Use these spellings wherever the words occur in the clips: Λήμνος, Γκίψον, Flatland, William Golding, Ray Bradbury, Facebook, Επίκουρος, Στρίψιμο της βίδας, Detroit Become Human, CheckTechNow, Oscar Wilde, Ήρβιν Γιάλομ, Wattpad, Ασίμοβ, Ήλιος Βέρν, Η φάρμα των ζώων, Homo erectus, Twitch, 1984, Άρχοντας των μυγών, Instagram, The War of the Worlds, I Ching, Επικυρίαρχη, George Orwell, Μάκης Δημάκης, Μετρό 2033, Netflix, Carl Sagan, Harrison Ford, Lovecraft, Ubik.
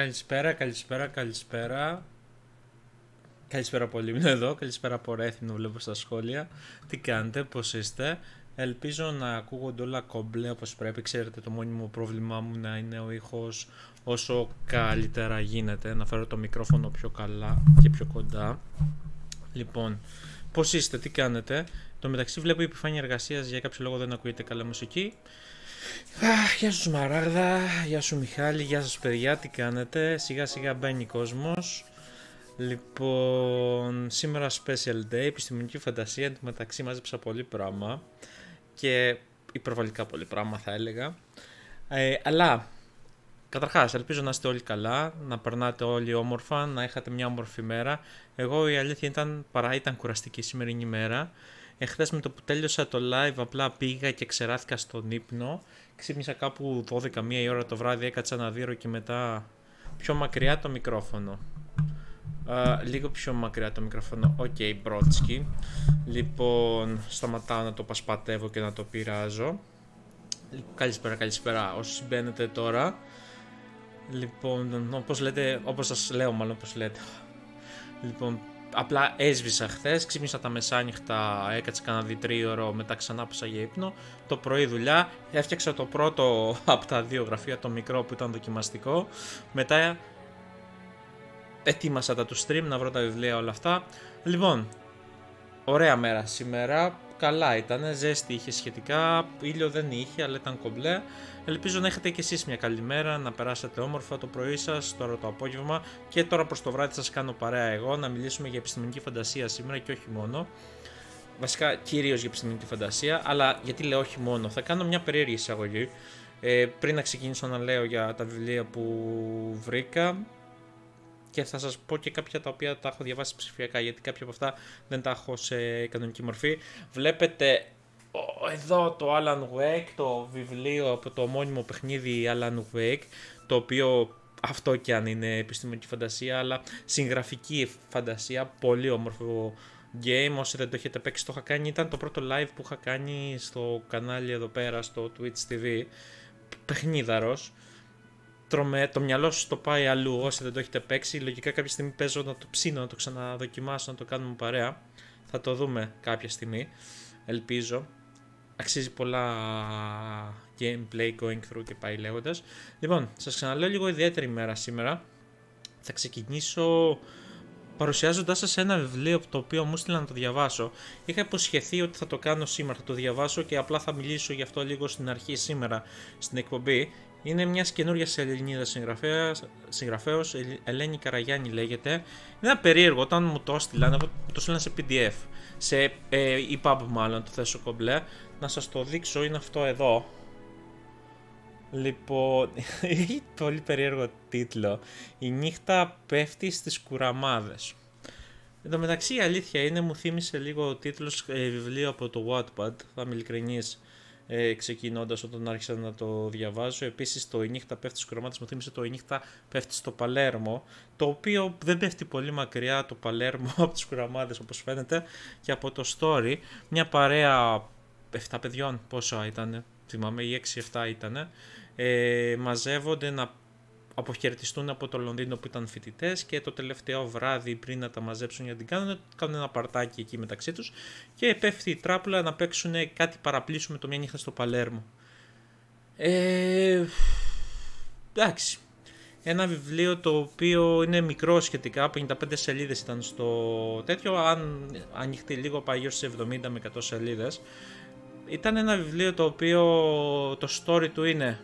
Καλησπέρα. Καλησπέρα πολύ, είμαι εδώ. Καλησπέρα από Ρέθινο, βλέπω στα σχόλια. Τι κάνετε, πώς είστε? Ελπίζω να ακούγονται όλα κομπλέ όπως πρέπει. Ξέρετε το μόνιμο πρόβλημά μου να είναι ο ήχος όσο καλύτερα γίνεται. Να φέρω το μικρόφωνο πιο καλά και πιο κοντά. Λοιπόν, πώς είστε, τι κάνετε? Το μεταξύ βλέπω η επιφάνεια εργασίας, για κάποιο λόγο δεν ακούγεται καλά μουσική. Γεια σου Μαράγδα, γεια σου Μιχάλη, γεια σας παιδιά, τι κάνετε? Σιγά σιγά μπαίνει κόσμος. Λοιπόν, σήμερα special day, επιστημονική φαντασία, εν τω μεταξύ μάζεψα πολύ πράγμα και υπερβολικά πολύ πράγμα θα έλεγα. Αλλά καταρχάς ελπίζω να είστε όλοι καλά, να περνάτε όλοι όμορφα, να είχατε μια όμορφη μέρα. Εγώ η αλήθεια ήταν κουραστική σημερινή ημέρα. Εχθές με το που τέλειωσα το live απλά πήγα και ξεράθηκα στον ύπνο. Ξύπνησα κάπου 12-1 η ώρα το βράδυ, έκατσα να δείρω και μετά πιο μακριά το μικρόφωνο. Λίγο πιο μακριά το μικρόφωνο, ok Μπρότσκι. Λοιπόν, σταματάω να το πασπατεύω και να το πειράζω. Λοιπόν, καλησπέρα όσοι μπαίνετε τώρα. Λοιπόν, όπως σας λέω. Λοιπόν, απλά έσβησα χθες, ξύπνησα τα μεσάνυχτα, έκατσα κανένα 2-3 ώρες, μετά ξανά πάσα για ύπνο. Το πρωί δουλειά, έφτιαξα το πρώτο από τα 2 γραφεία, το μικρό που ήταν δοκιμαστικό. Μετά ετοίμασα τα του stream, να βρω τα βιβλία, όλα αυτά. Λοιπόν, ωραία μέρα σήμερα, καλά ήτανε, ζέστη είχε σχετικά, ήλιο δεν είχε αλλά ήταν κομπλέ. Ελπίζω να έχετε και εσείς μια καλή μέρα, να περάσετε όμορφα το πρωί σας, τώρα το απόγευμα και τώρα προς το βράδυ σας κάνω παρέα εγώ να μιλήσουμε για επιστημονική φαντασία σήμερα και όχι μόνο. Βασικά κυρίως για επιστημονική φαντασία, αλλά γιατί λέω όχι μόνο, θα κάνω μια περίεργη εισαγωγή πριν να ξεκινήσω να λέω για τα βιβλία που βρήκα. Και θα σας πω και κάποια τα οποία τα έχω διαβάσει ψηφιακά, γιατί κάποια από αυτά δεν τα έχω σε κανονική μορφή. Βλέπετε εδώ το Alan Wake, το βιβλίο από το ομώνυμο παιχνίδι Alan Wake, το οποίο αυτό και αν είναι επιστημονική φαντασία, αλλά συγγραφική φαντασία, πολύ όμορφο game. Όσοι δεν το έχετε παίξει, το είχα κάνει, ήταν το πρώτο live που είχα κάνει στο κανάλι εδώ πέρα, στο Twitch.tv, παιχνίδαρος. Το μυαλό σου το πάει αλλού. Όσοι δεν το έχετε παίξει, λογικά κάποια στιγμή παίζω να το ψήνω, να το ξαναδοκιμάσω, να το κάνουμε παρέα. Θα το δούμε κάποια στιγμή, ελπίζω. Αξίζει πολλά gameplay going through και πάει λέγοντας. Λοιπόν, σας ξαναλέω, λίγο ιδιαίτερη ημέρα σήμερα. Θα ξεκινήσω παρουσιάζοντάς σας ένα βιβλίο το οποίο μου στείλα να το διαβάσω. Είχα υποσχεθεί ότι θα το κάνω σήμερα, θα το διαβάσω και απλά θα μιλήσω γι' αυτό λίγο στην αρχή σήμερα στην εκπομπή. Είναι μια καινούργια Ελληνίδα συγγραφέως, Ελένη Καραγιάννη λέγεται. Είναι ένα περίεργο, όταν μου το έστειλαν, το στείλαν σε PDF, σε EPUB μάλλον, το θέσω κομπλέ. Να σας το δείξω, είναι αυτό εδώ. Λοιπόν, έχει πολύ περίεργο τίτλο. Η νύχτα πέφτει στις κουραμάδες. Εν τω μεταξύ η αλήθεια είναι, μου θύμισε λίγο ο τίτλος βιβλίο από το Wattpad, θα είμαι ειλικρινής. Ξεκινώντας όταν άρχισα να το διαβάζω. Επίσης το «Η νύχτα πέφτει στις κουραμάδες» μου θύμισε το «Η νύχτα πέφτει στο Παλέρμο», το οποίο δεν πέφτει πολύ μακριά το Παλέρμο από τις κουραμάδες όπως φαίνεται και από το story. Μια παρέα 7 παιδιών, πόσα ήτανε, θυμάμαι, ή 6-7 ήτανε, μαζεύονται να αποχαιρετιστούν από το Λονδίνο που ήταν φοιτητές και το τελευταίο βράδυ πριν να τα μαζέψουν για να την κάνουν ένα παρτάκι εκεί μεταξύ τους και πέφτει η τράπουλα να παίξουν κάτι παραπλήσου με το μια νύχτα στο Παλέρμο. Εντάξει, ένα βιβλίο το οποίο είναι μικρό σχετικά, 55 σελίδες ήταν στο τέτοιο, αν ανοιχτεί λίγο πάει γύρω στις 70 με 100 σελίδες. Ήταν ένα βιβλίο το οποίο το story του είναι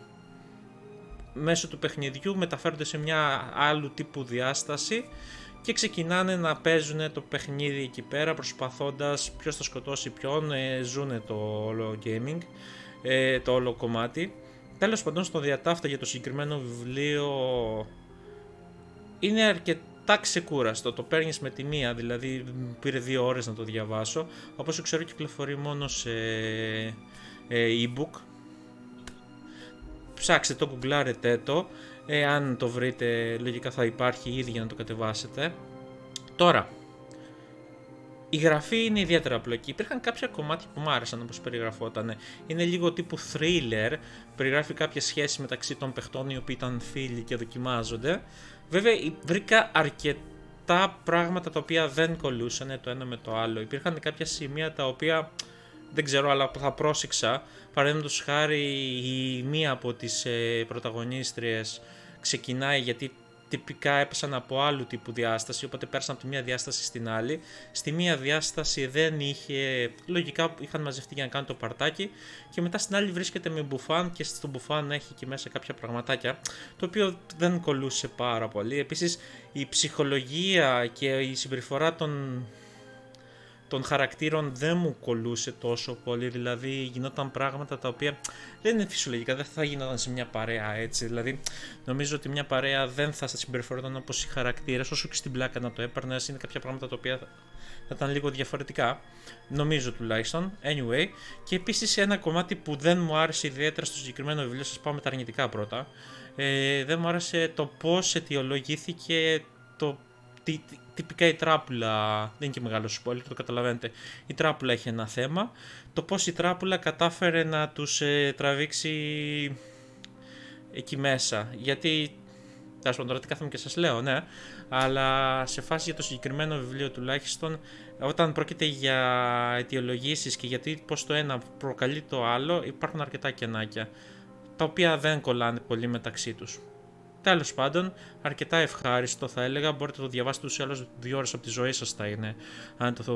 μέσω του παιχνιδιού μεταφέρονται σε μια άλλου τύπου διάσταση και ξεκινάνε να παίζουν το παιχνίδι εκεί πέρα προσπαθώντας ποιος θα σκοτώσει ποιον, ζούνε το όλο gaming, το όλο κομμάτι. Τέλος πάντων, στο διατάφτα για το συγκεκριμένο βιβλίο είναι αρκετά ξεκούραστο, το παίρνεις με τη μία, δηλαδή πήρε 2 ώρες να το διαβάσω, όπως ξέρω κυκλοφορεί μόνο σε e-book. Ψάξτε το, γκουγκλάρετε το, αν το βρείτε λογικά θα υπάρχει ήδη για να το κατεβάσετε. Τώρα, Η γραφή είναι ιδιαίτερα απλοκή. Υπήρχαν κάποια κομμάτια που μου άρεσαν όπως περιγραφόταν. Είναι λίγο τύπου thriller, περιγράφει κάποιες σχέσεις μεταξύ των παιχτών οι οποίοι ήταν φίλοι και δοκιμάζονται. Βέβαια βρήκα αρκετά πράγματα τα οποία δεν κολλούσαν το ένα με το άλλο. Υπήρχαν κάποια σημεία τα οποία δεν ξέρω, αλλά θα πρόσεξα. Παραδείγματος χάρη η μία από τις πρωταγωνίστριες ξεκινάει γιατί τυπικά έπεσαν από άλλου τύπου διάσταση, οπότε πέρασαν από τη μία διάσταση στην άλλη. Στη μία διάσταση δεν είχε, λογικά είχαν μαζευτεί για να κάνουν το παρτάκι και μετά στην άλλη βρίσκεται με μπουφάν και στον μπουφάν έχει και μέσα κάποια πραγματάκια, το οποίο δεν κολλούσε πάρα πολύ. Επίσης η ψυχολογία και η συμπεριφορά των χαρακτήρων δεν μου κολλούσε τόσο πολύ, δηλαδή γινόταν πράγματα τα οποία δεν είναι φυσιολογικά, δεν θα γινόταν σε μια παρέα έτσι, δηλαδή νομίζω ότι μια παρέα δεν θα συμπεριφερόταν όπως οι χαρακτήρες, όσο και στην πλάκα να το έπαιρνες, είναι κάποια πράγματα τα οποία θα ήταν λίγο διαφορετικά, νομίζω τουλάχιστον, anyway. Και επίσης ένα κομμάτι που δεν μου άρεσε ιδιαίτερα στο συγκεκριμένο βιβλίο, σας πάω με τα αρνητικά πρώτα, δεν μου άρεσε το πώς αιτιολογήθηκε το τυπικά η τράπουλα, δεν είναι και μεγάλο spoiler, το καταλαβαίνετε, η τράπουλα έχει ένα θέμα, το πως η τράπουλα κατάφερε να τους τραβήξει εκεί μέσα, γιατί, τώρα τι κάθομαι και σας λέω, ναι, αλλά σε φάση για το συγκεκριμένο βιβλίο τουλάχιστον, όταν πρόκειται για αιτιολογήσεις και γιατί πως το ένα προκαλεί το άλλο, υπάρχουν αρκετά κενάκια, τα οποία δεν κολλάνε πολύ μεταξύ τους. Τέλος πάντων, αρκετά ευχάριστο θα έλεγα. Μπορείτε να το διαβάσετε ούτως ή άλλως, 2 ώρες από τη ζωή σας θα είναι, αν το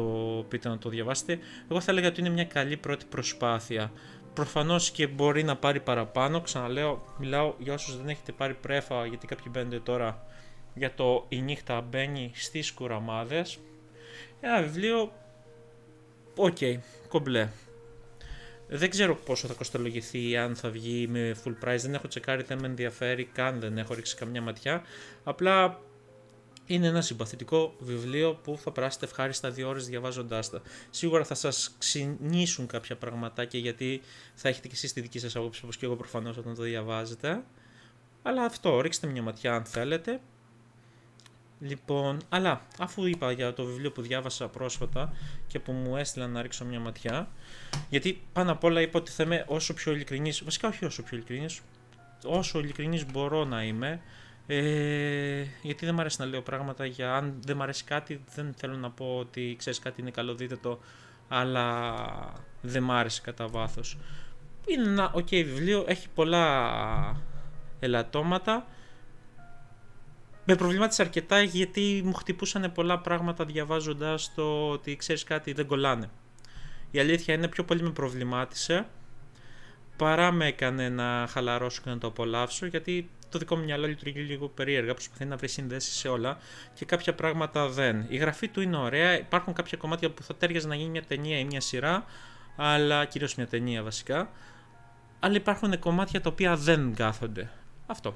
πείτε να το διαβάσετε. Εγώ θα έλεγα ότι είναι μια καλή πρώτη προσπάθεια. Προφανώς και μπορεί να πάρει παραπάνω. Ξαναλέω, μιλάω για όσους δεν έχετε πάρει πρέφα, γιατί κάποιοι μπαίνετε τώρα για το «Η νύχτα μπαίνει στις κουραμάδες». Ένα βιβλίο, οκ, κομπλέ. Δεν ξέρω πόσο θα κοστολογηθεί, αν θα βγει με full price, δεν έχω τσεκάρει, δεν με ενδιαφέρει καν, δεν έχω ρίξει καμιά ματιά. Απλά είναι ένα συμπαθητικό βιβλίο που θα περάσετε ευχάριστα 2 ώρες διαβάζοντάς τα. Σίγουρα θα σας ξυνήσουν κάποια πραγματάκια, γιατί θα έχετε και εσείς τη δική σας άποψη, όπως και εγώ προφανώς όταν το διαβάζετε. Αλλά αυτό, ρίξτε μια ματιά αν θέλετε. Λοιπόν, αλλά αφού είπα για το βιβλίο που διάβασα πρόσφατα και που μου έστειλαν να ρίξω μια ματιά, γιατί πάνω απ' όλα είπα ότι θα είμαι όσο πιο ειλικρινής, βασικά όχι όσο πιο ειλικρινής, όσο ειλικρινής μπορώ να είμαι, γιατί δεν μου αρέσει να λέω πράγματα για αν δεν μου αρέσει κάτι, δεν θέλω να πω ότι ξέρεις κάτι είναι καλό, δείτε το, αλλά δεν μου άρεσε κατά βάθος. Είναι ένα ok βιβλίο, έχει πολλά ελαττώματα. Με προβλημάτισε αρκετά γιατί μου χτυπούσαν πολλά πράγματα διαβάζοντας το ότι ξέρεις κάτι δεν κολλάνε. Η αλήθεια είναι πιο πολύ με προβλημάτισε παρά με έκανε να χαλαρώσω και να το απολαύσω, γιατί το δικό μου μυαλό λειτουργεί λίγο περίεργα, προσπαθεί να βρει συνδέσεις σε όλα και κάποια πράγματα δεν. Η γραφή του είναι ωραία, υπάρχουν κάποια κομμάτια που θα τέριαζε να γίνει μια ταινία ή μια σειρά, αλλά κυρίως μια ταινία βασικά, αλλά υπάρχουν κομμάτια τα οποία δεν κάθονται. Αυτό.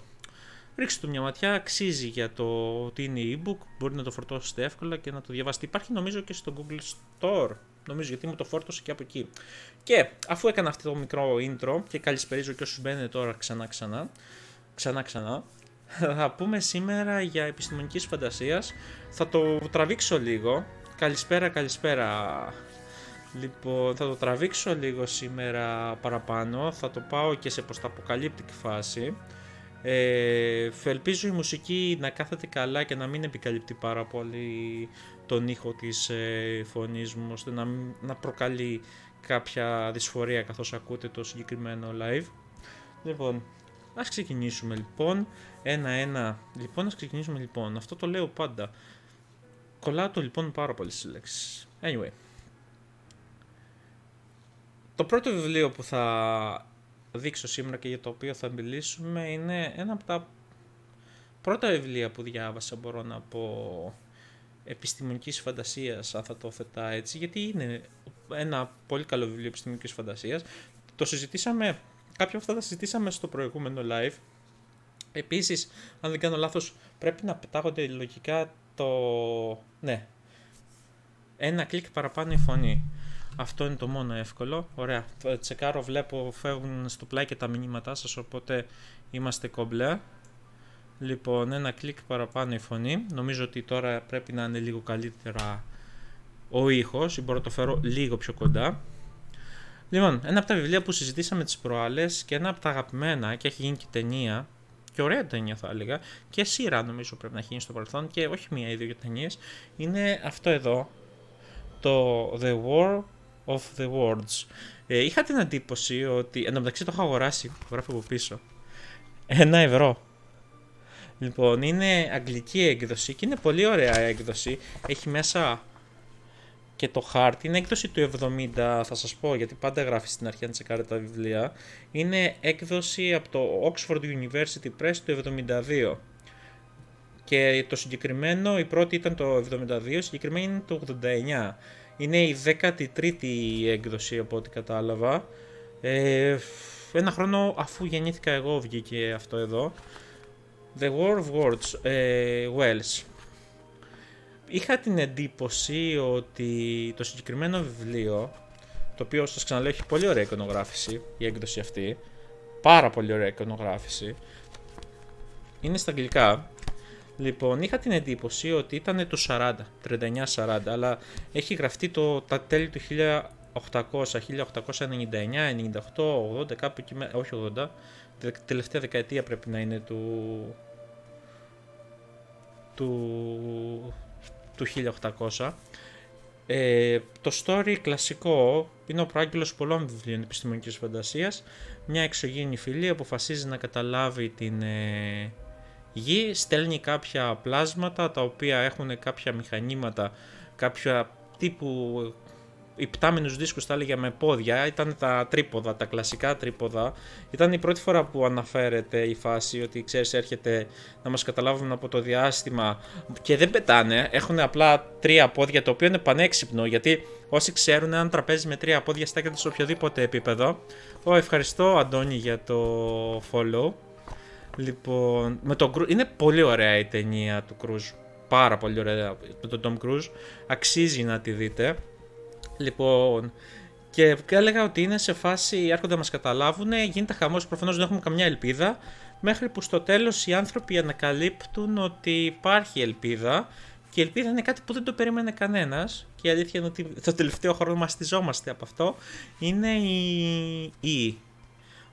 Ρίξτε του μια ματιά, αξίζει για το ότι είναι e-book, μπορεί να το φορτώσετε εύκολα και να το διαβάσετε. Υπάρχει νομίζω και στο Google Store, νομίζω, γιατί μου το φόρτωσε και από εκεί. Και αφού έκανα αυτό το μικρό intro και καλησπέριζω και όσους μπαίνετε τώρα ξανά, θα πούμε σήμερα για επιστημονικής φαντασίας, θα το τραβήξω λίγο, καλησπέρα. Λοιπόν, θα το τραβήξω λίγο σήμερα παραπάνω, θα το πάω και σε post-apocalyptic φάση. Ελπίζω η μουσική να κάθεται καλά και να μην επικαλύπτει πάρα πολύ τον ήχο της φωνής μου, ώστε να προκαλεί κάποια δυσφορία καθώς ακούτε το συγκεκριμένο live. Λοιπόν, ας ξεκινήσουμε λοιπόν Λοιπόν, αυτό το λέω πάντα. Κολλάω το λοιπόν πάρα πολύ στις λέξεις. Anyway. Το πρώτο βιβλίο που θα δείξω σήμερα και για το οποίο θα μιλήσουμε είναι ένα από τα πρώτα βιβλία που διάβασα, μπορώ να πω, επιστημονικής φαντασίας, αν θα το θετά έτσι, γιατί είναι ένα πολύ καλό βιβλίο επιστημονικής φαντασίας. Το συζητήσαμε, κάποια από αυτά τα συζητήσαμε στο προηγούμενο live. Επίσης, αν δεν κάνω λάθος, πρέπει να πετάγονται λογικά το... ναι, ένα κλικ παραπάνω η φωνή. Αυτό είναι το μόνο εύκολο. Ωραία. Τσεκάρω, βλέπω, φεύγουν στο πλάι και τα μηνύματά σας, οπότε είμαστε κομπλέ. Λοιπόν, ένα κλικ παραπάνω η φωνή. Νομίζω ότι τώρα πρέπει να είναι λίγο καλύτερα ο ήχος, μπορώ να το φέρω λίγο πιο κοντά. Λοιπόν, ένα από τα βιβλία που συζητήσαμε τις προάλλες και ένα από τα αγαπημένα, και έχει γίνει και ταινία, και ωραία ταινία θα έλεγα, και σειρά νομίζω πρέπει να έχει γίνει στο παρελθόν, και όχι μία ή δύο ταινίες, είναι αυτό εδώ, το The War of the Worlds. Είχα την εντύπωση ότι, εν τω μεταξύ το έχω αγοράσει, γράφω από πίσω, 1 ευρώ. Λοιπόν, είναι αγγλική έκδοση και είναι πολύ ωραία έκδοση, έχει μέσα και το χάρτη, είναι έκδοση του 70, θα σας πω, γιατί πάντα γράφει στην αρχή αν τσεκάρετε τα βιβλία. Είναι έκδοση από το Oxford University Press του 72. Και το συγκεκριμένο, η πρώτη ήταν το 72, συγκεκριμένη είναι το 89. Είναι η 13η έκδοση από ό,τι κατάλαβα. Ένα χρόνο αφού γεννήθηκα εγώ βγήκε αυτό εδώ. The War of Words, Wells. Είχα την εντύπωση ότι το συγκεκριμένο βιβλίο, το οποίο σας ξαναλέω έχει πολύ ωραία εικονογράφηση, η έκδοση αυτή, πάρα πολύ ωραία εικονογράφηση, είναι στα αγγλικά. Λοιπόν, είχα την εντύπωση ότι ήταν το 40, 39-40, αλλά έχει γραφτεί τα τέλη του 1800, 1899, 98, 80, κάπου εκεί, όχι 80, τελευταία δεκαετία πρέπει να είναι του 1800. Το story κλασικό είναι ο προάγγελος πολλών βιβλίων επιστημονικής φαντασίας. Μια εξωγήινη φυλή αποφασίζει να καταλάβει την γη, στέλνει κάποια πλάσματα τα οποία έχουν κάποια μηχανήματα, κάποια τύπου υπτάμενους δίσκους, τα έλεγα, με πόδια, ήταν τα τρίποδα, τα κλασικά τρίποδα. Ήταν η πρώτη φορά που αναφέρεται η φάση ότι, ξέρεις, έρχεται να μας καταλάβουν από το διάστημα και δεν πετάνε, έχουν απλά 3 πόδια, το οποίο είναι πανέξυπνο, γιατί όσοι ξέρουν, ένα τραπέζι με 3 πόδια στέκεται σε οποιοδήποτε επίπεδο. Ευχαριστώ Αντώνη για το follow. Λοιπόν, με τον Κρούζ, είναι πολύ ωραία η ταινία του Κρούζ, πάρα πολύ ωραία, με τον Τόμ Κρούζ, αξίζει να τη δείτε. Λοιπόν, και έλεγα ότι είναι σε φάση, έρχονται να μας καταλάβουν, γίνεται χαμός, προφανώς δεν έχουμε καμιά ελπίδα, μέχρι που στο τέλος οι άνθρωποι ανακαλύπτουν ότι υπάρχει ελπίδα, και η ελπίδα είναι κάτι που δεν το περίμενε κανένας, και η αλήθεια είναι ότι το τελευταίο χρόνο μαστιζόμαστε από αυτό. Είναι η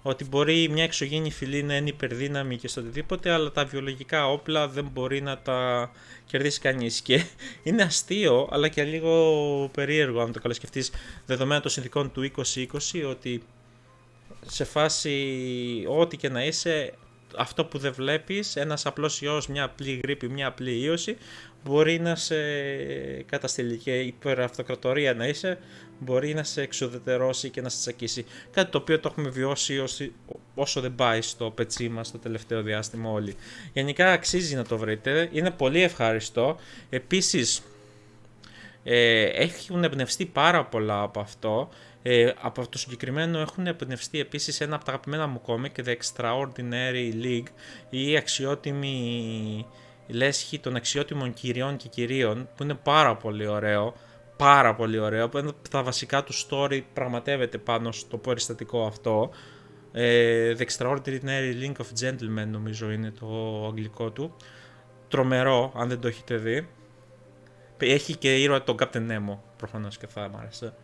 ότι μπορεί μια εξωγήινη φυλή να είναι υπερδύναμη και στο οτιδήποτε, αλλά τα βιολογικά όπλα δεν μπορεί να τα κερδίσει κανείς. Και είναι αστείο, αλλά και λίγο περίεργο, αν το καλοσκεφτείς, δεδομένα των συνθηκών του 2020, ότι σε φάση ό,τι και να είσαι, αυτό που δεν βλέπεις, ένας απλός ιός, μια απλή γρήπη, μια απλή ίωση, μπορεί να σε καταστηλεί, και υπεραυτοκρατορία να είσαι, μπορεί να σε εξουδετερώσει και να σε τσακίσει. Κάτι το οποίο το έχουμε βιώσει όσο δεν πάει στο πετσί μας το τελευταίο διάστημα όλοι. Γενικά αξίζει να το βρείτε, είναι πολύ ευχάριστο. Επίσης έχουν εμπνευστεί πάρα πολλά από αυτό. Από το συγκεκριμένο έχουν εμπνευστεί επίσης ένα από τα αγαπημένα μου κόμικ, The Extraordinary League, η αξιότιμη λέσχη των αξιότιμων κυριών και κυρίων, που είναι πάρα πολύ ωραίο, πάρα πολύ ωραίο, που τα βασικά του story πραγματεύεται πάνω στο περιστατικό αυτό. The Extraordinary League of Gentlemen νομίζω είναι το αγγλικό του, τρομερό αν δεν το έχετε δει. Έχει και ήρωα τον Captain Nemo, προφανώς, και θα μ' άρεσε.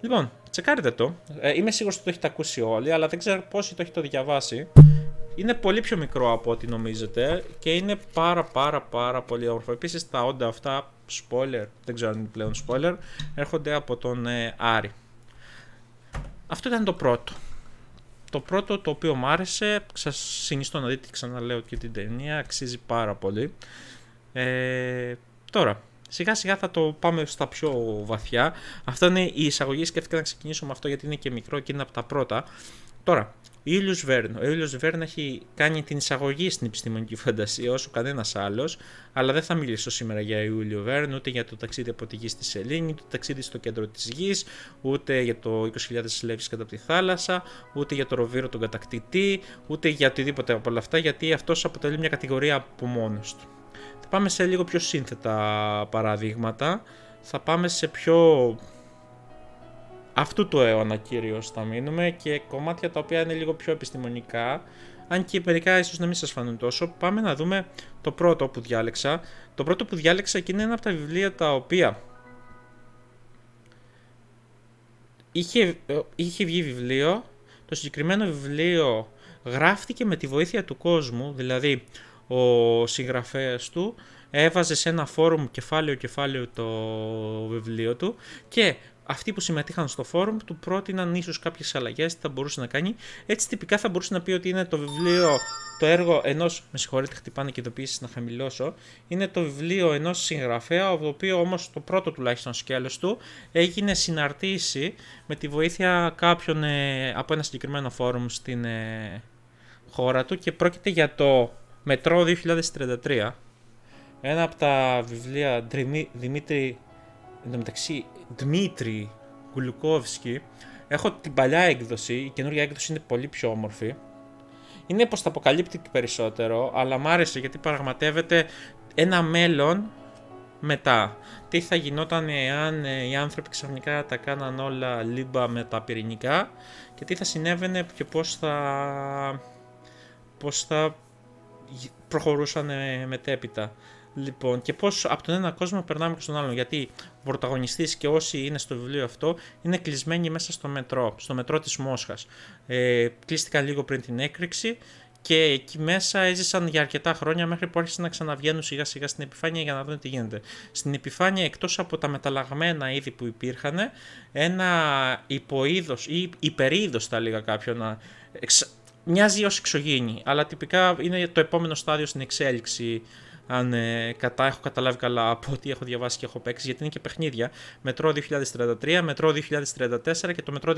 Λοιπόν, τσεκάρετε το. Είμαι σίγουρος ότι το έχετε ακούσει όλοι, αλλά δεν ξέρω πόσοι το έχετε διαβάσει. Είναι πολύ πιο μικρό από ό,τι νομίζετε και είναι πάρα πολύ όμορφο. Επίσης τα όντα αυτά, spoiler, δεν ξέρω αν είναι πλέον spoiler, έρχονται από τον Άρη. Αυτό ήταν το πρώτο. Το πρώτο το οποίο μου άρεσε, σας συνιστώ να δείτε, ξαναλέω, και την ταινία, αξίζει πάρα πολύ. Τώρα, σιγά σιγά θα το πάμε στα πιο βαθιά. Αυτό είναι η εισαγωγή, σκέφτηκα να ξεκινήσω με αυτό γιατί είναι και μικρό και είναι από τα πρώτα. Τώρα, ο Ήλιος Βέρν έχει κάνει την εισαγωγή στην επιστημονική φαντασία όσο κανένας άλλος, αλλά δεν θα μιλήσω σήμερα για Ήλιο Βέρν, ούτε για το ταξίδι από τη γη στη σελήνη, ούτε το ταξίδι στο κέντρο της γης, ούτε για το 20.000 λεύσεις κατά τη θάλασσα, ούτε για το ροβίρο τον κατακτητή, ούτε για οτιδήποτε από όλα αυτά, γιατί αυτός αποτελεί μια κατηγορία από μόνος του. Θα πάμε σε λίγο πιο σύνθετα παραδείγματα, θα πάμε σε πιο... αυτού του αιώνα κυρίως θα μείνουμε, και κομμάτια τα οποία είναι λίγο πιο επιστημονικά, αν και μερικά ίσως να μην σας φανούν τόσο. Πάμε να δούμε το πρώτο που διάλεξα. Το πρώτο που διάλεξα και είναι ένα από τα βιβλία τα οποία είχε βγει βιβλίο, το συγκεκριμένο βιβλίο γράφτηκε με τη βοήθεια του κόσμου, δηλαδή ο συγγραφέας του έβαζε σε ένα φόρουμ κεφάλαιο-κεφάλαιο το βιβλίο του και αυτοί που συμμετείχαν στο φόρουμ του πρότειναν ίσως κάποιες αλλαγές τι θα μπορούσε να κάνει. Έτσι τυπικά θα μπορούσε να πει ότι είναι το βιβλίο, το έργο ενός, με συγχωρείτε χτυπάνε και ειδοποιήσεις να χαμηλώσω, είναι το βιβλίο ενός συγγραφέα, το οποίο όμως το πρώτο τουλάχιστον σκέλος του έγινε συναρτήσει με τη βοήθεια κάποιων από ένα συγκεκριμένο φόρουμ στην χώρα του και πρόκειται για το Μετρό 2033. Ένα από τα βιβλία Δημήτρη Γκουλουκόφσκι. Έχω την παλιά έκδοση, η καινούργια έκδοση είναι πολύ πιο όμορφη. Είναι πως τα αποκαλύπτει περισσότερο, αλλά μ' άρεσε γιατί πραγματεύεται ένα μέλλον μετά. Τι θα γινόταν εάν οι άνθρωποι ξαφνικά τα κάναν όλα λίμπα με τα πυρηνικά και τι θα συνέβαινε και πώς θα προχωρούσαν μετέπειτα. Λοιπόν, και πώς από τον ένα κόσμο περνάμε και στον άλλον. Γιατί ο πρωταγωνιστής και όσοι είναι στο βιβλίο αυτό είναι κλεισμένοι μέσα στο μετρό της Μόσχας. Κλείστηκαν λίγο πριν την έκρηξη και εκεί μέσα έζησαν για αρκετά χρόνια μέχρι που άρχισαν να ξαναβγαίνουν σιγά σιγά στην επιφάνεια για να δουν τι γίνεται. Στην επιφάνεια, εκτός από τα μεταλλαγμένα είδη που υπήρχαν, ένα υποείδος ή υπερείδος θα έλεγα κάποιον. Μοιάζει ως εξωγήινη, αλλά τυπικά είναι το επόμενο στάδιο στην εξέλιξη. Αν έχω καταλάβει καλά από ό,τι έχω διαβάσει και έχω παίξει, γιατί είναι και παιχνίδια. Μετρό 2033, Μετρό 2034 και το Μετρό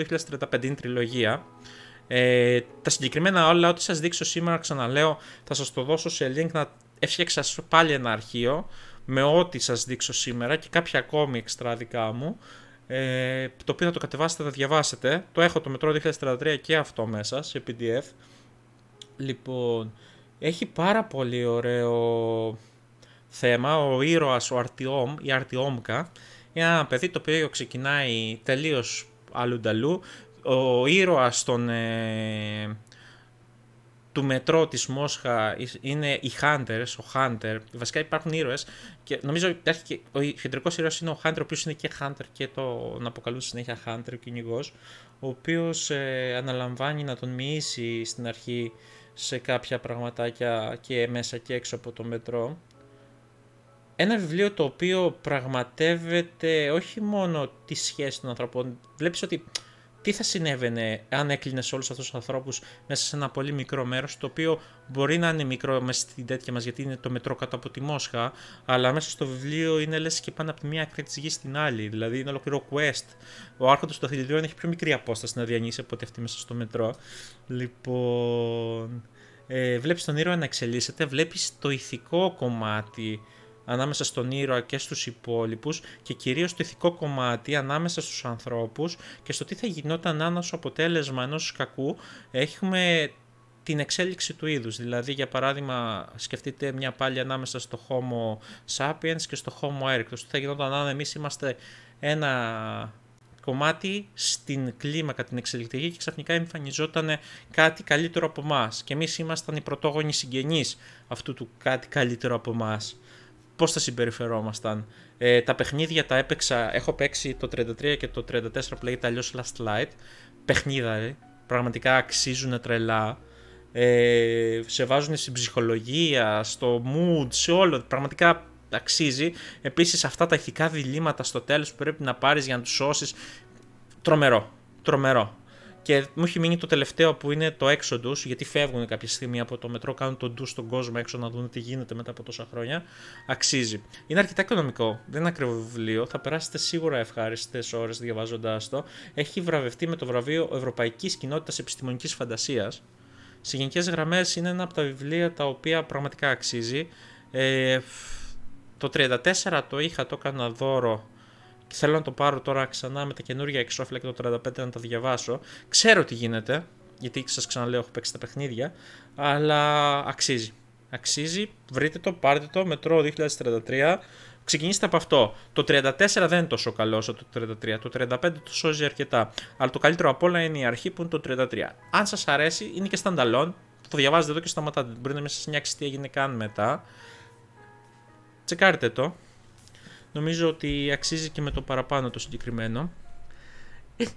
2035 είναι τριλογία. Τα συγκεκριμένα όλα, ό,τι σας δείξω σήμερα, ξαναλέω, θα σας το δώσω σε link να έφτιαξα πάλι ένα αρχείο με ό,τι σας δείξω σήμερα και κάποια ακόμη εξτρά δικά μου. Το οποίο θα το κατεβάσετε, θα διαβάσετε. Το έχω το Μετρό 2033 και αυτό μέσα σε PDF. Λοιπόν, έχει πάρα πολύ ωραίο θέμα. Ο ήρωας, ο Αρτιόμ, η Αρτιόμκα, είναι ένα παιδί το οποίο ξεκινάει τελείως αλλουνταλού. Ο ήρωας του μετρό της Μόσχα είναι οι Hunters, ο Hunter. Βασικά υπάρχουν ήρωες και νομίζω υπάρχει και ο κεντρικός ήρωας είναι ο Hunter, ο οποίος είναι και Hunter και τον αποκαλούν συνέχεια Hunter, ο κυνηγός, ο οποίος αναλαμβάνει να τον μοιήσει στην αρχή σε κάποια πραγματάκια και μέσα και έξω από το μετρό. Ένα βιβλίο το οποίο πραγματεύεται όχι μόνο τη σχέση των ανθρώπων. Βλέπεις ότι τι θα συνέβαινε αν έκλεινες όλους αυτούς τους ανθρώπους μέσα σε ένα πολύ μικρό μέρος, το οποίο μπορεί να είναι μικρό μέσα στην τέτοια μας γιατί είναι το μετρό κάτω από τη Μόσχα, αλλά μέσα στο βιβλίο είναι λες και πάνω από τη μία άκρη της γης στην άλλη, δηλαδή είναι ολοκληρό quest. Ο άρχοντας του αθλητηριών έχει πιο μικρή απόσταση να διανύσει από αυτή μέσα στο μετρό. Λοιπόν, βλέπεις τον ήρωα να εξελίσσεται, βλέπεις το ηθικό κομμάτι ανάμεσα στον ήρωα και στους υπόλοιπους και κυρίως το ηθικό κομμάτι ανάμεσα στους ανθρώπους και στο τι θα γινόταν αν ως αποτέλεσμα ενός κακού έχουμε την εξέλιξη του είδους. Δηλαδή για παράδειγμα σκεφτείτε μια πάλι ανάμεσα στο Homo sapiens και στο Homo erectus. Τι θα γινόταν αν εμείς είμαστε ένα κομμάτι στην κλίμακα την εξελικτική και ξαφνικά εμφανιζόταν κάτι καλύτερο από εμάς και εμείς ήμασταν οι πρωτόγονοι συγγενείς αυτού του κάτι καλύτερο από εμάς. Πώς θα συμπεριφερόμασταν. Τα παιχνίδια τα έπαιξα, έχω παίξει το 33 και το 34 που λέγεται αλλιώς Last Light. Παιχνίδα, πραγματικά αξίζουν τρελά. Σε βάζουν στην ψυχολογία, στο mood, σε όλο. Πραγματικά αξίζει. Επίσης αυτά τα ηθικά διλήμματα στο τέλος που πρέπει να πάρεις για να τους σώσεις. Τρομερό, τρομερό. Και μου έχει μείνει το τελευταίο που είναι το Exodus, γιατί φεύγουν κάποια στιγμή από το μετρό, κάνουν τον ντου στον κόσμο έξω να δουν τι γίνεται μετά από τόσα χρόνια. Αξίζει. Είναι αρκετά οικονομικό, δεν είναι ακριβό βιβλίο, θα περάσετε σίγουρα ευχάριστες ώρες διαβάζοντάς το. Έχει βραβευτεί με το βραβείο Ευρωπαϊκής Κοινότητας Επιστημονικής Φαντασίας. Σε γενικές γραμμές είναι ένα από τα βιβλία τα οποία πραγματικά αξίζει. Το 34 το είχα, το έκανα δώρο. Και θέλω να το πάρω τώρα ξανά με τα καινούργια εξώφυλλα και το 35 να τα διαβάσω. Ξέρω τι γίνεται, γιατί σας ξαναλέω έχω παίξει τα παιχνίδια, αλλά αξίζει. Αξίζει, βρείτε το, πάρτε το, Μετρό 2033, ξεκινήστε από αυτό. Το 34 δεν είναι τόσο καλό όσο το 33, το 35 το σώζει αρκετά. Αλλά το καλύτερο απ' όλα είναι η αρχή που είναι το 33. Αν σας αρέσει, είναι και standalone, το διαβάζετε εδώ και σταματάτε. Μπορεί να μην σας νοιάξει τι έγινε καν μετά. Τσεκάρτε το. Νομίζω ότι αξίζει και με το παραπάνω το συγκεκριμένο.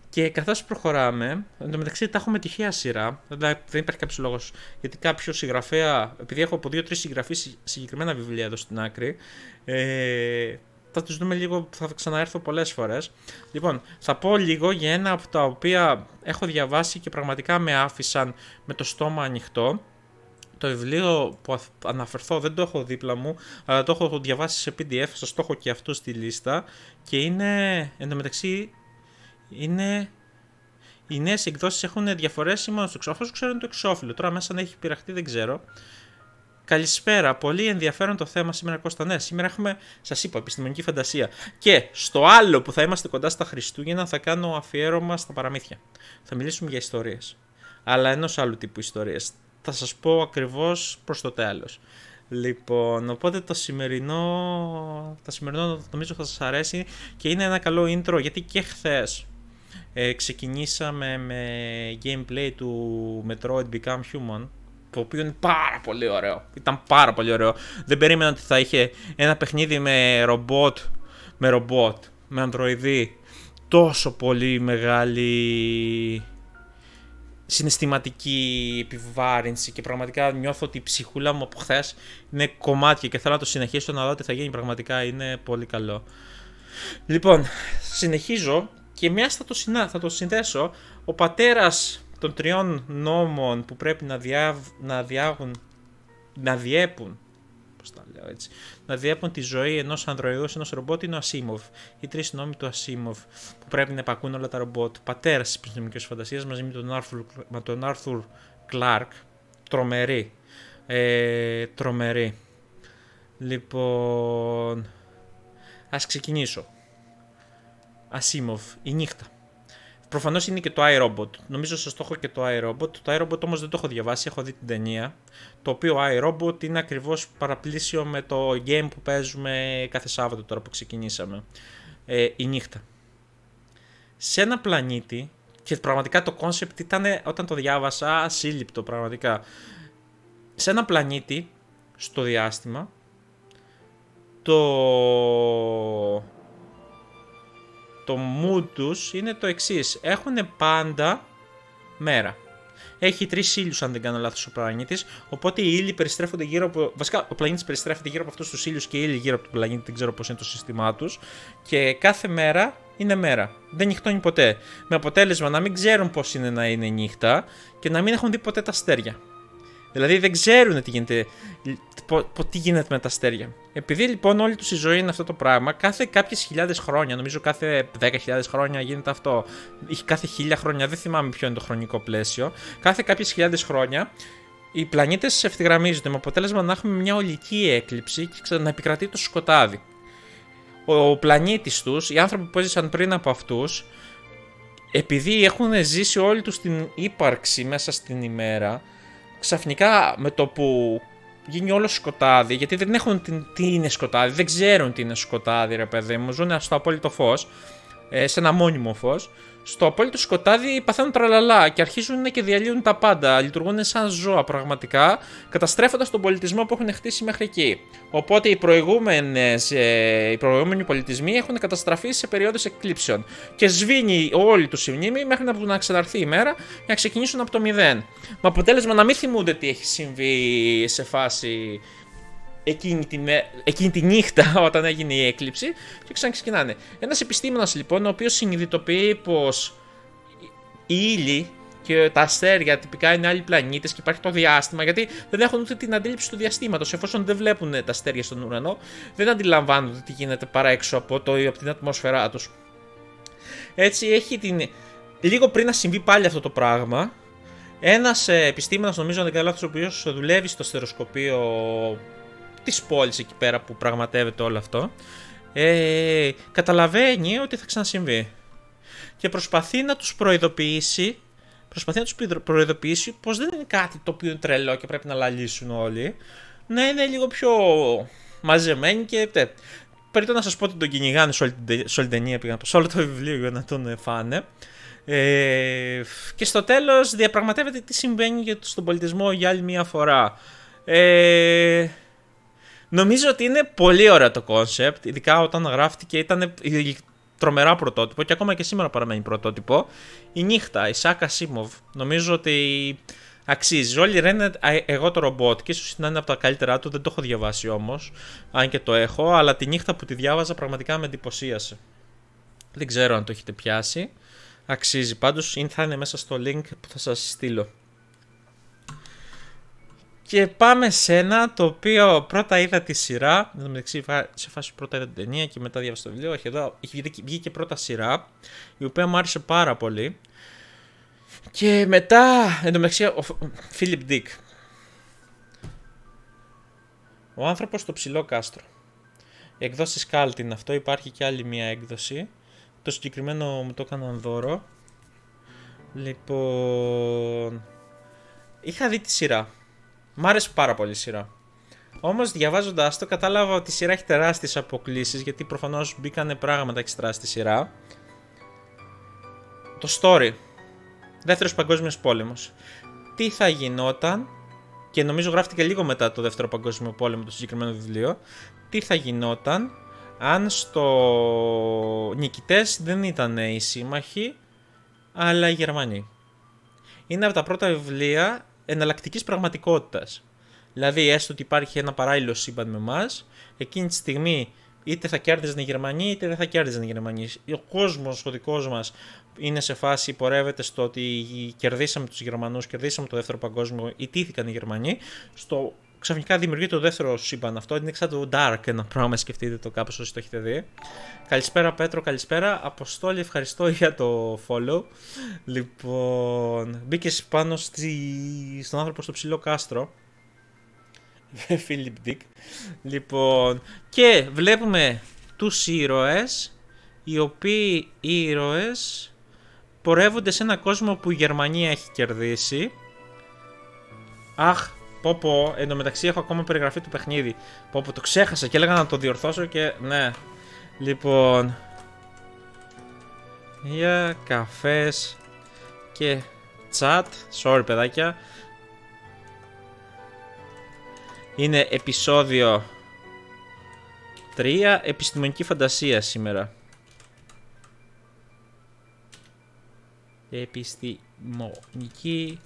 Και καθώς προχωράμε, εν τω μεταξύ τα έχουμε τυχαία σειρά, δηλαδή δεν υπάρχει κάποιος λόγος, γιατί κάποιο συγγραφέα, επειδή έχω από 2-3 συγγραφείς συγκεκριμένα βιβλία εδώ στην άκρη, θα τους δούμε λίγο, θα ξαναέρθω πολλές φορές. Λοιπόν, θα πω λίγο για ένα από τα οποία έχω διαβάσει και πραγματικά με άφησαν με το στόμα ανοιχτό. Το βιβλίο που αναφερθώ δεν το έχω δίπλα μου, αλλά το έχω διαβάσει σε PDF, σας το έχω και αυτό στη λίστα. Και είναι, εν τω μεταξύ, είναι... οι νέες εκδόσεις έχουν διαφορές μόνο στο εξώφυλλο. Ξέρω είναι το εξώφυλλο, τώρα μέσα αν έχει πειραχτεί δεν ξέρω. Καλησπέρα, πολύ ενδιαφέρον το θέμα σήμερα Κώστα. Ναι, σήμερα έχουμε, σας είπα, επιστημονική φαντασία. Και στο άλλο που θα είμαστε κοντά στα Χριστούγεννα θα κάνω αφιέρωμα στα παραμύθια. Θα μιλήσουμε για ιστορίες, αλλά ενός άλλου τύπου ιστορίες. Θα σας πω ακριβώς προς το τέλος. Λοιπόν, οπότε το σημερινό νομίζω θα σας αρέσει και είναι ένα καλό intro, γιατί και χθες ξεκινήσαμε με gameplay του Metro Become Human, το οποίο είναι πάρα πολύ ωραίο. Ήταν πάρα πολύ ωραίο. Δεν περίμενα ότι θα είχε ένα παιχνίδι με ρομπότ, με ανδροειδή, τόσο πολύ μεγάλη συναισθηματική επιβάρυνση και πραγματικά νιώθω ότι η ψυχούλα μου από χθες είναι κομμάτια και θέλω να το συνεχίσω, να δω τι θα γίνει, πραγματικά είναι πολύ καλό. Λοιπόν, συνεχίζω και μια θα το συνδέσω. Ο πατέρας των τριών νόμων που πρέπει να διέπουν πώς τα λέω έτσι, να διέπουν τη ζωή ενός ανδροειδούς, ενός ρομπότ, είναι ο Ασίμοβ. Οι τρεις νόμοι του Ασίμοβ που πρέπει να επακούν όλα τα ρομπότ. Πατέρας της επιστημονικής φαντασίας μαζί με τον Arthur Clark. Τρομερή. Τρομερή. Λοιπόν, ας ξεκινήσω. Ασίμοβ, η νύχτα. Προφανώς είναι και το iRobot. Νομίζω σας το έχω και το iRobot. Το iRobot όμως δεν το έχω διαβάσει, έχω δει την ταινία. Το οποίο iRobot είναι ακριβώς παραπλήσιο με το game που παίζουμε κάθε Σάββατο τώρα που ξεκινήσαμε. Η νύχτα. Σε ένα πλανήτη, και πραγματικά το concept ήταν όταν το διάβασα ασύλληπτο πραγματικά. Σε ένα πλανήτη, στο διάστημα, το mood τους είναι το εξής. Έχουν πάντα μέρα. Έχει τρεις ήλιους, αν δεν κάνω λάθος, ο πλανήτης. Οπότε οι ήλιοι περιστρέφονται γύρω από. Βασικά, ο πλανήτης περιστρέφεται γύρω από αυτούς τους ήλιους και οι ήλιοι γύρω από τον πλανήτη. Δεν ξέρω πώς είναι το σύστημά τους. Και κάθε μέρα είναι μέρα. Δεν νυχτώνει ποτέ. Με αποτέλεσμα να μην ξέρουν πώς είναι να είναι νύχτα και να μην έχουν δει ποτέ τα αστέρια. Δηλαδή δεν ξέρουν τι γίνεται με τα αστέρια. Επειδή λοιπόν όλη τους η ζωή είναι αυτό το πράγμα, κάθε κάποιες χιλιάδες χρόνια, νομίζω κάθε 10.000 χρόνια γίνεται αυτό, κάθε 1.000 χρόνια, δεν θυμάμαι ποιο είναι το χρονικό πλαίσιο, κάθε κάποιες χιλιάδες χρόνια οι πλανήτες ευθυγραμμίζονται με αποτέλεσμα να έχουμε μια ολική έκλειψη και να επικρατεί το σκοτάδι. Ο πλανήτης τους, οι άνθρωποι που έζησαν πριν από αυτούς, επειδή έχουν ζήσει όλη τους την ύπαρξη μέσα στην ημέρα, ξαφνικά με το που γίνει όλο σκοτάδι, γιατί δεν έχουν τι είναι σκοτάδι, δεν ξέρουν τι είναι σκοτάδι ρε παιδί μου, ζουν στο απόλυτο φως, σε ένα μόνιμο φως, στο απόλυτο σκοτάδι παθαίνουν τραλαλά και αρχίζουν και διαλύουν τα πάντα, λειτουργούν σαν ζώα πραγματικά, καταστρέφοντας τον πολιτισμό που έχουν χτίσει μέχρι εκεί. Οπότε οι προηγούμενοι πολιτισμοί έχουν καταστραφεί σε περίοδους εκλήψεων και σβήνει όλη του η μνήμη μέχρι να ξαναρθεί η μέρα και να ξεκινήσουν από το μηδέν. Με αποτέλεσμα να μην θυμούνται τι έχει συμβεί σε φάση εκείνη τη νύχτα όταν έγινε η έκλειψη και ξαναξεκινάνε. Ένας επιστήμονας λοιπόν, ο οποίος συνειδητοποιεί πως οι ύλοι και τα αστέρια τυπικά είναι άλλοι πλανήτες και υπάρχει το διάστημα, γιατί δεν έχουν ούτε την αντίληψη του διαστήματος, εφόσον δεν βλέπουν τα αστέρια στον ουρανό, δεν αντιλαμβάνονται τι γίνεται παρά έξω από την ατμόσφαιρά τους. Έτσι έχει την... Λίγο πριν να συμβεί πάλι αυτό το πράγμα, ένας επιστήμονας, νομίζω αν δεν κάνω λάθος, ο οποίος δουλεύει στο αστεροσκοπείο της πόλης εκεί πέρα που πραγματεύεται όλο αυτό, καταλαβαίνει ότι θα ξανασυμβεί και προσπαθεί να τους προειδοποιήσει πως δεν είναι κάτι το οποίο είναι τρελό και πρέπει να λαλήσουν όλοι, να είναι λίγο πιο μαζεμένοι και περίπου να σας πω ότι τον κυνηγάνε σε όλη την ταινία, σε όλο το βιβλίο για να τον φάνε. Και στο τέλος διαπραγματεύεται τι συμβαίνει στον πολιτισμό για άλλη μια φορά. Νομίζω ότι είναι πολύ ωραίο το concept, ειδικά όταν γράφτηκε. τρομερά πρωτότυπο και ακόμα και σήμερα παραμένει πρωτότυπο. Η νύχτα, η Σάκα Σίμοβ, νομίζω ότι αξίζει. Όλοι λένε εγώ το ρομπότ και ίσως να είναι από τα καλύτερά του, δεν το έχω διαβάσει όμως, αν και το έχω, αλλά τη νύχτα που τη διάβαζα πραγματικά με εντυπωσίασε. Δεν ξέρω αν το έχετε πιάσει. Αξίζει πάντως, ή θα είναι μέσα στο link που θα σας στείλω. Και πάμε σε ένα το οποίο πρώτα είδα τη σειρά. Σε φάση πρώτα είδα την ταινία και μετά διάβασα το βιβλίο. Όχι, εδώ βγήκε πρώτα σειρά, η οποία μου άρεσε πάρα πολύ. Και μετά, εντωμεταξύ, ο Philip Dick. Ο άνθρωπος στο ψηλό κάστρο. Η εκδόση Σκάλτ είναι αυτό, υπάρχει και άλλη μία έκδοση. Το συγκεκριμένο μου το έκαναν δώρο. Λοιπόν, είχα δει τη σειρά. Μ' άρεσε πάρα πολύ η σειρά. Όμως διαβάζοντας το κατάλαβα ότι η σειρά έχει τεράστιες αποκλίσεις, γιατί προφανώς μπήκανε πράγματα εξτρά στη σειρά. Το story. Δεύτερος Παγκόσμιος Πόλεμος. Τι θα γινόταν, και νομίζω γράφτηκε λίγο μετά το Δεύτερο Παγκόσμιο Πόλεμο το συγκεκριμένο βιβλίο, τι θα γινόταν αν στο νικητές δεν ήταν οι σύμμαχοι, αλλά οι Γερμανοί. Είναι από τα πρώτα βιβλία εναλλακτικής πραγματικότητας. Δηλαδή, έστω ότι υπάρχει ένα παράλληλο σύμπαν με εμάς, εκείνη τη στιγμή είτε θα κέρδιζαν οι Γερμανοί είτε δεν θα κέρδιζαν οι Γερμανοί. Ο κόσμος, ο δικός μας, είναι σε φάση, πορεύεται στο ότι κερδίσαμε τους Γερμανούς, κερδίσαμε το δεύτερο παγκόσμιο, ιτήθηκαν οι Γερμανοί. Στο ξαφνικά δημιουργεί το δεύτερο σύμπαν αυτό. Είναι σαν το Dark, ένα πράγμα. Σκεφτείτε το κάπως όσοι το έχετε δει. Καλησπέρα Πέτρο, καλησπέρα. Αποστόλη, ευχαριστώ για το follow. Λοιπόν, μπήκες πάνω στον άνθρωπο στο ψηλό κάστρο. Philip Dick. Λοιπόν, και βλέπουμε τους ήρωες, οι οποίοι ήρωες πορεύονται σε ένα κόσμο που η Γερμανία έχει κερδίσει. Αχ, πόπο, εν τω μεταξύ έχω ακόμα περιγραφή του παιχνίδι. Πόπο, το ξέχασα και έλεγα να το διορθώσω και ναι. Λοιπόν, για καφές και chat. Sorry παιδάκια. Είναι επεισόδιο 3, επιστημονική φαντασία σήμερα. Επιστημονική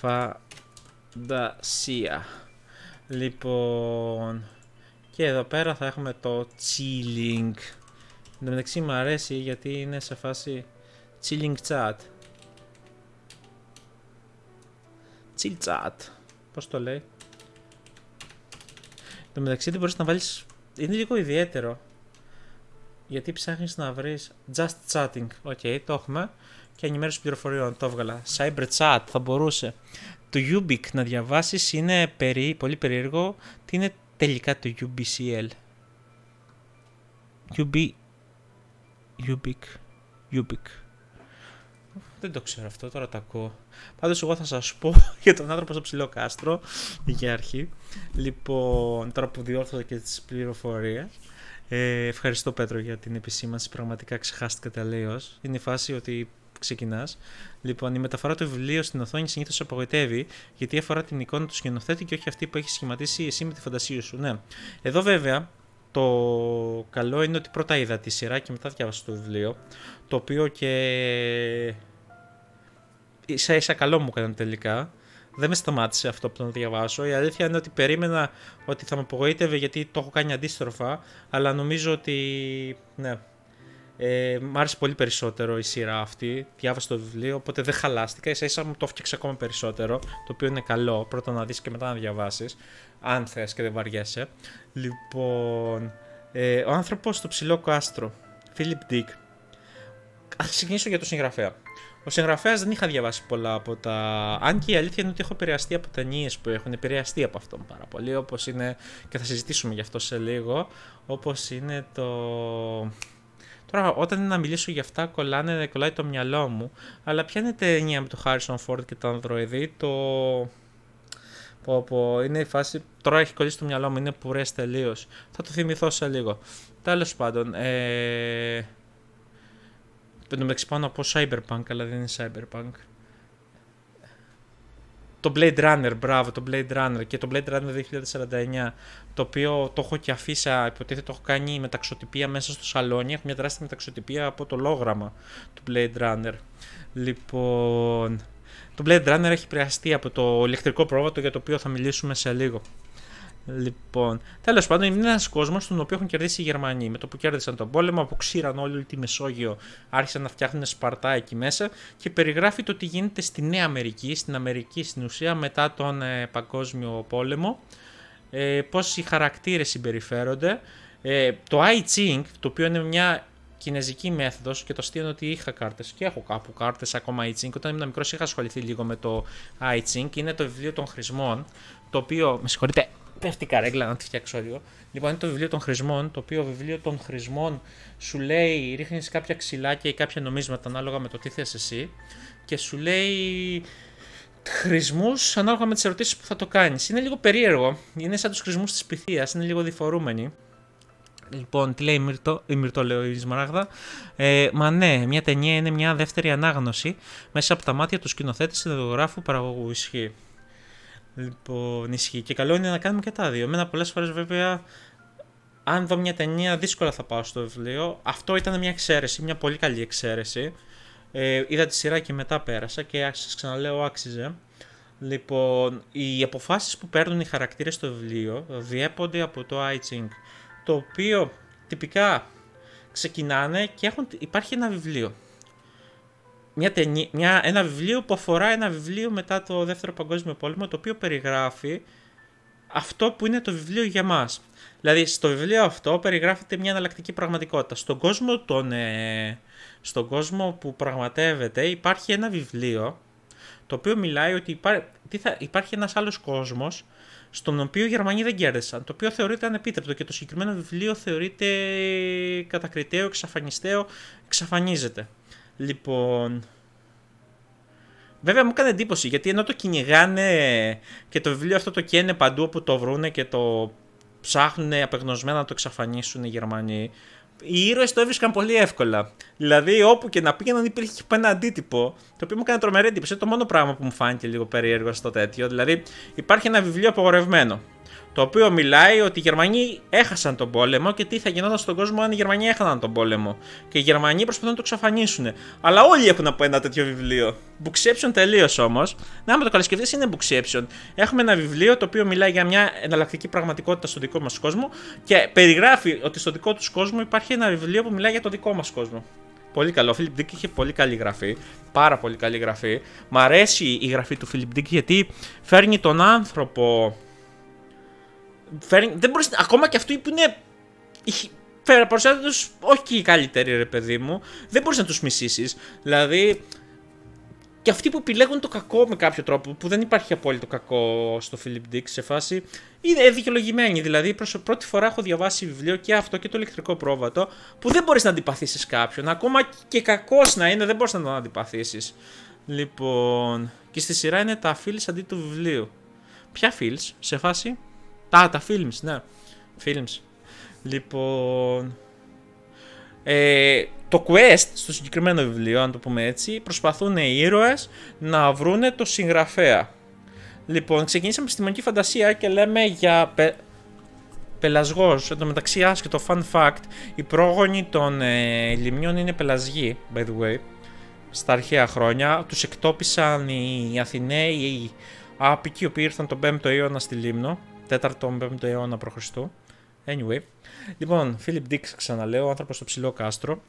φαντασία. Λοιπόν, και εδώ πέρα θα έχουμε το chilling. Εν τω μεταξύ μου αρέσει γιατί είναι σε φάση chilling chat. Chill chat, πώς το λέει. Εν τω μεταξύ δεν μπορείς να βάλεις, είναι λίγο ιδιαίτερο, γιατί ψάχνεις να βρεις just chatting. Οκ, το έχουμε. Και ενημέρωση πληροφοριών, το έβγαλα. Cyber chat θα μπορούσε. Το Ubik να διαβάσεις είναι πολύ περίεργο. Τι είναι τελικά το UBCL? Ubik. Δεν το ξέρω αυτό, τώρα το ακούω. Πάντως εγώ θα σας πω για τον άνθρωπο στο ψηλό κάστρο, για αρχή. Λοιπόν, τώρα που διόρθωσα και τις πληροφορίες. Ευχαριστώ Πέτρο για την επισήμανση, πραγματικά ξεχάστηκα τελείως. Είναι η φάση ότι ξεκινάς. Λοιπόν, η μεταφορά του βιβλίου στην οθόνη συνήθως απογοητεύει, γιατί αφορά την εικόνα του σκηνοθέτη και όχι αυτή που έχει σχηματίσει εσύ με τη φαντασία σου. Ναι. Εδώ βέβαια το καλό είναι ότι πρώτα είδα τη σειρά και μετά διάβασα το βιβλίο, το οποίο και ίσα ίσα καλό μου έκανε τελικά. Δεν με σταμάτησε αυτό που τον διαβάσω. Η αλήθεια είναι ότι περίμενα ότι θα με απογοήτευε, γιατί το έχω κάνει αντίστροφα, αλλά νομίζω ότι ναι. Μ' άρεσε πολύ περισσότερο η σειρά αυτή. Διάβασα το βιβλίο, οπότε δεν χαλάστηκα. Ίσα ίσα μου το έφτιαξε ακόμα περισσότερο. Το οποίο είναι καλό. Πρώτα να δεις και μετά να διαβάσεις, αν θες και δεν βαριέσαι. Λοιπόν, ο άνθρωπος στο ψηλό κάστρο. Philip Dick. Ας ξεκινήσω για τον συγγραφέα. Ο συγγραφέας δεν είχα διαβάσει πολλά από τα. Αν και η αλήθεια είναι ότι έχω επηρεαστεί από ταινίες που έχουν επηρεαστεί από αυτόν πάρα πολύ. Όπως είναι. Και θα συζητήσουμε γι' αυτό σε λίγο. Όπως είναι το. Τώρα, όταν να μιλήσω για αυτά, κολλάει το μυαλό μου. Αλλά ποια είναι η ταινία με το Harrison Ford και το ανδροειδή, το. Είναι η φάση. Τώρα έχει κολλήσει το μυαλό μου, είναι πουρές τελείως. Θα το θυμηθώ σε λίγο. Τέλος πάντων. Εν τω μεταξύ πάω να πω Cyberpunk, αλλά δεν είναι Cyberpunk. Το Blade Runner, μπράβο, το Blade Runner και το Blade Runner 2049, το οποίο το έχω και αφήσα, υποτίθεται το έχω κάνει μεταξωτυπία μέσα στο σαλόνι, έχω μια τεράστια μεταξωτυπία από το λόγραμμα του Blade Runner. Λοιπόν, το Blade Runner έχει επηρεαστεί από το ηλεκτρικό πρόβατο για το οποίο θα μιλήσουμε σε λίγο. Λοιπόν, τέλος πάντων, είναι ένας κόσμος στον οποίο έχουν κερδίσει οι Γερμανοί. Με το που κέρδισαν τον πόλεμο, αποξήραν όλη τη Μεσόγειο, άρχισαν να φτιάχνουν Σπαρτά εκεί μέσα και περιγράφει το τι γίνεται στη Νέα Αμερική, στην Αμερική στην ουσία μετά τον Παγκόσμιο Πόλεμο, πώς οι χαρακτήρες συμπεριφέρονται. Το I Ching, το οποίο είναι μια κινέζικη μέθοδος, και το αστείο είναι ότι είχα κάρτες και έχω κάπου κάρτες ακόμα I Ching. Όταν ήμουν μικρός είχα ασχοληθεί λίγο με το I Ching, είναι το βιβλίο των χρησμών, το οποίο, με συγχωρείτε, πέφτει καρέγκλα να τη φτιάξω λίγο. Λοιπόν, είναι το βιβλίο των χρησμών, το οποίο βιβλίο των χρησμών σου λέει, ρίχνεις κάποια ξυλάκια ή κάποια νομίσματα ανάλογα με το τι θες εσύ και σου λέει χρησμούς ανάλογα με τις ερωτήσεις που θα το κάνεις. Είναι λίγο περίεργο, είναι σαν τους χρησμούς της πυθίας, είναι λίγο διφορούμενοι. Λοιπόν, τι λέει η Μυρτώ, λέω η Σμαράγδα. Μα ναι, μια ταινία είναι μια δεύτερη ανάγνωση μέσα από τα μάτια του σκηνοθέτη, συνδεδογράφου, παραγωγού. Ισχύει. Λοιπόν, ισχύει. Και καλό είναι να κάνουμε και τα δύο. Εμένα πολλές φορές βέβαια, αν δω μια ταινία, δύσκολα θα πάω στο βιβλίο. Αυτό ήταν μια εξαίρεση, μια πολύ καλή εξαίρεση. Είδα τη σειρά και μετά πέρασα και σας ξαναλέω, άξιζε. Λοιπόν, οι αποφάσεις που παίρνουν οι χαρακτήρες στο βιβλίο διέπονται από το I Ching, το οποίο τυπικά ξεκινάνε και έχουν, υπάρχει ένα βιβλίο. Ένα βιβλίο που αφορά ένα βιβλίο μετά το Δεύτερο Παγκόσμιο Πόλεμο, το οποίο περιγράφει αυτό που είναι το βιβλίο για μας. Δηλαδή στο βιβλίο αυτό περιγράφεται μια εναλλακτική πραγματικότητα. Στον κόσμο που πραγματεύεται υπάρχει ένα βιβλίο το οποίο μιλάει ότι υπάρχει ένας άλλος κόσμος στον οποίο οι Γερμανοί δεν κέρδισαν, το οποίο θεωρείται ανεπίτρεπτο και το συγκεκριμένο βιβλίο θεωρείται κατακριτέο, εξαφανιστέο, εξαφανίζεται. Λοιπόν, βέβαια μου έκανε εντύπωση, γιατί ενώ το κυνηγάνε και το βιβλίο αυτό το καίνε παντού όπου το βρούνε και το ψάχνουν απεγνωσμένα να το εξαφανίσουν οι Γερμανοί, οι ήρωες το έβρισκαν πολύ εύκολα. Δηλαδή όπου και να πήγαιναν υπήρχε ένα αντίτυπο, το οποίο μου έκανε τρομερή εντύπωση. Είναι το μόνο πράγμα που μου φάνηκε λίγο περίεργο στο τέτοιο. Δηλαδή υπάρχει ένα βιβλίο απογορευμένο, το οποίο μιλάει ότι οι Γερμανοί έχασαν τον πόλεμο και τι θα γινόταν στον κόσμο αν οι Γερμανοί έχαναν τον πόλεμο. Και οι Γερμανοί προσπαθούν να το εξαφανίσουν. Αλλά όλοι έχουν από ένα τέτοιο βιβλίο. Μπουξέψιον τελείως όμως. Να, με το καλοσκεφτείς, είναι μπουξέψιον. Έχουμε ένα βιβλίο το οποίο μιλάει για μια εναλλακτική πραγματικότητα στον δικό μας κόσμο και περιγράφει ότι στον δικό τους κόσμο υπάρχει ένα βιβλίο που μιλάει για τον δικό μας κόσμο. Πολύ καλό. Ο Philip Dick είχε πολύ καλή γραφή. Πάρα πολύ καλή γραφή. Μ' αρέσει η γραφή του Philip Dick γιατί φέρνει τον άνθρωπο. Δεν μπορείς, ακόμα και αυτοί που είναι παρουσιάζονται τους όχι και οι καλύτεροι, ρε παιδί μου, δεν μπορείς να τους μισήσεις. Δηλαδή και αυτοί που επιλέγουν το κακό με κάποιο τρόπο, που δεν υπάρχει απόλυτο κακό στο Philip Dick σε φάση, είναι δικαιολογημένοι. Δηλαδή πρώτη φορά έχω διαβάσει βιβλίο, και αυτό και το ηλεκτρικό πρόβατο, που δεν μπορείς να αντιπαθήσεις κάποιον. Ακόμα και κακός να είναι, δεν μπορείς να τον αντιπαθήσεις. Λοιπόν, και στη σειρά είναι τα φίλς αντί του βιβλίου. Ποια φίλς σε φάση? Τα films, ναι. Films. Λοιπόν, το quest στο συγκεκριμένο βιβλίο, αν το πούμε έτσι, προσπαθούν οι ήρωες να βρούνε το συγγραφέα. Λοιπόν, ξεκινήσαμε επιστημονική φαντασία και λέμε για πελασγός. Εν τω μεταξύ, άσχετο fun fact, οι πρόγονοι των λιμνιών είναι πελασγοί, by the way. Στα αρχαία χρόνια τους εκτόπισαν οι Αθηναίοι, οι άπικοι, οι οποίοι ήρθαν τον 5ο αιώνα στη Λίμνο. 4ο-5ο αιώνα π.Χ. Anyway. Λοιπόν, Philip Dick, ξαναλέω, Ο άνθρωπος στο ψηλό κάστρο.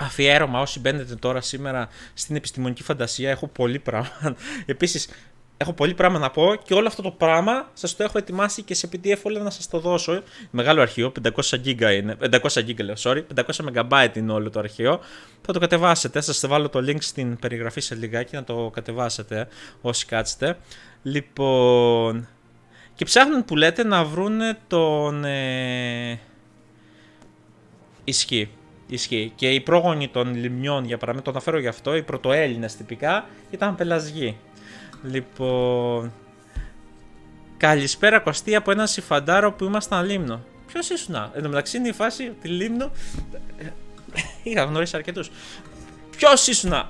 Αφιέρωμα, όσοι μπαίνετε τώρα σήμερα στην επιστημονική φαντασία, έχω πολύ πράγμα. Επίσης, έχω πολύ πράγμα να πω και όλο αυτό το πράγμα σας το έχω ετοιμάσει και σε PDF όλα να σας το δώσω. Μεγάλο αρχείο, 500 γίγκα είναι. 500 MB είναι όλο το αρχείο. Θα το κατεβάσετε. Σας θα βάλω το link στην περιγραφή σε λιγάκι να το κατεβάσετε όσοι κάτσετε. Λοιπόν. Και ψάχνουν που λέτε να βρούνε τον ισχύ. Και οι πρόγονοι των λιμνιών, για παράδειγμα, το αναφέρω γι' αυτό, οι πρωτοέλληνες τυπικά, ήταν πελασγοί. Λοιπόν, καλησπέρα Κωστή από έναν Σιφαντάρο που ήμασταν Λίμνο. Ποιος ήσουνα? Εν τω μεταξύ είναι η φάση, τη Λίμνο, είχα γνωρίσει αρκετούς. Ποιος ήσουνα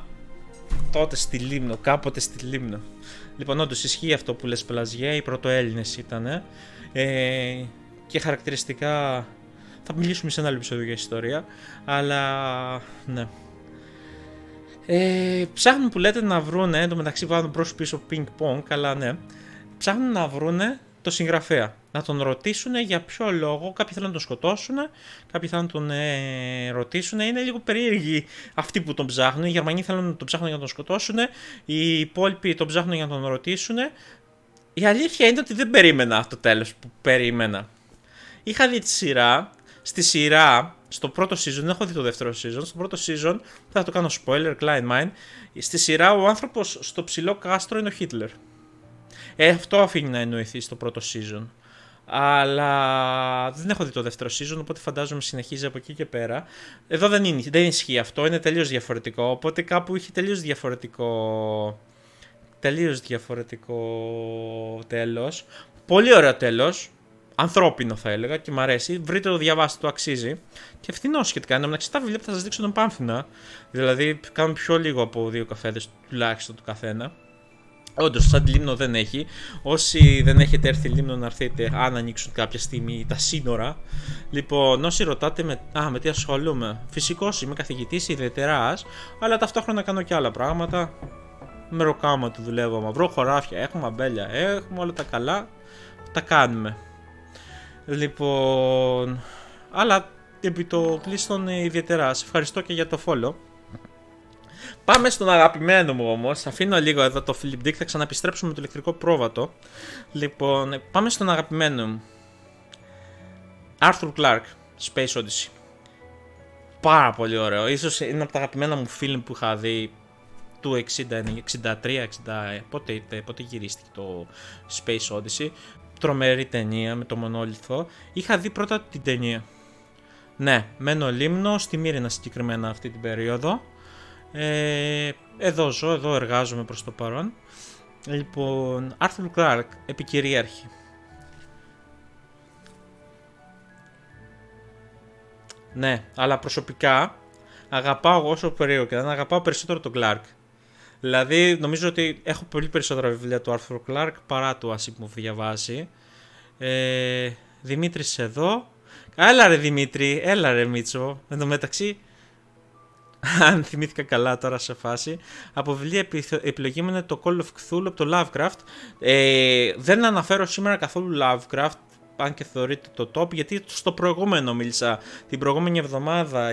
τότε στη Λίμνο, κάποτε στη Λίμνο. Λοιπόν, όντως ισχύει αυτό που λες Πλαζιέ, οι πρωτοέλληνες ήτανε. Και χαρακτηριστικά θα μιλήσουμε σε ένα άλλο επεισόδιο για ιστορία, αλλά ναι. Ψάχνουν που λέτε να βρούνε, εν τω μεταξύ βάζουν προς πίσω πινκ πονκ, αλλά ναι, ψάχνουν να βρούνε το συγγραφέα, να τον ρωτήσουν για ποιο λόγο, κάποιοι θέλουν να τον σκοτώσουν, κάποιοι θέλουν να τον ρωτήσουν, είναι λίγο περίεργοι αυτοί που τον ψάχνουν, οι Γερμανοί θέλουν να τον ψάχνουν για να τον σκοτώσουν, οι υπόλοιποι τον ψάχνουν για να τον ρωτήσουν. Η αλήθεια είναι ότι δεν περίμενα το τέλος που περίμενα. Είχα δει τη σειρά, στο πρώτο season, δεν έχω δει το δεύτερο season, στο πρώτο season, θα το κάνω spoiler, client mine, στη σειρά ο άνθρωπος στο ψηλό κάστρο είναι ο Χίτλερ. Αυτό αφήνει να εννοηθεί στο πρώτο season. Αλλά δεν έχω δει το δεύτερο season, οπότε φαντάζομαι συνεχίζει από εκεί και πέρα. Εδώ δεν ισχύει αυτό, είναι τελείως διαφορετικό, οπότε κάπου είχε τελείως διαφορετικό τέλος. Πολύ ωραίο τέλος. Ανθρώπινο θα έλεγα και μ' αρέσει. Βρείτε το, διαβάστε το, αξίζει. Και φθηνό σχετικά. Ενώ μεταξύ τα βιβλία που θα σας δείξω τον πάμφυνα. Δηλαδή κάνουν πιο λίγο από 2 καφέδες τουλάχιστον του καθένα. Όντως, σαν Λίμνο δεν έχει. Όσοι δεν έχετε έρθει Λίμνο να έρθετε αν ανοίξουν κάποια στιγμή τα σύνορα. Λοιπόν, όσοι ρωτάτε με τι ασχολούμαι. Φυσικός είμαι, καθηγητής ιδιαιτεράς. Αλλά ταυτόχρονα κάνω και άλλα πράγματα. Με ροκάμα του δουλεύω, μαυρό χωράφια, έχουμε αμπέλια, έχουμε όλα τα καλά. Τα κάνουμε. Λοιπόν, αλλά επί το κλείστον ιδιαίτερα, σε ευχαριστώ και για το follow. Πάμε στον αγαπημένο μου όμως, αφήνω λίγο εδώ το Philip Dick, θα ξαναπιστρέψουμε με το ηλεκτρικό πρόβατο. Λοιπόν, πάμε στον αγαπημένο μου Arthur Clark, Space Odyssey. Πάρα πολύ ωραίο, ίσως είναι από τα αγαπημένα μου film που είχα δει του 1963, πότε γυρίστηκε το Space Odyssey. Τρομερή ταινία με το μονόλιθο. Είχα δει πρώτα την ταινία. Ναι, μένω Λίμνο, στη Μύρινα συγκεκριμένα αυτή την περίοδο. Εδώ ζω, εδώ εργάζομαι προς το παρόν. Λοιπόν, Arthur Clark, Επικυρίαρχη. Ναι, αλλά προσωπικά αγαπάω όσο περίοδο και δεν αγαπάω περισσότερο τον Clark. Δηλαδή, νομίζω ότι έχω πολύ περισσότερα βιβλία του Arthur Clark παρά του Asimov διαβάσει. Δημήτρης εδώ. Έλα ρε Δημήτρη, έλα ρε Μίτσο. Εν τω μεταξύ, αν θυμήθηκα καλά τώρα σε φάση, από βιβλία επιλογή μου είναι το Call of Cthulhu από το Lovecraft. Δεν αναφέρω σήμερα καθόλου Lovecraft, αν και θεωρείτε το top, γιατί στο προηγούμενο μίλησα την προηγούμενη εβδομάδα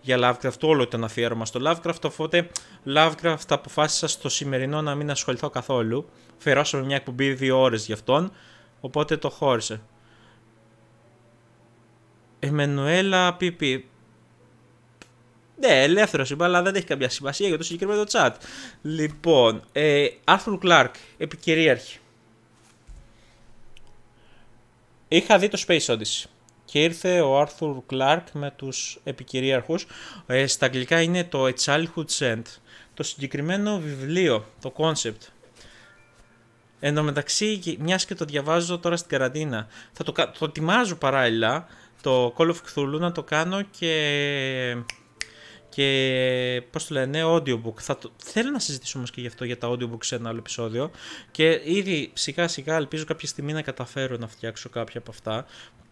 για Lovecraft, όλο ήταν αφιέρωμα στο Lovecraft, οπότε Lovecraft αποφάσισα στο σημερινό να μην ασχοληθώ καθόλου. Φερώσαμε μια εκπομπή 2 ώρες γι' αυτόν, οπότε το χώρισε. Εμμανουέλα PP. Ναι, ελεύθερος είπα, αλλά δεν έχει καμιά σημασία για το συγκεκριμένο chat. Λοιπόν, Arthur Clark, Επικυρίαρχη. Είχα δει το Space Odyssey και ήρθε ο Arthur Clark με τους επικυρίαρχους. Στα αγγλικά είναι το Childhood's End. Το συγκεκριμένο βιβλίο, το concept. Εν τω μεταξύ, μιας και το διαβάζω τώρα στην καραντίνα, θα το ετοιμάζω παράλληλα, το Call of Cthulhu, να το κάνω και πώς το λένε, audiobook. Θέλω να συζητήσουμε όμως και γι' αυτό, για τα audiobook, σε ένα άλλο επεισόδιο. Και ήδη σιγά σιγά ελπίζω κάποια στιγμή να καταφέρω να φτιάξω κάποια από αυτά.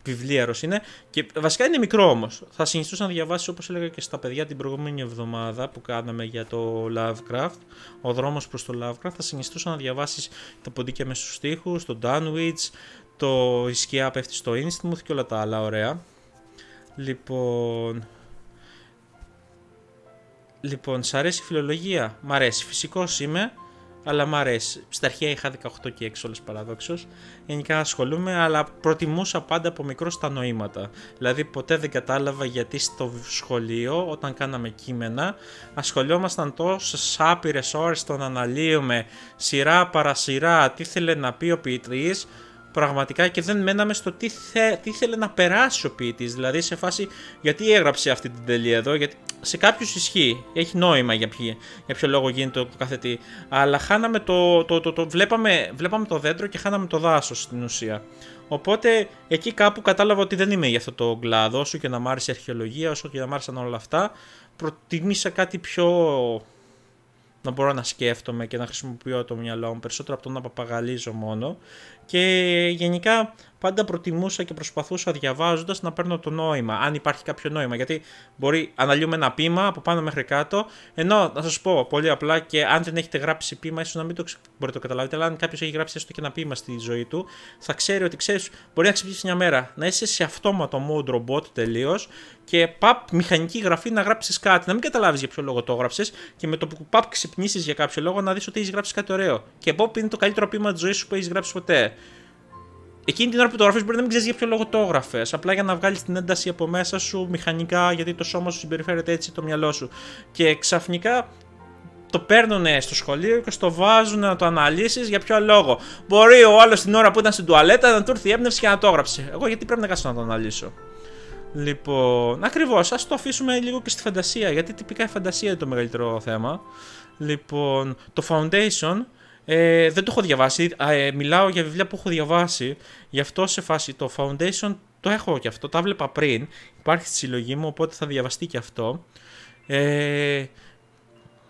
Βιβλίαρος είναι. Και βασικά είναι μικρό όμως. Θα συνιστούσα να διαβάσεις, όπως έλεγα και στα παιδιά την προηγούμενη εβδομάδα που κάναμε για το Lovecraft, ο δρόμος προς το Lovecraft, θα συνιστούσα να διαβάσεις τα ποντίκια με στους στίχους, το Dunwich, το η σκιά πέφτει στο Innsmouth και όλα τα άλλα ωραία. Λοιπόν, σ' αρέσει η φιλολογία. Μ' αρέσει. Φυσικός είμαι, αλλά μ' αρέσει. Στα αρχαία είχα 18 και 6 όλες παραδόξως. Γενικά ασχολούμαι, αλλά προτιμούσα πάντα από μικρός τα νοήματα. Δηλαδή, ποτέ δεν κατάλαβα γιατί στο σχολείο, όταν κάναμε κείμενα, ασχολιόμασταν τόσες άπειρες ώρες το να αναλύουμε σειρά παρασυρά τι θέλει να πει ο ποιητής. Πραγματικά, και δεν μέναμε στο τι ήθελε να περάσει ο ποιητής. Δηλαδή, σε φάση γιατί έγραψε αυτή την τελεία εδώ, γιατί σε κάποιους ισχύει, έχει νόημα για ποιο λόγο γίνεται το κάθε τι. Αλλά χάναμε βλέπαμε το δέντρο και χάναμε το δάσος στην ουσία. Οπότε εκεί κάπου κατάλαβα ότι δεν είμαι για αυτό το κλάδο. Όσο και να μ' άρεσε η αρχαιολογία, όσο και να μ' άρεσαν όλα αυτά, προτιμήσα κάτι πιο να μπορώ να σκέφτομαι και να χρησιμοποιώ το μυαλό μου περισσότερο από το να παπαγαλίζω μόνο. Και γενικά πάντα προτιμούσα και προσπαθούσα διαβάζοντας να παίρνω το νόημα, αν υπάρχει κάποιο νόημα. Γιατί μπορεί αναλύουμε ένα ποίημα από πάνω μέχρι κάτω, ενώ να σας πω πολύ απλά, και αν δεν έχετε γράψει ποίημα, ίσως να μην το μπορείτε να καταλάβετε, αλλά αν κάποιος έχει γράψει έστω και ένα ποίημα στη ζωή του, θα ξέρει ότι ξέρεις, μπορεί να ξυπνήσεις μια μέρα, να είσαι σε αυτόματο mode ρομπότ τελείως και παπ, μηχανική γραφή να γράψεις κάτι, να μην καταλάβεις για ποιο λόγο το έγραψες, και με το που παπ ξυπνήσεις για κάποιο λόγο να δεις ότι έχεις γράψει κάτι ωραίο. Και παπ είναι το καλύτερο ποίημα της ζωής σου που έχεις γράψει ποτέ. Εκείνη την ώρα που το γράφεις μπορεί να μην ξέρεις για ποιο λόγο το έγραφες, απλά για να βγάλεις την ένταση από μέσα σου μηχανικά, γιατί το σώμα σου συμπεριφέρεται έτσι, το μυαλό σου. Και ξαφνικά το παίρνουν στο σχολείο και στο βάζουν να το αναλύσεις για ποιο λόγο. Μπορεί ο άλλος την ώρα που ήταν στην τουαλέτα να του έρθει η έμπνευση και να το έγραψε. Εγώ γιατί πρέπει να κάτσω να το αναλύσω. Λοιπόν, ακριβώς, ας το αφήσουμε λίγο και στη φαντασία, γιατί τυπικά η φαντασία είναι το μεγαλύτερο θέμα. Λοιπόν, το Foundation. Δεν το έχω διαβάσει, μιλάω για βιβλία που έχω διαβάσει. Γι' αυτό σε φάση το Foundation το έχω και αυτό, τα βλέπα πριν. Υπάρχει στη συλλογή μου, οπότε θα διαβαστεί και αυτό.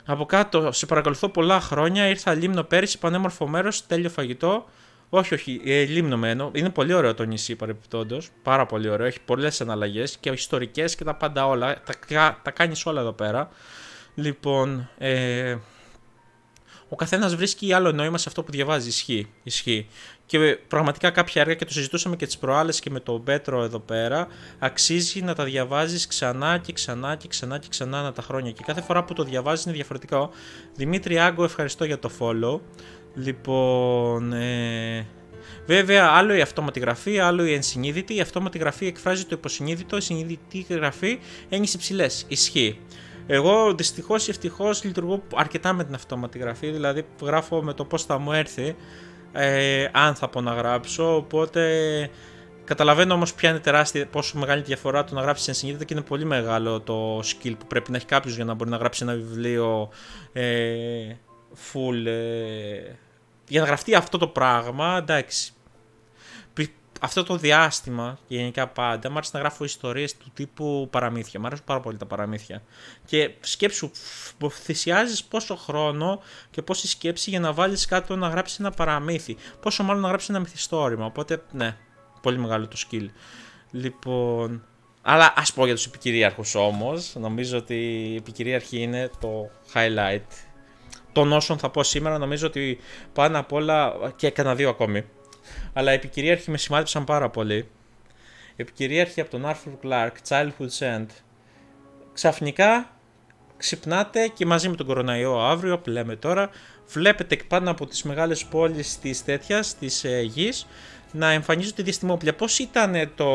Από κάτω, σε παρακολουθώ πολλά χρόνια. Ήρθα Λίμνο πέρυσι, πανέμορφο μέρος, τέλειο φαγητό. Όχι, Λίμνο μένω. Είναι πολύ ωραίο το νησί παρεπιπτόντως. Πάρα πολύ ωραίο. Έχει πολλές αναλλαγές και ιστορικές και τα πάντα όλα. Τα κάνεις όλα εδώ πέρα. Λοιπόν, ο καθένας βρίσκει άλλο νόημα σε αυτό που διαβάζει. Ισχύει. Και πραγματικά κάποια έργα, και το συζητούσαμε και τις προάλλες και με τον Πέτρο εδώ πέρα, αξίζει να τα διαβάζεις ξανά και ξανά και ξανά και ξανά ανά τα χρόνια. Και κάθε φορά που το διαβάζεις είναι διαφορετικό. Δημήτρη Άγκο, ευχαριστώ για το follow. Λοιπόν, βέβαια, άλλο η αυτόματη γραφή, άλλο η ενσυνείδητη. Η αυτόματη γραφή εκφράζει το υποσυνείδητο, η συνειδητή γραφή έννοιες υψηλές. Ισχύει. Εγώ δυστυχώς ή ευτυχώς λειτουργώ αρκετά με την αυτόματη γραφή, δηλαδή γράφω με το πώς θα μου έρθει, αν θα πω να γράψω, οπότε καταλαβαίνω όμως ποια είναι τεράστια, πόσο μεγάλη διαφορά το να γράψεις ενσυνείδητα, και είναι πολύ μεγάλο το skill που πρέπει να έχει κάποιος για να μπορεί να γράψει ένα βιβλίο full, για να γραφτεί αυτό το πράγμα, εντάξει. Αυτό το διάστημα, γενικά πάντα, μου άρεσε να γράφω ιστορίες του τύπου παραμύθια. Μου αρέσουν πάρα πολύ τα παραμύθια. Και σκέψου, θυσιάζεις πόσο χρόνο και πόση σκέψη για να βάλεις κάτω να γράψεις ένα παραμύθι. Πόσο μάλλον να γράψεις ένα μυθιστόρημα. Οπότε, ναι, πολύ μεγάλο το skill. Λοιπόν, αλλά ας πω για τους επικυρίαρχους όμως. Νομίζω ότι η επικυρίαρχη είναι το highlight των όσων θα πω σήμερα. Νομίζω ότι πάνω απ' όλα, και έκανα δύο ακόμη. Αλλά οι επικυρίαρχοι με σημάδεψαν πάρα πολύ. Επικυρίαρχοι από τον Arthur Clark, Childhood's End. Ξαφνικά ξυπνάτε και μαζί με τον κοροναϊό αύριο που λέμε τώρα, βλέπετε πάνω από τις μεγάλες πόλεις της τέτοιας, της γης, να εμφανίζονται διαστημόπλια. Πώς ήταν το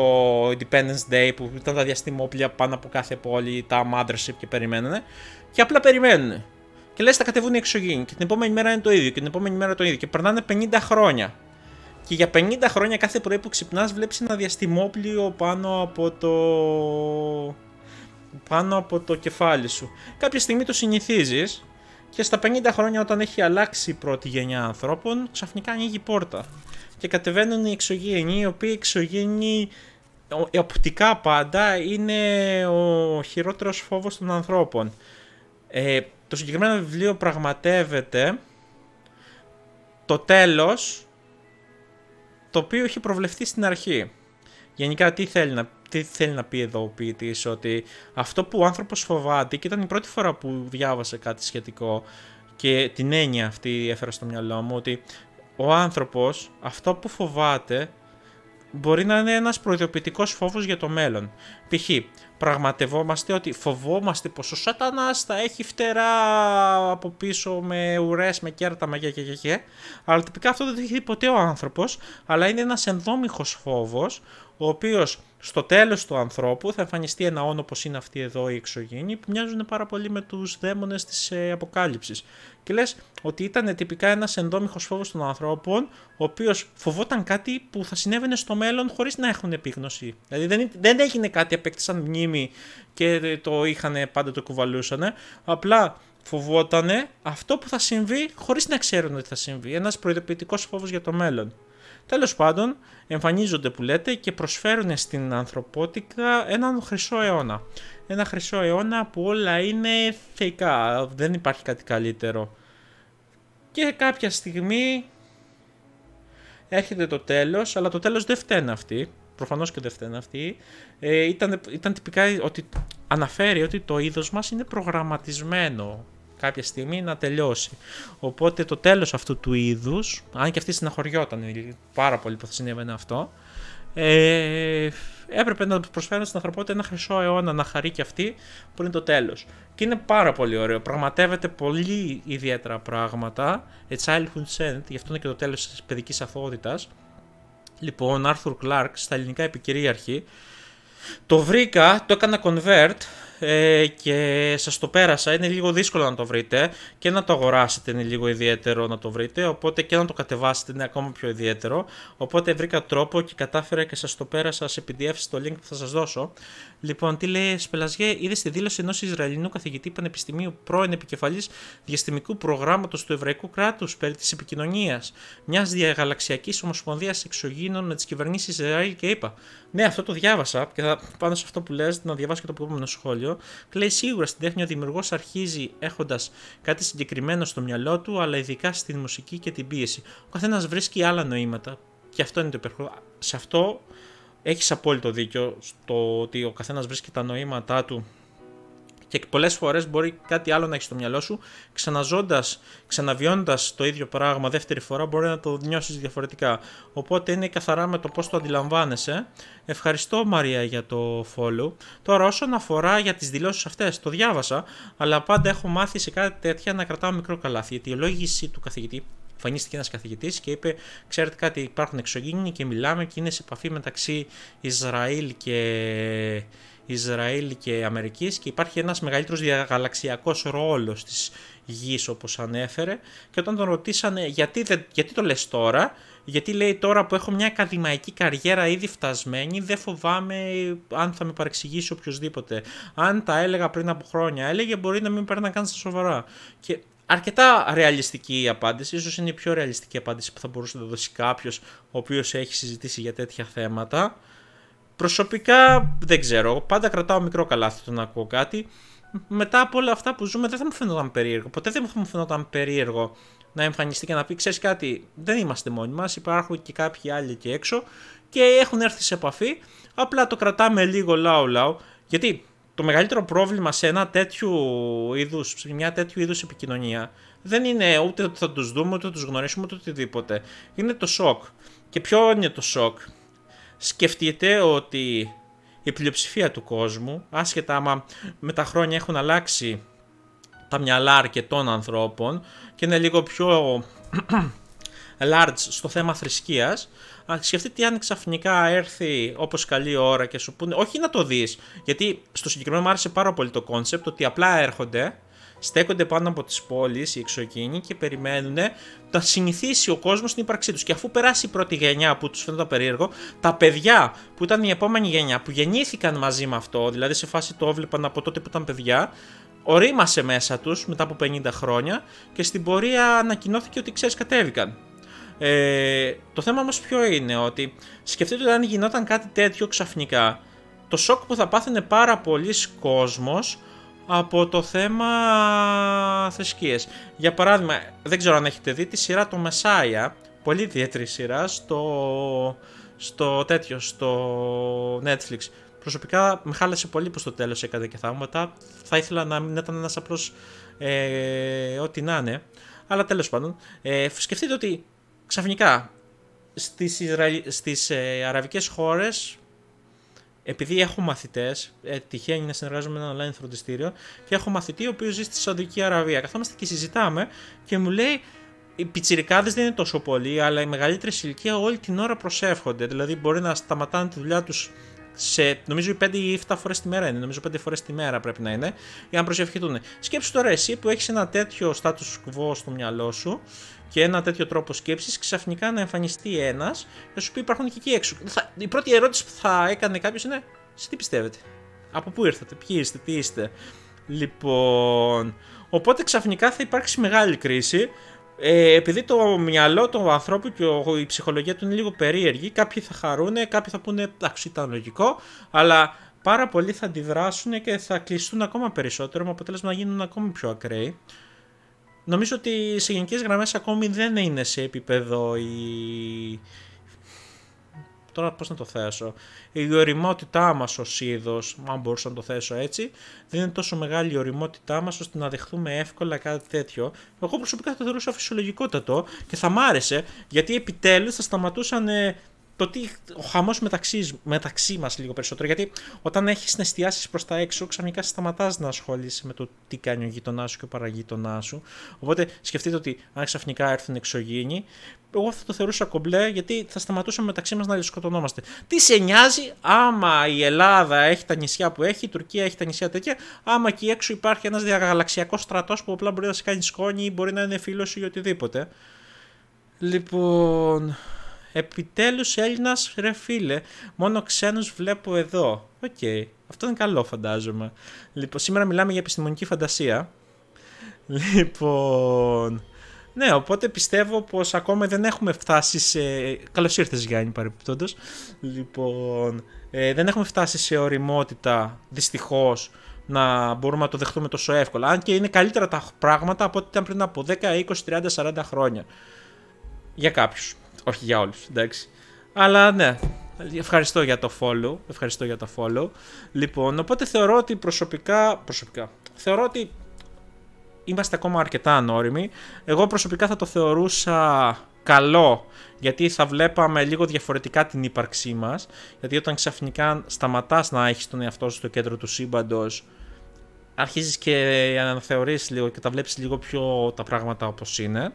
Independence Day που ήταν τα διαστημόπλια πάνω από κάθε πόλη, τα mothership, και περιμένανε. Και απλά περιμένουν. Και λες θα κατεβούν οι εξωγήινοι. Και την επόμενη μέρα είναι το ίδιο. Και την επόμενη μέρα το ίδιο. Και περνάνε 50 χρόνια. Και για 50 χρόνια κάθε πρωί που ξυπνάς βλέπεις ένα διαστημόπλιο πάνω από το κεφάλι σου. Κάποια στιγμή το συνηθίζεις και στα 50 χρόνια όταν έχει αλλάξει η πρώτη γενιά ανθρώπων, ξαφνικά ανοίγει πόρτα. Και κατεβαίνουν οι εξωγήινοι, οι οποίοι εξωγήινοι οπτικά πάντα είναι ο χειρότερος φόβος των ανθρώπων. Το συγκεκριμένο βιβλίο πραγματεύεται το τέλος, το οποίο έχει προβλεφθεί στην αρχή. Γενικά τι θέλει να πει εδώ ο ποιητής, ότι αυτό που ο άνθρωπος φοβάται, και ήταν η πρώτη φορά που διάβασε κάτι σχετικό και την έννοια αυτή έφερα στο μυαλό μου, ότι ο άνθρωπος αυτό που φοβάται μπορεί να είναι ένας προειδοποιητικός φόβος για το μέλλον. Π.χ. πραγματευόμαστε ότι φοβόμαστε πως ο σατανάς θα έχει φτερά από πίσω με ουρές, με κέρατα, με γε. Αλλά τυπικά αυτό δεν το έχει δει ποτέ ο άνθρωπος, αλλά είναι ένας ενδόμηχος φόβος, ο οποίος στο τέλος του ανθρώπου θα εμφανιστεί ένα όνο όπως είναι αυτοί εδώ οι εξωγήινοι, που μοιάζουν πάρα πολύ με τους δαίμονες της Αποκάλυψης. Και λες ότι ήταν τυπικά ένας ενδόμηχος φόβος των ανθρώπων, ο οποίος φοβόταν κάτι που θα συνέβαινε στο μέλλον χωρίς να έχουν επίγνωση. Δηλαδή δεν έγινε κάτι, απέκτησαν μνήμη και το είχαν, πάντα το κουβαλούσανε. Απλά φοβότανε αυτό που θα συμβεί χωρίς να ξέρουν ότι θα συμβεί. Ένας προειδοποιητικός φόβος για το μέλλον. Τέλος πάντων, εμφανίζονται που λέτε και προσφέρουν στην ανθρωπότητα έναν χρυσό αιώνα. Ένα χρυσό αιώνα που όλα είναι θεϊκά, δεν υπάρχει κάτι καλύτερο. Και κάποια στιγμή έρχεται το τέλος, αλλά το τέλος δεν φταίνε αυτοί. Προφανώς και δεν φταίνε αυτοί. Ήταν τυπικά ότι αναφέρει ότι το είδος μας είναι προγραμματισμένο κάποια στιγμή να τελειώσει. Οπότε το τέλος αυτού του είδους, αν και αυτή συναχωριόταν πάρα πολύ που θα συνέβαινε αυτό, έπρεπε να προσφέρουν στην ανθρωπότητα ένα χρυσό αιώνα να χαρεί και αυτή πριν το τέλος. Και είναι πάρα πολύ ωραίο. Πραγματεύεται πολύ ιδιαίτερα πράγματα. A Childhood's End, γι' αυτό είναι και το τέλος της παιδικής αθωότητας. Λοιπόν, Arthur Clark, στα ελληνικά Επικυρίαρχη. Το βρήκα, το έκανα convert και σας το πέρασα. Είναι λίγο δύσκολο να το βρείτε και να το αγοράσετε είναι λίγο ιδιαίτερο να το βρείτε, οπότε και να το κατεβάσετε είναι ακόμα πιο ιδιαίτερο. Οπότε βρήκα τρόπο και κατάφερα και σας το πέρασα σε PDF στο link που θα σας δώσω. Λοιπόν, τι λέει Σπελαζιέ, είδε στη δήλωση ενός Ισραηλινού καθηγητή πανεπιστημίου πρώην επικεφαλής διαστημικού προγράμματος του Εβραϊκού κράτους περί της επικοινωνίας μιας διαγαλαξιακής ομοσπονδίας εξωγήνων με τις κυβερνήσεις Ισραήλ και ΕΠΑ. Ναι, αυτό το διάβασα και θα πάνω σε αυτό που λες να διαβάσω και το επόμενο σχόλιο. Λέει σίγουρα στην τέχνη ο δημιουργός αρχίζει έχοντας κάτι συγκεκριμένο στο μυαλό του, αλλά ειδικά στην μουσική και την πίεση. Ο καθένας βρίσκει άλλα νοήματα και αυτό είναι το υπερχόρο. Σε αυτό έχεις απόλυτο δίκιο, στο ότι ο καθένας βρίσκει τα νοήματά του και πολλές φορές μπορεί κάτι άλλο να έχεις στο μυαλό σου, ξαναζώντας, ξαναβιώνοντας το ίδιο πράγμα δεύτερη φορά μπορεί να το νιώσεις διαφορετικά. Οπότε είναι καθαρά με το πώς το αντιλαμβάνεσαι. Ευχαριστώ Μαρία για το follow. Τώρα όσον αφορά για τις δηλώσεις αυτές, το διάβασα, αλλά πάντα έχω μάθει σε κάτι τέτοια να κρατάω μικρό καλάθι. Η αιτιολόγηση του καθηγητή, εμφανίστηκε ένας καθηγητής και είπε, ξέρετε κάτι, υπάρχουν εξωγήινοι και μιλάμε και είναι σε επαφή μεταξύ Ισραήλ και Αμερικής και υπάρχει ένας μεγαλύτερος διαγαλαξιακός ρόλος της γης όπως ανέφερε και όταν τον ρωτήσανε γιατί το λες τώρα, γιατί λέει τώρα που έχω μια ακαδημαϊκή καριέρα ήδη φτασμένη δεν φοβάμαι αν θα με παρεξηγήσει οποιοδήποτε. Αν τα έλεγα πριν από χρόνια έλεγε μπορεί να μην παίρναν καν στα σοβαρά. Και αρκετά ρεαλιστική η απάντηση, ίσως είναι η πιο ρεαλιστική απάντηση που θα μπορούσε να δώσει κάποιος ο οποίος έχει συζητήσει για τέτοια θέματα. Προσωπικά δεν ξέρω, πάντα κρατάω μικρό καλάθι το να ακούω κάτι. Μετά από όλα αυτά που ζούμε δεν θα μου φαινόταν περίεργο, ποτέ δεν μου φαινόταν περίεργο να εμφανιστεί και να πει ξέρεις κάτι, δεν είμαστε μόνοι μας, υπάρχουν και κάποιοι άλλοι εκεί έξω και έχουν έρθει σε επαφή, απλά το κρατάμε λίγο λαου-λαου, γιατί το μεγαλύτερο πρόβλημα σε μια τέτοιου είδους επικοινωνία δεν είναι ούτε ότι θα τους δούμε, ούτε θα τους γνωρίσουμε, ούτε οτιδήποτε. Είναι το σοκ. Και ποιο είναι το σοκ? Σκεφτείτε ότι η πλειοψηφία του κόσμου, άσχετα άμα με τα χρόνια έχουν αλλάξει τα μυαλά αρκετών ανθρώπων και είναι λίγο πιο large στο θέμα θρησκείας, σκεφτείτε αν ξαφνικά έρθει όπως καλή ώρα και σου πούνε, όχι να το δεις, γιατί στο συγκεκριμένο μου άρεσε πάρα πολύ το κόνσεπτ ότι απλά έρχονται, στέκονται πάνω από τις πόλεις οι εξωγήινοι και περιμένουν να συνηθίσει ο κόσμος στην ύπαρξή τους. Και αφού περάσει η πρώτη γενιά που τους φαίνεται περίεργο, τα παιδιά που ήταν η επόμενη γενιά που γεννήθηκαν μαζί με αυτό, δηλαδή σε φάση το έβλεπαν από τότε που ήταν παιδιά, ορίμασε μέσα τους μετά από 50 χρόνια και στην πορεία ανακοινώθηκε ότι ξέρεις κατέβηκαν. Το θέμα όμως ποιο είναι, ότι σκεφτείτε ότι αν γινόταν κάτι τέτοιο ξαφνικά, το σοκ που θα πάθαινε πάρα πολλοί κόσμος από το θέμα θρησκείες. Για παράδειγμα, δεν ξέρω αν έχετε δει τη σειρά το Messiah, πολύ ιδιαίτερη σειρά στο Netflix. Προσωπικά με χάλασε πολύ που στο τέλος έκανε και θαύματα. Θα ήθελα να μην ήταν ένας απλός ό,τι να είναι. Αλλά τέλος πάντων, σκεφτείτε ότι ξαφνικά στις αραβικές χώρες, επειδή έχω μαθητές, τυχαίνει να συνεργάζομαι με ένα online φροντιστήριο και έχω μαθητή ο οποίος ζει στη Σαουδική Αραβία. Καθόμαστε και συζητάμε και μου λέει οι πιτσιρικάδες δεν είναι τόσο πολλοί, αλλά οι μεγαλύτερες ηλικία όλη την ώρα προσεύχονται. Δηλαδή μπορεί να σταματάνε τη δουλειά τους σε, νομίζω 5 ή 7 φορές τη μέρα είναι, νομίζω 5 φορές τη μέρα πρέπει να είναι, για να προσευχηθούν. Σκέψου τώρα εσύ που έχεις ένα τέτοιο status quo στο μυαλό σου και ένα τέτοιο τρόπο σκέψης, ξαφνικά να εμφανιστεί ένας και σου πει υπάρχουν και εκεί έξω. Η πρώτη ερώτηση που θα έκανε κάποιος είναι σε τι πιστεύετε, από πού ήρθατε, ποιοι είστε, τι είστε. Λοιπόν, οπότε ξαφνικά θα υπάρξει μεγάλη κρίση Επειδή το μυαλό του ανθρώπου και η ψυχολογία του είναι λίγο περίεργη, κάποιοι θα χαρούνε, κάποιοι θα πούνε εντάξει ήταν λογικό, αλλά πάρα πολλοί θα αντιδράσουν και θα κλειστούν ακόμα περισσότερο, με αποτέλεσμα να γίνουν ακόμα πιο ακραίοι. Νομίζω ότι σε γενικές γραμμές ακόμη δεν είναι σε επίπεδο η... Τώρα πώς να το θέσω. Η ωριμότητά μας ως είδος, αν μπορούσα να το θέσω έτσι, δεν είναι τόσο μεγάλη η ωριμότητά μας ώστε να δεχθούμε εύκολα κάτι τέτοιο. Εγώ προσωπικά το θεωρούσα φυσιολογικότατο και θα μ' άρεσε, γιατί επιτέλους θα σταματούσαν το τι ο χαμός μεταξύ μας λίγο περισσότερο. Γιατί όταν έχεις να εστιάσεις προς τα έξω, ξαφνικά σταματάς να ασχολείσαι με το τι κάνει ο γειτονάς σου και ο παραγείτονάς σου. Οπότε σκεφτείτε ότι αν ξαφνικά έρθουν εξωγήινοι, εγώ θα το θεωρούσα κομπλέ, γιατί θα σταματούσαμε μεταξύ μας να σκοτωνόμαστε. Τι σε νοιάζει άμα η Ελλάδα έχει τα νησιά που έχει, η Τουρκία έχει τα νησιά τέτοια, άμα εκεί έξω υπάρχει ένας διαγαλαξιακός στρατός που απλά μπορεί να σε κάνει σκόνη ή μπορεί να είναι φίλος ή οτιδήποτε. Λοιπόν. Επιτέλους Έλληνας, ρε φίλε, μόνο ξένους βλέπω εδώ. Οκ, αυτό είναι καλό φαντάζομαι. Λοιπόν, σήμερα μιλάμε για επιστημονική φαντασία. Λοιπόν, ναι, οπότε πιστεύω πως ακόμα δεν έχουμε φτάσει σε... Καλώς ήρθες Γιάννη παρεπιπτόντως. Λοιπόν, δεν έχουμε φτάσει σε ωριμότητα, δυστυχώς, να μπορούμε να το δεχτούμε τόσο εύκολα. Αν και είναι καλύτερα τα πράγματα από ό,τι ήταν πριν από 10, 20, 30, 40 χρόνια. Για κάποιους. Όχι για όλους, εντάξει. Αλλά ναι, ευχαριστώ για το follow. Ευχαριστώ για το follow. Λοιπόν, οπότε θεωρώ ότι προσωπικά θεωρώ ότι είμαστε ακόμα αρκετά ανώριμοι. Εγώ προσωπικά θα το θεωρούσα καλό, γιατί θα βλέπαμε λίγο διαφορετικά την ύπαρξή μας. Γιατί όταν ξαφνικά σταματάς να έχεις τον εαυτό σου στο κέντρο του σύμπαντος, αρχίζεις και αναθεωρείς λίγο και τα βλέπεις λίγο πιο τα πράγματα όπως είναι.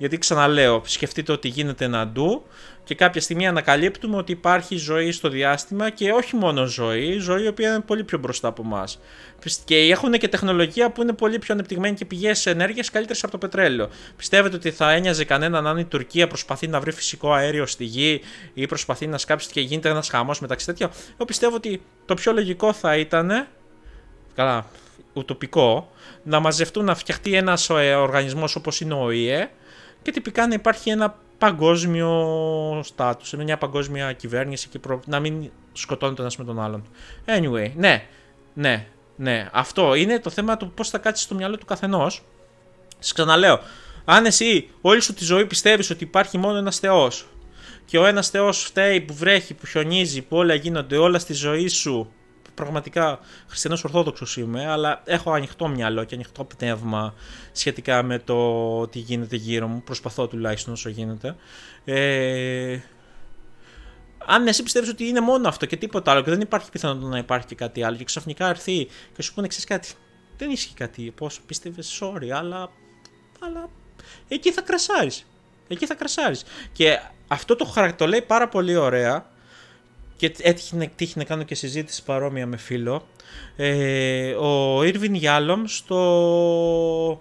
Γιατί ξαναλέω, σκεφτείτε ότι γίνεται ένα ντου και κάποια στιγμή ανακαλύπτουμε ότι υπάρχει ζωή στο διάστημα και όχι μόνο ζωή, η οποία είναι πολύ πιο μπροστά από εμάς. Και έχουν και τεχνολογία που είναι πολύ πιο ανεπτυγμένη και πηγές ενέργειας καλύτερες από το πετρέλαιο. Πιστεύετε ότι θα ένοιαζε κανέναν αν η Τουρκία προσπαθεί να βρει φυσικό αέριο στη γη ή προσπαθεί να σκάψει και γίνεται ένας χαμός μεταξύ τέτοια? Εγώ πιστεύω ότι το πιο λογικό θα ήταν. Καλά, ουτοπικό, να μαζευτούν να φτιαχτεί ένας οργανισμός όπως είναι ο ΙΕ. Και τυπικά να υπάρχει ένα παγκόσμιο στάτους, μια παγκόσμια κυβέρνηση και να μην σκοτώνει τον ένας με τον άλλον. Anyway, ναι. Αυτό είναι το θέμα του πώς θα κάτσεις στο μυαλό του καθενός. Σας ξαναλέω, αν εσύ όλη σου τη ζωή πιστεύεις ότι υπάρχει μόνο ένας θεός και ο ένας θεός φταίει που βρέχει, που χιονίζει, που όλα γίνονται, όλα στη ζωή σου, πραγματικά χριστιανός ορθόδοξος είμαι, αλλά έχω ανοιχτό μυαλό και ανοιχτό πνεύμα σχετικά με το τι γίνεται γύρω μου, προσπαθώ τουλάχιστον όσο γίνεται. Αν εσύ πιστεύεις ότι είναι μόνο αυτό και τίποτα άλλο και δεν υπάρχει πιθανότητα να υπάρχει και κάτι άλλο και ξαφνικά έρθει και σου πούνε ξέρεις κάτι, δεν ίσχυε κάτι, πόσο πίστευες, sorry, αλλά εκεί θα κρασάρεις, και αυτό το λέει πάρα πολύ ωραία. Και τύχει να κάνω και συζήτηση παρόμοια με φίλο, ο Ήρβιν Γιάλομ στο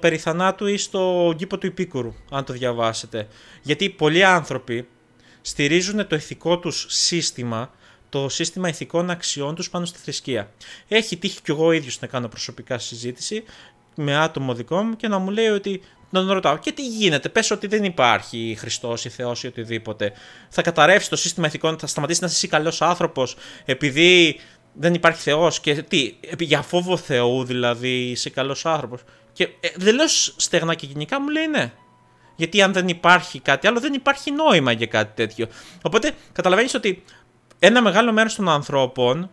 Περιθανάτου ή στο Κήπο του Υπήκουρου, αν το διαβάσετε. Γιατί πολλοί άνθρωποι στηρίζουν το ηθικό τους σύστημα, το σύστημα ηθικών αξιών τους πάνω στη θρησκεία. Έχει τύχει κι εγώ ίδιος να κάνω προσωπικά συζήτηση με άτομο δικό μου και να μου λέει ότι... Να τον ρωτάω, και τι γίνεται, πες ότι δεν υπάρχει Χριστός ή Θεός ή οτιδήποτε. Θα καταρρεύσει το σύστημα ηθικών, θα σταματήσει να είσαι εσύ καλός άνθρωπος επειδή δεν υπάρχει Θεός και τι, για φόβο Θεού δηλαδή είσαι καλός άνθρωπος? Και δεν λέω στεγνά και γενικά, μου λέει ναι. Γιατί αν δεν υπάρχει κάτι άλλο, δεν υπάρχει νόημα για κάτι τέτοιο. Οπότε καταλαβαίνεις ότι ένα μεγάλο μέρος των ανθρώπων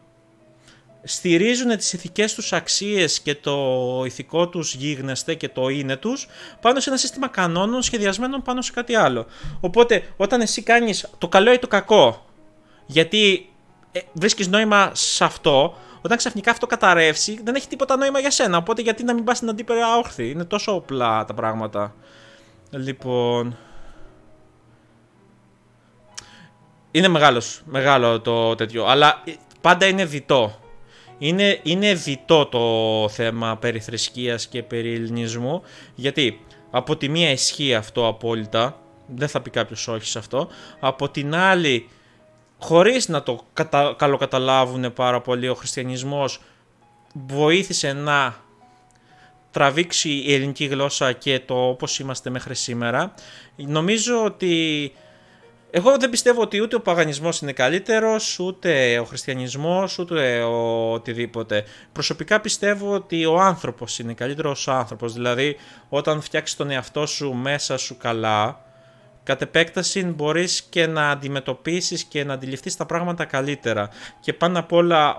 στηρίζουν τις ηθικές τους αξίες και το ηθικό τους γίγνεσθε και το είναι τους πάνω σε ένα σύστημα κανόνων σχεδιασμένων πάνω σε κάτι άλλο. Οπότε όταν εσύ κάνεις το καλό ή το κακό γιατί βρίσκεις νόημα σε αυτό, όταν ξαφνικά αυτό καταρρεύσει δεν έχει τίποτα νόημα για σένα, οπότε γιατί να μην πας στην αντίπερα όχθη, είναι τόσο απλά τα πράγματα. Λοιπόν... Είναι μεγάλο το τέτοιο, αλλά πάντα είναι διτό. Είναι διτό το θέμα περί θρησκείας και περί ελληνισμού, γιατί από τη μία ισχύει αυτό απόλυτα, δεν θα πει κάποιος όχι σε αυτό, από την άλλη χωρίς να το καλοκαταλάβουν πάρα πολύ ο χριστιανισμός βοήθησε να τραβήξει η ελληνική γλώσσα και το όπως είμαστε μέχρι σήμερα. Νομίζω ότι εγώ δεν πιστεύω ότι ούτε ο παγανισμός είναι καλύτερος, ούτε ο χριστιανισμός, ούτε οτιδήποτε. Προσωπικά πιστεύω ότι ο άνθρωπος είναι καλύτερος άνθρωπος. Δηλαδή, όταν φτιάξεις τον εαυτό σου μέσα σου καλά, κατ' επέκταση μπορείς και να αντιμετωπίσεις και να αντιληφθείς τα πράγματα καλύτερα. Και πάνω απ' όλα,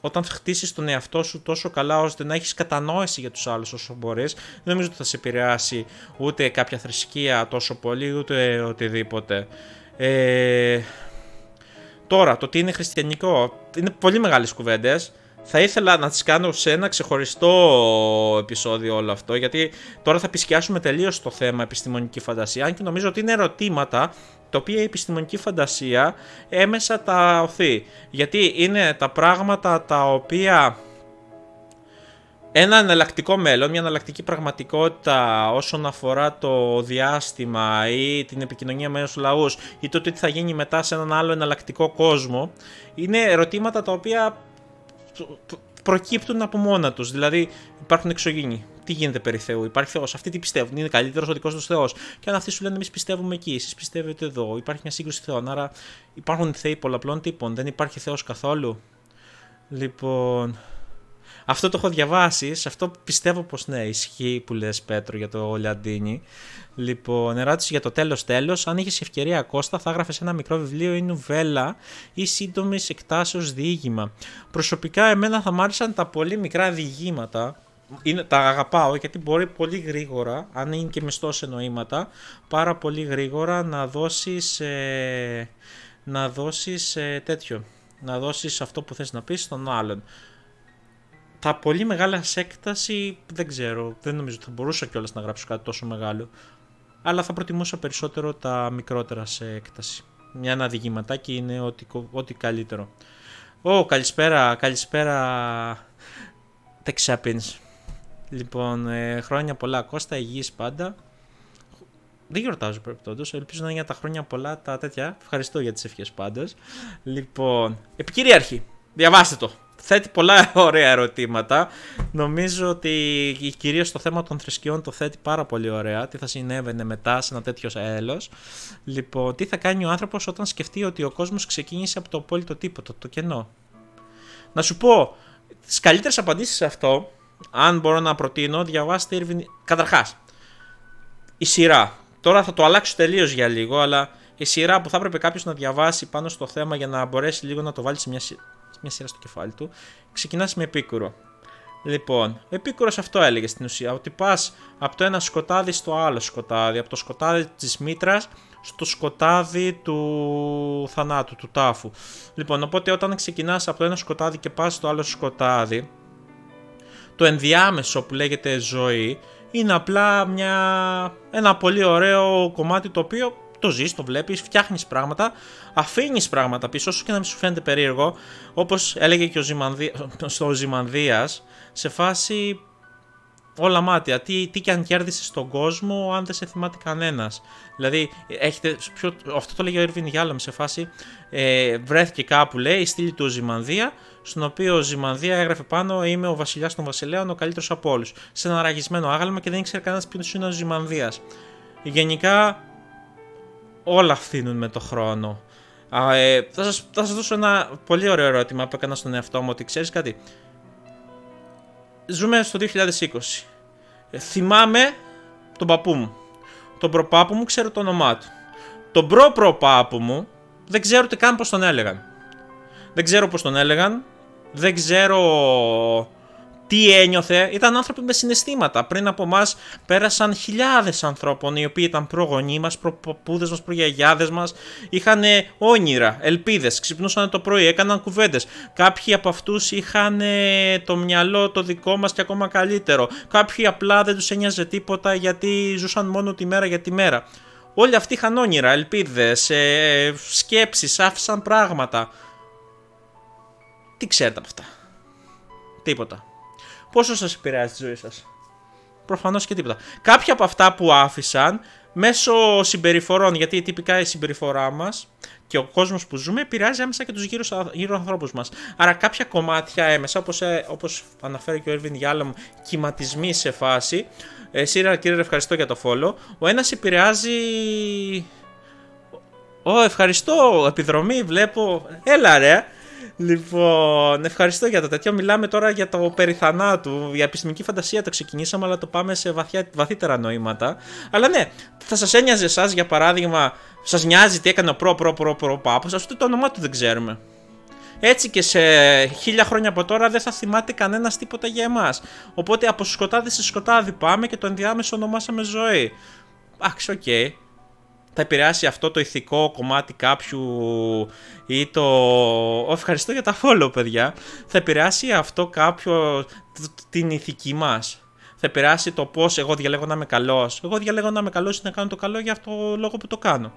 όταν χτίσεις τον εαυτό σου τόσο καλά ώστε να έχεις κατανόηση για τους άλλους όσο μπορείς, δεν νομίζω ότι θα σε επηρεάσει ούτε κάποια θρησκεία τόσο πολύ, ούτε οτιδήποτε. Τώρα, το τι είναι χριστιανικό, είναι πολύ μεγάλες κουβέντες. Θα ήθελα να τις κάνω σε ένα ξεχωριστό επεισόδιο όλο αυτό, γιατί τώρα θα πισκιάσουμε τελείως το θέμα επιστημονική φαντασία, αν και νομίζω ότι είναι ερωτήματα τα οποία η επιστημονική φαντασία έμεσα τα οθεί. Γιατί είναι τα πράγματα τα οποία ένα εναλλακτικό μέλλον, μια εναλλακτική πραγματικότητα όσον αφορά το διάστημα ή την επικοινωνία με τους λαούς ή το τι θα γίνει μετά σε έναν άλλο εναλλακτικό κόσμο, είναι ερωτήματα τα οποία προκύπτουν από μόνα τους. Δηλαδή, υπάρχουν εξωγήινοι. Τι γίνεται περί Θεού, υπάρχει Θεός. Αυτοί τι πιστεύουν, είναι καλύτερος ο δικός τους Θεός. Και αν αυτοί σου λένε, εμείς πιστεύουμε εκεί, εσείς πιστεύετε εδώ, υπάρχει μια σύγκρουση Θεών. Άρα, υπάρχουν Θεοί πολλαπλών τύπων, δεν υπάρχει Θεός καθόλου. Λοιπόν, αυτό το έχω διαβάσει. Σε αυτό πιστεύω πως ναι, ισχύει που λες, Πέτρο, για το Λιαντίνι. Λοιπόν, ερώτηση για το τέλος. Αν είχες ευκαιρία, Κώστα, θα έγραφες ένα μικρό βιβλίο ή νουβέλα ή σύντομης εκτάσεως διήγημα. Προσωπικά, εμένα θα μ' άρεσαν τα πολύ μικρά διηγήματα. Τα αγαπάω γιατί μπορεί πολύ γρήγορα, αν είναι και μεστό σε νοήματα, πάρα πολύ γρήγορα να δώσεις, τέτοιο. Να δώσεις αυτό που θες να πεις στον άλλον. Τα πολύ μεγάλα σε έκταση δεν ξέρω, δεν νομίζω ότι θα μπορούσα κιόλας να γράψω κάτι τόσο μεγάλο. Αλλά θα προτιμούσα περισσότερο τα μικρότερα σε έκταση. Μια ένα διηγηματάκι είναι ό,τι καλύτερο. Ω, καλησπέρα Texapins. Λοιπόν, χρόνια πολλά Κώστα, υγιής πάντα. Δεν γιορτάζω παρεπιπτόντως, ελπίζω να είναι για τα χρόνια πολλά τα τέτοια. Ευχαριστώ για τις ευχές πάντως. Λοιπόν, επικυρίαρχη, διαβάστε το. Θέτει πολλά ωραία ερωτήματα. Νομίζω ότι κυρίως το θέμα των θρησκειών το θέτει πάρα πολύ ωραία. Τι θα συνέβαινε μετά σε ένα τέτοιο έλος. Λοιπόν, τι θα κάνει ο άνθρωπος όταν σκεφτεί ότι ο κόσμος ξεκίνησε από το απόλυτο τίποτα, το κενό. Να σου πω, τις καλύτερες απαντήσεις σε αυτό, αν μπορώ να προτείνω, διαβάστε Irving. Καταρχάς, η σειρά. Τώρα θα το αλλάξω τελείως για λίγο, αλλά η σειρά που θα έπρεπε κάποιος να διαβάσει πάνω στο θέμα για να μπορέσει λίγο να το βάλει σε μια σειρά στο κεφάλι του, ξεκινάς με Επίκουρο. Λοιπόν, ο Επίκουρος αυτό έλεγε στην ουσία, ότι πας από το ένα σκοτάδι στο άλλο σκοτάδι, από το σκοτάδι της μήτρας στο σκοτάδι του θανάτου, του τάφου. Λοιπόν, οπότε όταν ξεκινάς από το ένα σκοτάδι και πας στο άλλο σκοτάδι, το ενδιάμεσο που λέγεται ζωή είναι απλά ένα πολύ ωραίο κομμάτι το οποίο το ζεις, το βλέπεις, φτιάχνεις πράγματα, αφήνεις πράγματα πίσω, όσο και να μην σου φαίνεται περίεργο, όπως έλεγε και ο Ζημανδίας, σε φάση όλα μάτια, τι και αν κέρδισες στον κόσμο, αν δεν σε θυμάται κανένας. Δηλαδή, αυτό το λέγει ο Irving Yalom, σε φάση βρέθηκε κάπου, λέει, η στήλη του Ζημανδία, στον οποίο ο Ζημανδία έγραφε πάνω «Είμαι ο βασιλιάς των βασιλέων, ο καλύτερος από όλους», σε ένα ραγισμένο άγαλμα και δεν ήξερε κανένας ποιος είναι ο Ζημανδίας. Γενικά, όλα φθήνουν με το χρόνο. Θα σας δώσω ένα πολύ ωραίο ερώτημα που έκανα στον εαυτό μου, ότι ξέρεις κάτι. Ζούμε στο 2020. Θυμάμαι τον παππού μου. Τον προπάπου μου ξέρω το όνομά του. Τον προπροπάπου μου δεν ξέρω ούτε καν πώς τον έλεγαν. Δεν ξέρω τι ένιωθε. Ήταν άνθρωποι με συναισθήματα. Πριν από εμάς πέρασαν χιλιάδες ανθρώπων οι οποίοι ήταν προγονείς μας, προπαππούδες μας, προγιαγιάδες μας. Είχαν όνειρα, ελπίδες. Ξυπνούσαν το πρωί, έκαναν κουβέντες. Κάποιοι από αυτούς είχαν το μυαλό το δικό μας και ακόμα καλύτερο. Κάποιοι απλά δεν τους ένοιαζε τίποτα γιατί ζούσαν μόνο τη μέρα για τη μέρα. Όλοι αυτοί είχαν όνειρα, ελπίδες, σκέψεις, άφησαν πράγματα. Τι ξέρετε από αυτά? Τίποτα. Πόσο σας επηρεάζει τη ζωή σας? Προφανώς και τίποτα. Κάποια από αυτά που άφησαν μέσω συμπεριφορών, γιατί τυπικά η συμπεριφορά μας και ο κόσμος που ζούμε επηρεάζει άμεσα και τους γύρω ανθρώπους μας. Άρα κάποια κομμάτια έμεσα, όπως αναφέρει και ο Έρβιν Γιάλαμ, κυματισμοί σε φάση. Σύρα κύριε, ευχαριστώ για το follow. Ο ένας επηρεάζει... Ω, ευχαριστώ, επιδρομή, βλέπω. Έλα ρε. Λοιπόν, ευχαριστώ για το τέτοιο. Μιλάμε τώρα για το περιθανάτου. Για επιστημική φαντασία το ξεκινήσαμε, αλλά το πάμε σε βαθύτερα νοήματα. Αλλά ναι, θα σας ένοιαζε εσάς, για παράδειγμα, σας νοιάζει τι έκανε ο πάπος, αυτό το όνομά του δεν ξέρουμε. Έτσι και σε 1000 χρόνια από τώρα δεν θα θυμάται κανένας τίποτα για εμάς. Οπότε από σκοτάδι σε σκοτάδι πάμε και το ενδιάμεσο ονομάσαμε ζωή. Άξι, οκ. Okay. Θα επηρεάσει αυτό το ηθικό κομμάτι κάποιου ή το... Ευχαριστώ για τα follow, παιδιά. Θα επηρεάσει αυτό κάποιο την ηθική μας. Θα επηρεάσει το πώς εγώ διαλέγω να είμαι καλός. Εγώ διαλέγω να είμαι καλός ή να κάνω το καλό για αυτό το λόγο που το κάνω.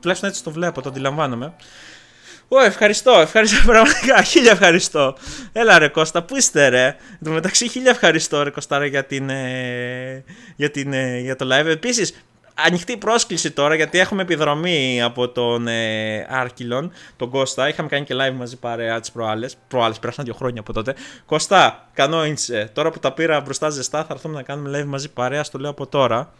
Τουλάχιστον έτσι το βλέπω, το αντιλαμβάνομαι. Ω, ευχαριστώ, ευχαριστώ πραγματικά, 1000 ευχαριστώ. Έλα ρε Κώστα, πού είστε ρε. Εν τω μεταξύ 1000 ευχαριστώ ρε Κωστάρα για το live. Επίσης, ανοιχτή πρόσκληση τώρα, γιατί έχουμε επιδρομή από τον Άρκυλον, τον Κώστα. Είχαμε κάνει και live μαζί παρέα τις προάλλες, πέρασαν 2 χρόνια από τότε. Κώστα, κανόνισε. Τώρα που τα πήρα μπροστά ζεστά, θα έρθουμε να κάνουμε live μαζί παρέα, στο λέω από τώρα.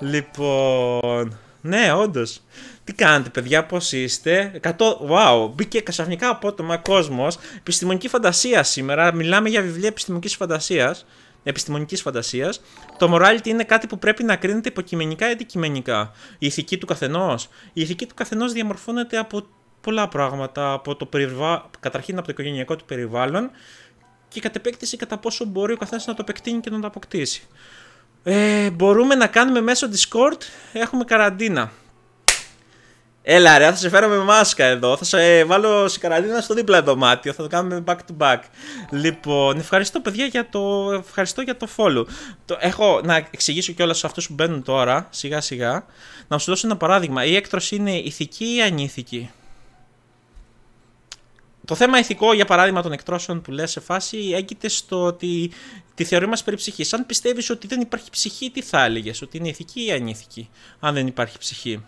Λοιπόν, ναι, όντως. Τι κάνετε, παιδιά, πώς είστε. 100... Wow, μπήκε ξαφνικά απότομα κόσμος. Επιστημονική φαντασία σήμερα. Μιλάμε για βιβλία επιστημονικής φαντασίας. Το morality είναι κάτι που πρέπει να κρίνεται υποκειμενικά ή αντικειμενικά. Η ηθική του καθενός. Η ηθική του καθενός διαμορφώνεται από πολλά πράγματα. Από το καταρχήν από το οικογενειακό του περιβάλλον και κατ' επέκταση κατά πόσο μπορεί ο καθένας να το επεκτείνει και να το αποκτήσει. Μπορούμε να κάνουμε μέσω Discord. Έχουμε καραντίνα. Έλα ρε, θα σε φέρω με μάσκα εδώ, θα σε βάλω σε καραντίνα στο δίπλα δωμάτιο, θα το κάνουμε back to back. Λοιπόν, ευχαριστώ παιδιά για το, follow. Έχω να εξηγήσω κιόλας σε αυτούς που μπαίνουν τώρα, σιγά σιγά, να σου δώσω ένα παράδειγμα. Η έκτρωση είναι ηθική ή ανήθικη. Το θέμα ηθικό, για παράδειγμα, των εκτρώσεων που λες σε φάση, έγκυται στο ότι τη θεωρεί μας περί ψυχής. Αν πιστεύεις ότι δεν υπάρχει ψυχή, τι θα έλεγες, ότι είναι ηθική ή ανήθικη, αν δεν υπάρχει ψυχή.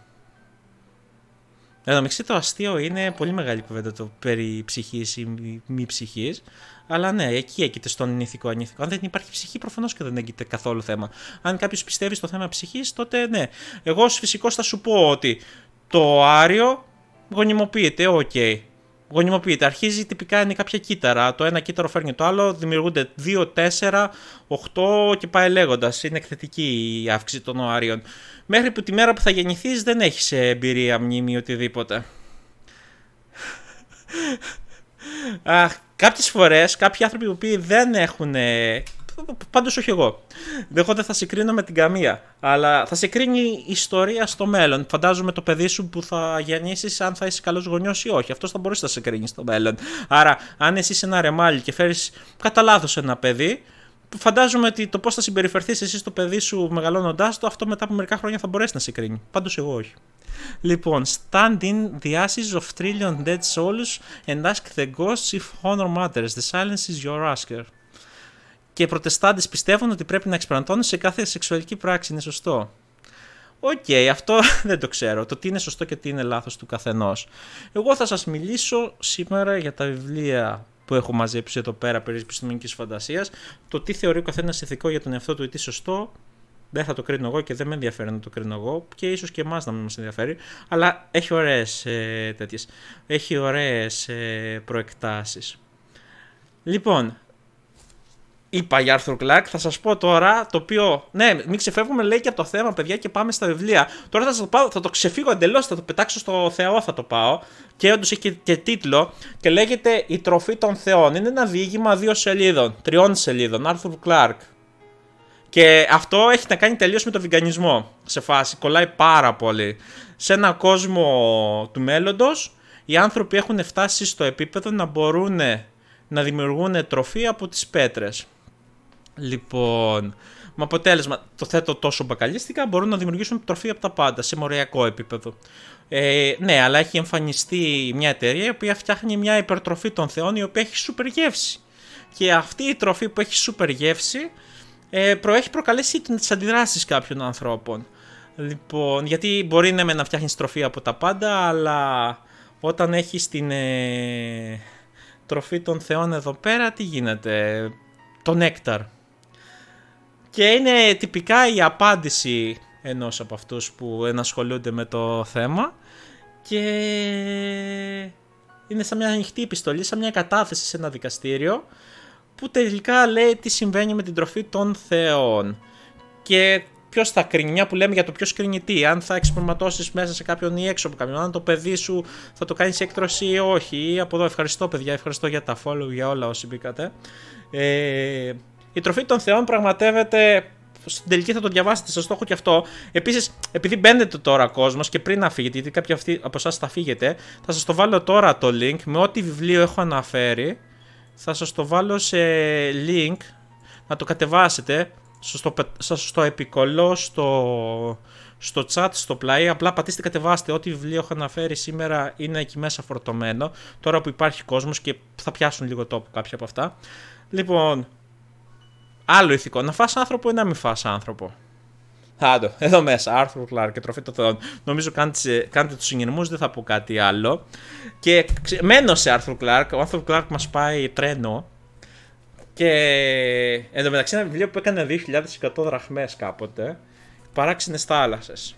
Εδώ μεταξύ το αστείο είναι πολύ μεγάλη κουβέντα το περί ψυχής ή μη ψυχής. Αλλά ναι, εκεί έγκυται στον ηθικό ανήθικο. Αν δεν υπάρχει ψυχή, προφανώς και δεν έγκυται καθόλου θέμα. Αν κάποιος πιστεύει στο θέμα ψυχής, τότε ναι. Εγώ ως φυσικός θα σου πω ότι το άριο γονιμοποιείται, ok. Γονιμοποιείται, αρχίζει τυπικά είναι κάποια κύτταρα. Το ένα κύτταρο φέρνει το άλλο, δημιουργούνται 2, 4, 8 και πάει λέγοντας. Είναι εκθετική η αύξηση των οάριων. Μέχρι που τη μέρα που θα γεννηθείς δεν έχεις εμπειρία, μνήμη ή οτιδήποτε. Κάποιες φορές, κάποιοι άνθρωποι που δεν έχουν... Πάντως όχι εγώ. Εγώ δεν θα συγκρίνω με την καμία. Αλλά θα σε κρίνει η ιστορία στο μέλλον. Φαντάζομαι το παιδί σου που θα γεννήσεις, αν θα είσαι καλός γονιός ή όχι. Αυτό θα μπορείς να σε κρίνει στο μέλλον. Άρα, αν εσύ είσαι ένα ρεμάλι και φέρεις κατά λάθος ένα παιδί, φαντάζομαι ότι το πώς θα συμπεριφερθείς εσύ στο παιδί σου μεγαλώνοντάς το, αυτό μετά από μερικά χρόνια θα μπορέσει να σε κρίνει. Πάντως εγώ όχι. Λοιπόν, stand in the ashes of trillion dead souls and ask the ghosts if honor matters. The silence is your asker. Και οι προτεστάντες πιστεύουν ότι πρέπει να εξπραντώνουν σε κάθε σεξουαλική πράξη. Είναι σωστό. Οκ, αυτό δεν το ξέρω. Το τι είναι σωστό και τι είναι λάθος του καθενός. Εγώ θα σας μιλήσω σήμερα για τα βιβλία που έχω μαζέψει εδώ πέρα περί επιστημονικής φαντασίας. Το τι θεωρεί ο καθένας ηθικό για τον εαυτό του ή τι σωστό, δεν θα το κρίνω εγώ και δεν με ενδιαφέρει να το κρίνω εγώ. Και ίσως και εμάς να μην μας ενδιαφέρει. Αλλά έχει ωραίες τέτοιες. Έχει ωραίες προεκτάσεις. Λοιπόν. Είπα για Arthur Clark, θα σας πω τώρα το οποίο... Ναι, μην ξεφεύγουμε λέει και από το θέμα παιδιά και πάμε στα βιβλία. Τώρα θα το ξεφύγω εντελώς, θα το πετάξω στο Θεό θα το πάω. Και όντως έχει και τίτλο και λέγεται «Η τροφή των θεών». Είναι ένα διήγημα 2 σελίδων, 3 σελίδων, Arthur Clark. Και αυτό έχει να κάνει τελείως με το βιγκανισμό σε φάση, κολλάει πάρα πολύ. Σε ένα κόσμο του μέλλοντος οι άνθρωποι έχουν φτάσει στο επίπεδο να μπορούν... να δημιουργούν τροφή από τις πέτρες. Λοιπόν, με αποτέλεσμα, το θέτω τόσο μπακαλίστικα, μπορούν να δημιουργήσουν τροφή από τα πάντα, σε μοριακό επίπεδο. Ναι, αλλά έχει εμφανιστεί μια εταιρεία η οποία φτιάχνει μια υπερτροφή των θεών, η οποία έχει σούπερ γεύση. Και αυτή η τροφή που έχει σούπερ γεύση, έχει προκαλέσει τις αντιδράσεις κάποιων ανθρώπων. Λοιπόν, γιατί μπορεί ναι, να φτιάχνεις τροφή από τα πάντα, αλλά όταν έχεις την τροφή των θεών εδώ πέρα, τι γίνεται? Το νέκταρ. Και είναι τυπικά η απάντηση ενός από αυτούς που ενασχολούνται με το θέμα και είναι σαν μια ανοιχτή επιστολή, σαν μια κατάθεση σε ένα δικαστήριο που τελικά λέει τι συμβαίνει με την τροφή των θεών. Και ποιος θα κρίνει, μια που λέμε για το ποιος κρίνει τι, αν θα εξπερματώσεις μέσα σε κάποιον ή έξω από κάποιον, αν το παιδί σου θα το κάνεις έκτρωση ή όχι. Ή από εδώ, ευχαριστώ παιδιά, ευχαριστώ για τα follow, για όλα όσοι μπήκατε. Η τροφή των θεών πραγματεύεται, στην τελική θα το διαβάσετε, σας το έχω και αυτό. Επίσης, επειδή μπαίνετε τώρα κόσμος και πριν να φύγετε, γιατί κάποιοι από εσάς θα φύγετε, θα σας το βάλω τώρα το link με ό,τι βιβλίο έχω αναφέρει. Θα σας το βάλω σε link να το κατεβάσετε. Σας το επικολλώ στο chat, στο πλάι. Απλά πατήστε κατεβάστε. Ό,τι βιβλίο έχω αναφέρει σήμερα είναι εκεί μέσα φορτωμένο. Τώρα που υπάρχει κόσμος και θα πιάσουν λίγο τόπο κάποια από αυτά. Λοιπόν, άλλο ηθικό. Να φας άνθρωπο ή να μην φας άνθρωπο? Άντο, εδώ μέσα. Arthur Clark και τροφή των θεών. Νομίζω κάντε τους συγγενμούς, δεν θα πω κάτι άλλο. Και μένω σε Arthur Clark. Ο Arthur Clark μας πάει τρένο. Και εν τω μεταξύ ένα βιβλίο που έκανε 2.100 δραχμές κάποτε, Παράξενες θάλασσες.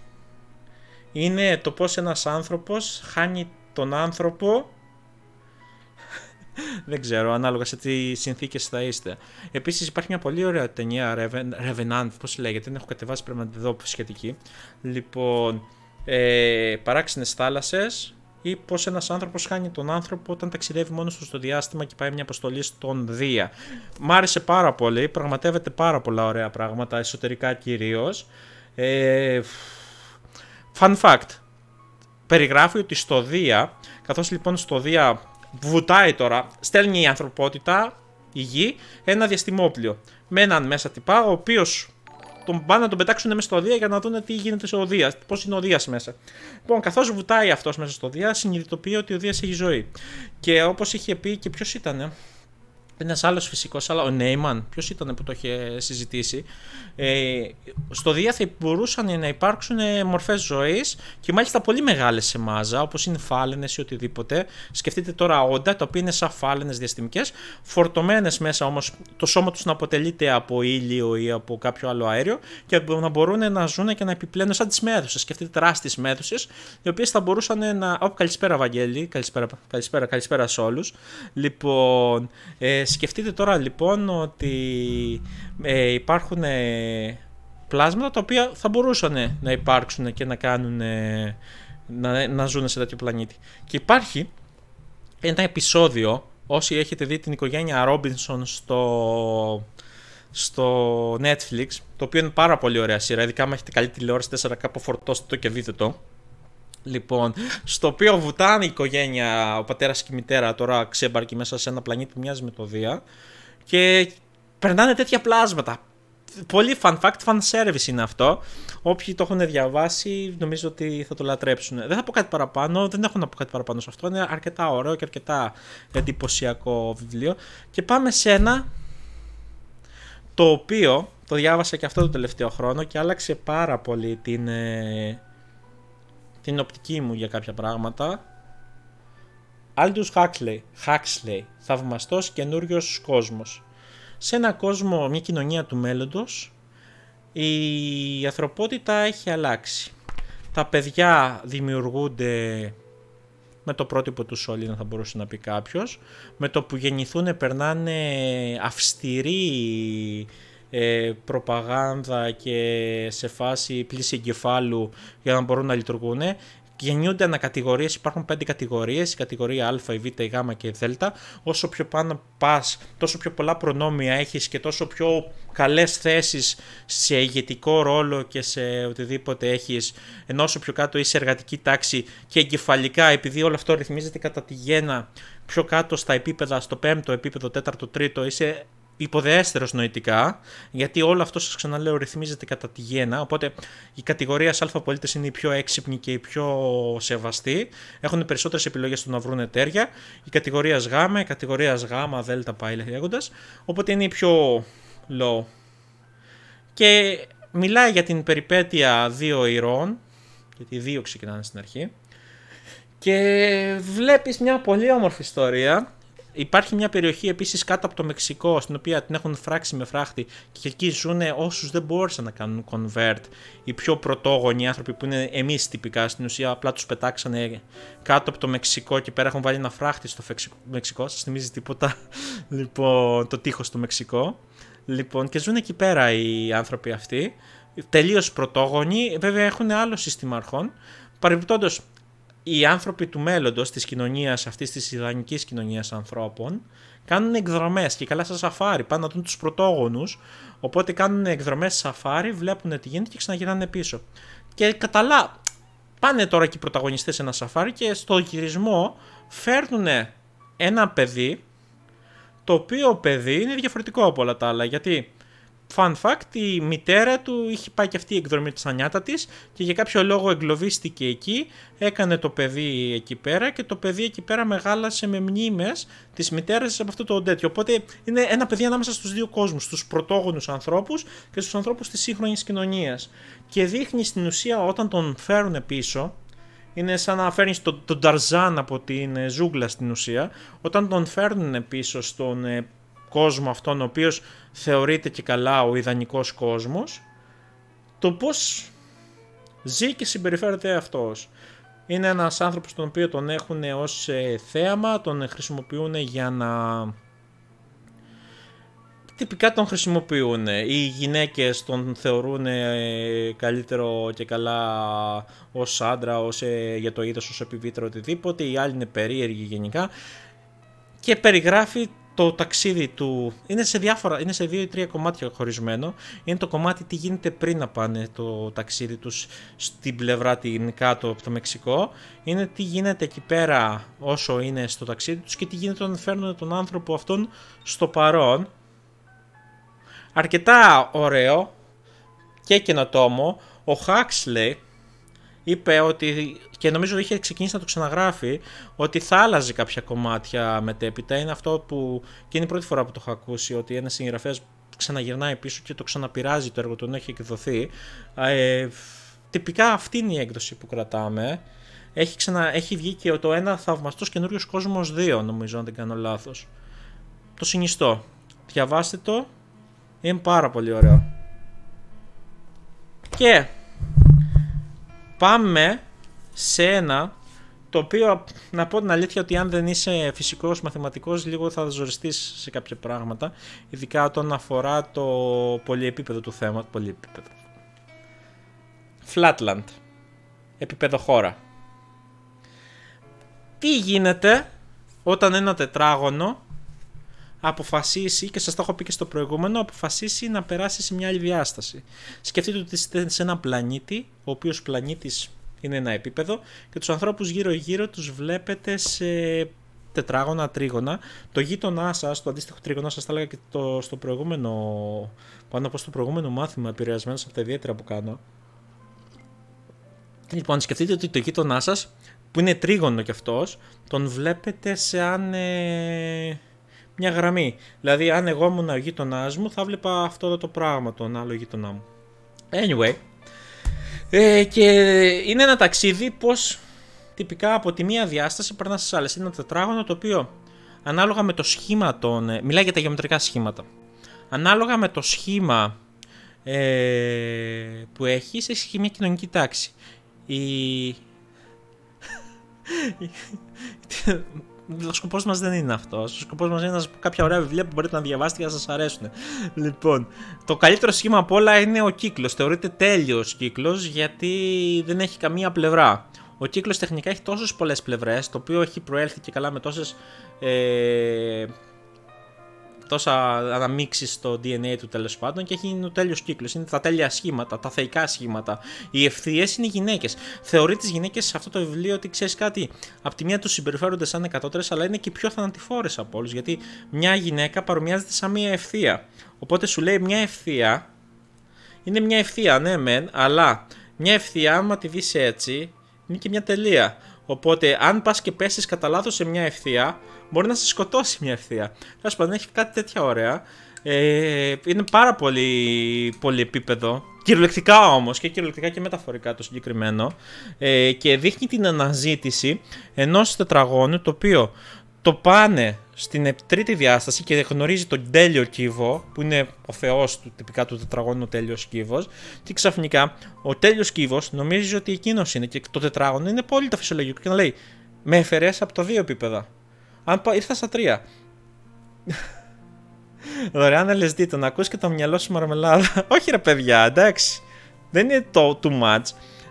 Είναι το πως ένας άνθρωπος χάνει τον άνθρωπο. Δεν ξέρω, ανάλογα σε τι συνθήκες θα είστε. Επίσης υπάρχει μια πολύ ωραία ταινία, Revenant, πως λέγεται, δεν έχω κατεβάσει, πρέπει να τη δω σχετική. Λοιπόν, Παράξενες θάλασσες. Ή πως ένας άνθρωπος χάνει τον άνθρωπο όταν ταξιδεύει μόνος του στο διάστημα και πάει μια αποστολή στον Δία. Μ' άρεσε πάρα πολύ, πραγματεύεται πάρα πολλά ωραία πράγματα, εσωτερικά κυρίως. Fun fact, περιγράφει ότι στο Δία, καθώς λοιπόν στο Δία βουτάει τώρα, στέλνει η ανθρωπότητα, η γη, ένα διαστημόπλιο. Με έναν μέσα τυπά, ο οποίος πάνε να τον πετάξουν μέσα στο Δία για να δουν τι γίνεται στο Δία, πώς είναι ο Δίας μέσα. Λοιπόν, καθώς βουτάει αυτός μέσα στο Δία, συνειδητοποιεί ότι ο Δίας έχει ζωή. Και όπως είχε πει και ποιος ήτανε, ένας άλλος φυσικός, αλλά ο Νέιμαν, ποιος ήτανε που το είχε συζητήσει, στο Δία θα μπορούσαν να υπάρξουν μορφές ζωής και μάλιστα πολύ μεγάλες σε μάζα, όπως είναι φάλαινες ή οτιδήποτε. Σκεφτείτε τώρα όντα, τα οποία είναι σαν φάλαινες διαστημικές, φορτωμένες μέσα όμως, το σώμα τους να αποτελείται από ήλιο ή από κάποιο άλλο αέριο και να μπορούν να ζουν και να επιπλένουν σαν τις μέδουσες. Σκεφτείτε τεράστιες μέδουσες, οι οποίες θα μπορούσαν να. Ω, καλησπέρα, Βαγγέλη, καλησπέρα σε όλους. Λοιπόν, σκεφτείτε τώρα λοιπόν ότι υπάρχουν πλάσματα τα οποία θα μπορούσαν να υπάρξουν και να κάνουν να ζουν σε τέτοιο πλανήτη. Και υπάρχει ένα επεισόδιο, όσοι έχετε δει την οικογένεια Ρόμπινσον στο Netflix, το οποίο είναι πάρα πολύ ωραία σειρά, ειδικά αν έχετε καλή τηλεόραση 4K, φορτώστε το και δείτε το. Λοιπόν, στο οποίο βουτάνε η οικογένεια, ο πατέρας και η μητέρα, τώρα ξέμπαρκοι μέσα σε ένα πλανήτη που μοιάζει με το Δία και περνάνε τέτοια πλάσματα. Πολύ fun fact, fan service είναι αυτό. Όποιοι το έχουν διαβάσει νομίζω ότι θα το λατρέψουν. Δεν θα πω κάτι παραπάνω, δεν έχω να πω κάτι παραπάνω σε αυτό. Είναι αρκετά ωραίο και αρκετά εντυπωσιακό βιβλίο. Και πάμε σε ένα το οποίο το διάβασα και αυτό το τελευταίο χρόνο και άλλαξε πάρα πολύ την οπτική μου για κάποια πράγματα. Aldous Huxley, θαυμαστός καινούριος κόσμος. Σε ένα κόσμο, μια κοινωνία του μέλλοντος, η ανθρωπότητα έχει αλλάξει. Τα παιδιά δημιουργούνται με το πρότυπο του Σόλινα, θα μπορούσε να πει κάποιος. Με το που γεννηθούν περνάνε αυστηροί προπαγάνδα και σε φάση πλήση εγκεφάλου για να μπορούν να λειτουργούν. Γεννιούνται ανακατηγορίες, υπάρχουν 5 κατηγορίες, η κατηγορία Α, η Β, η Γ και η Δ. Όσο πιο πάνω πας, τόσο πιο πολλά προνόμια έχεις και τόσο πιο καλές θέσεις σε ηγετικό ρόλο και σε οτιδήποτε έχεις, ενώ όσο πιο κάτω είσαι εργατική τάξη και εγκεφαλικά, επειδή όλο αυτό ρυθμίζεται κατά τη γέννα, πιο κάτω στα επίπεδα, στο 5ο επίπεδο, 4ο, 3ο, είσαι υποδεέστερος νοητικά, γιατί όλο αυτό σας ξαναλέω ρυθμίζεται κατά τη γέννα, οπότε η κατηγορία Α πολίτες είναι οι πιο έξυπνοι και οι πιο σεβαστοί, έχουν περισσότερες επιλογές στο να βρουν εταίρια, η κατηγορία Γ, η κατηγορία Γ, Δ, πάει λέγοντας, οπότε είναι οι πιο low. Και Μιλάει για την περιπέτεια δύο ηρώων, γιατί δύο ξεκινάνε στην αρχή, και βλέπεις μια πολύ όμορφη ιστορία. Υπάρχει μια περιοχή επίσης κάτω από το Μεξικό, στην οποία την έχουν φράξει με φράχτη και εκεί ζουν όσους δεν μπόρεσαν να κάνουν convert, οι πιο πρωτόγονοι άνθρωποι που είναι εμείς τυπικά, στην ουσία απλά τους πετάξανε κάτω από το Μεξικό και πέρα έχουν βάλει ένα φράχτη στο Μεξικό, σας θυμίζει τίποτα, λοιπόν, το τείχος στο Μεξικό. Λοιπόν, και ζουν εκεί πέρα οι άνθρωποι αυτοί, τελείως πρωτόγονοι, βέβαια έχουν άλλο σύστημα αρχών. Παρεμπιπτόντως, οι άνθρωποι του μέλλοντος της κοινωνίας αυτής, της ιδανικής κοινωνίας ανθρώπων, κάνουν εκδρομές και καλά στα σαφάρι, πάνε να δουν τους πρωτόγονους, οπότε κάνουν εκδρομές σαφάρι, βλέπουν τι γίνεται και ξαναγυρνάνε πίσω. Και καταλά, πάνε τώρα και οι πρωταγωνιστές σε ένα σαφάρι και στο γυρισμό φέρνουν ένα παιδί, το οποίο παιδί είναι διαφορετικό από όλα τα άλλα, γιατί, fun fact, η μητέρα του είχε πάει και αυτή η εκδρομή της ανιάτα της και για κάποιο λόγο εγκλωβίστηκε εκεί, έκανε το παιδί εκεί πέρα και το παιδί εκεί πέρα μεγάλασε με μνήμες της μητέρας από αυτό το τέτοιο. Οπότε είναι ένα παιδί ανάμεσα στους δύο κόσμους, στους πρωτόγονους ανθρώπους και στους ανθρώπους της σύγχρονης κοινωνίας. Και δείχνει στην ουσία όταν τον φέρουν πίσω, είναι σαν να φέρνεις τον Ταρζάν από την ζούγκλα στην ουσία, όταν τον φέρνουν πίσω στον κόσμο αυτόν ο οποίος θεωρείται και καλά ο ιδανικός κόσμος, το πώς ζει και συμπεριφέρεται αυτός. Είναι ένας άνθρωπος τον οποίο τον έχουν ως θέαμα, τον χρησιμοποιούν για να... Τυπικά τον χρησιμοποιούν. Οι γυναίκες τον θεωρούν καλύτερο και καλά ως άντρα, ως, για το είδος, ως επιβήτρο, οτιδήποτε. Οι άλλοι είναι περίεργοι γενικά. Και περιγράφει το ταξίδι του. Είναι σε, σε δύο ή τρία κομμάτια χωρισμένο. Είναι το κομμάτι τι γίνεται πριν να πάνε το ταξίδι τους στην πλευρά την κάτω από το Μεξικό. Είναι τι γίνεται εκεί πέρα όσο είναι στο ταξίδι τους και τι γίνεται όταν φέρνουν τον άνθρωπο αυτόν στο παρόν. Αρκετά ωραίο και καινοτόμο. Ο Huxley είπε ότι, και νομίζω είχε ξεκινήσει να το ξαναγράφει, ότι θα άλλαζε κάποια κομμάτια μετέπειτα. Είναι αυτό που, και είναι η πρώτη φορά που το έχω ακούσει, ότι ένας συγγραφέας ξαναγυρνάει πίσω και το ξαναπειράζει το έργο του, ενώ έχει εκδοθεί. Τυπικά αυτή είναι η έκδοση που κρατάμε. Έχει βγει και το ένα θαυμαστός καινούριος κόσμος 2, νομίζω, αν δεν κάνω λάθος. Το συνιστώ. Διαβάστε το. Είναι πάρα πολύ ωραίο. Και πάμε σε ένα το οποίο, να πω την αλήθεια, ότι αν δεν είσαι φυσικός μαθηματικός λίγο θα ζοριστείς σε κάποια πράγματα, ειδικά όταν αφορά το πολυεπίπεδο του θέματος. Πολυεπίπεδο. Flatland. Επίπεδο χώρα. Τι γίνεται όταν ένα τετράγωνο αποφασίσει, και σας το έχω πει και στο προηγούμενο, αποφασίσει να περάσει σε μια άλλη διάσταση. Σκεφτείτε ότι είστε σε ένα πλανήτη, ο οποίος πλανήτης είναι ένα επίπεδο, και τους ανθρώπους γύρω-γύρω τους βλέπετε σε τετράγωνα, τρίγωνα. Το γείτονά σας, το αντίστοιχο τρίγωνο σας, τα έλεγα και στο προηγούμενο, πάνω από στο προηγούμενο μάθημα, επηρεασμένος από τα ιδιαίτερα που κάνω. Λοιπόν, σκεφτείτε ότι το γείτονά σας, που είναι τρίγωνο κι αυτός, τον βλέπετε σε μια γραμμή. Δηλαδή, αν εγώ ήμουν ο γείτονάς μου, θα βλέπα αυτό το πράγμα, τον άλλο γείτονά μου. Anyway, και είναι ένα ταξίδι πως τυπικά από τη μία διάσταση περνά στις άλλες. Είναι ένα τετράγωνο το οποίο ανάλογα με το σχήμα των... Μιλάει για τα γεωμετρικά σχήματα. Ανάλογα με το σχήμα που έχεις, έχεις και μια κοινωνική τάξη. Ο σκοπός μας δεν είναι αυτός. Ο σκοπός μας είναι να σας πω κάποια ωραία βιβλία που μπορείτε να διαβάσετε και να σας αρέσουν. Λοιπόν, το καλύτερο σχήμα απ' όλα είναι ο κύκλος. Θεωρείται τέλειος κύκλος γιατί δεν έχει καμία πλευρά. Ο κύκλος τεχνικά έχει τόσες πολλές πλευρές, το οποίο έχει προέλθει και καλά με τόσα αναμίξεις στο DNA του τέλος πάντων και έχει ο τέλειος κύκλος. Είναι τα τέλεια σχήματα, τα θεϊκά σχήματα. Οι ευθείες είναι οι γυναίκες. Θεωρεί τις γυναίκες σε αυτό το βιβλίο ότι, ξέρεις κάτι, από τη μία τους συμπεριφέρονται σαν εκατότερες, αλλά είναι και πιο θανατηφόρες από όλους. Γιατί μια γυναίκα παρομοιάζεται σαν μια ευθεία. Οπότε σου λέει μια ευθεία είναι μια ευθεία, ναι, μεν, αλλά μια ευθεία, άμα τη δεις έτσι, είναι και μια τελεία. Οπότε, αν πας και πέσεις κατά λάθος σε μια ευθεία, μπορεί να σε σκοτώσει μια ευθεία. Τέλος πάντων, έχει κάτι τέτοια ωραία. Είναι πάρα πολύ πολυεπίπεδο. Κυριολεκτικά όμως, και κυριολεκτικά και μεταφορικά το συγκεκριμένο. Και δείχνει την αναζήτηση ενός τετραγώνου το οποίο το πάνε στην τρίτη διάσταση και γνωρίζει τον τέλειο κύβο, που είναι ο θεός του, τυπικά του τετραγώνου, ο τέλειος κύβος. Και ξαφνικά ο τέλειος κύβος νομίζει ότι εκείνος είναι, και το τετράγωνο είναι πολύ τα φυσιολογικό. Και να λέει: με έφερες από τα δύο επίπεδα. Αν ήρθα στα τρία. Δωρεάν LSD, τον ακούς και το μυαλό σου μαρμελάδα. Όχι ρε παιδιά, εντάξει. Δεν είναι το too much.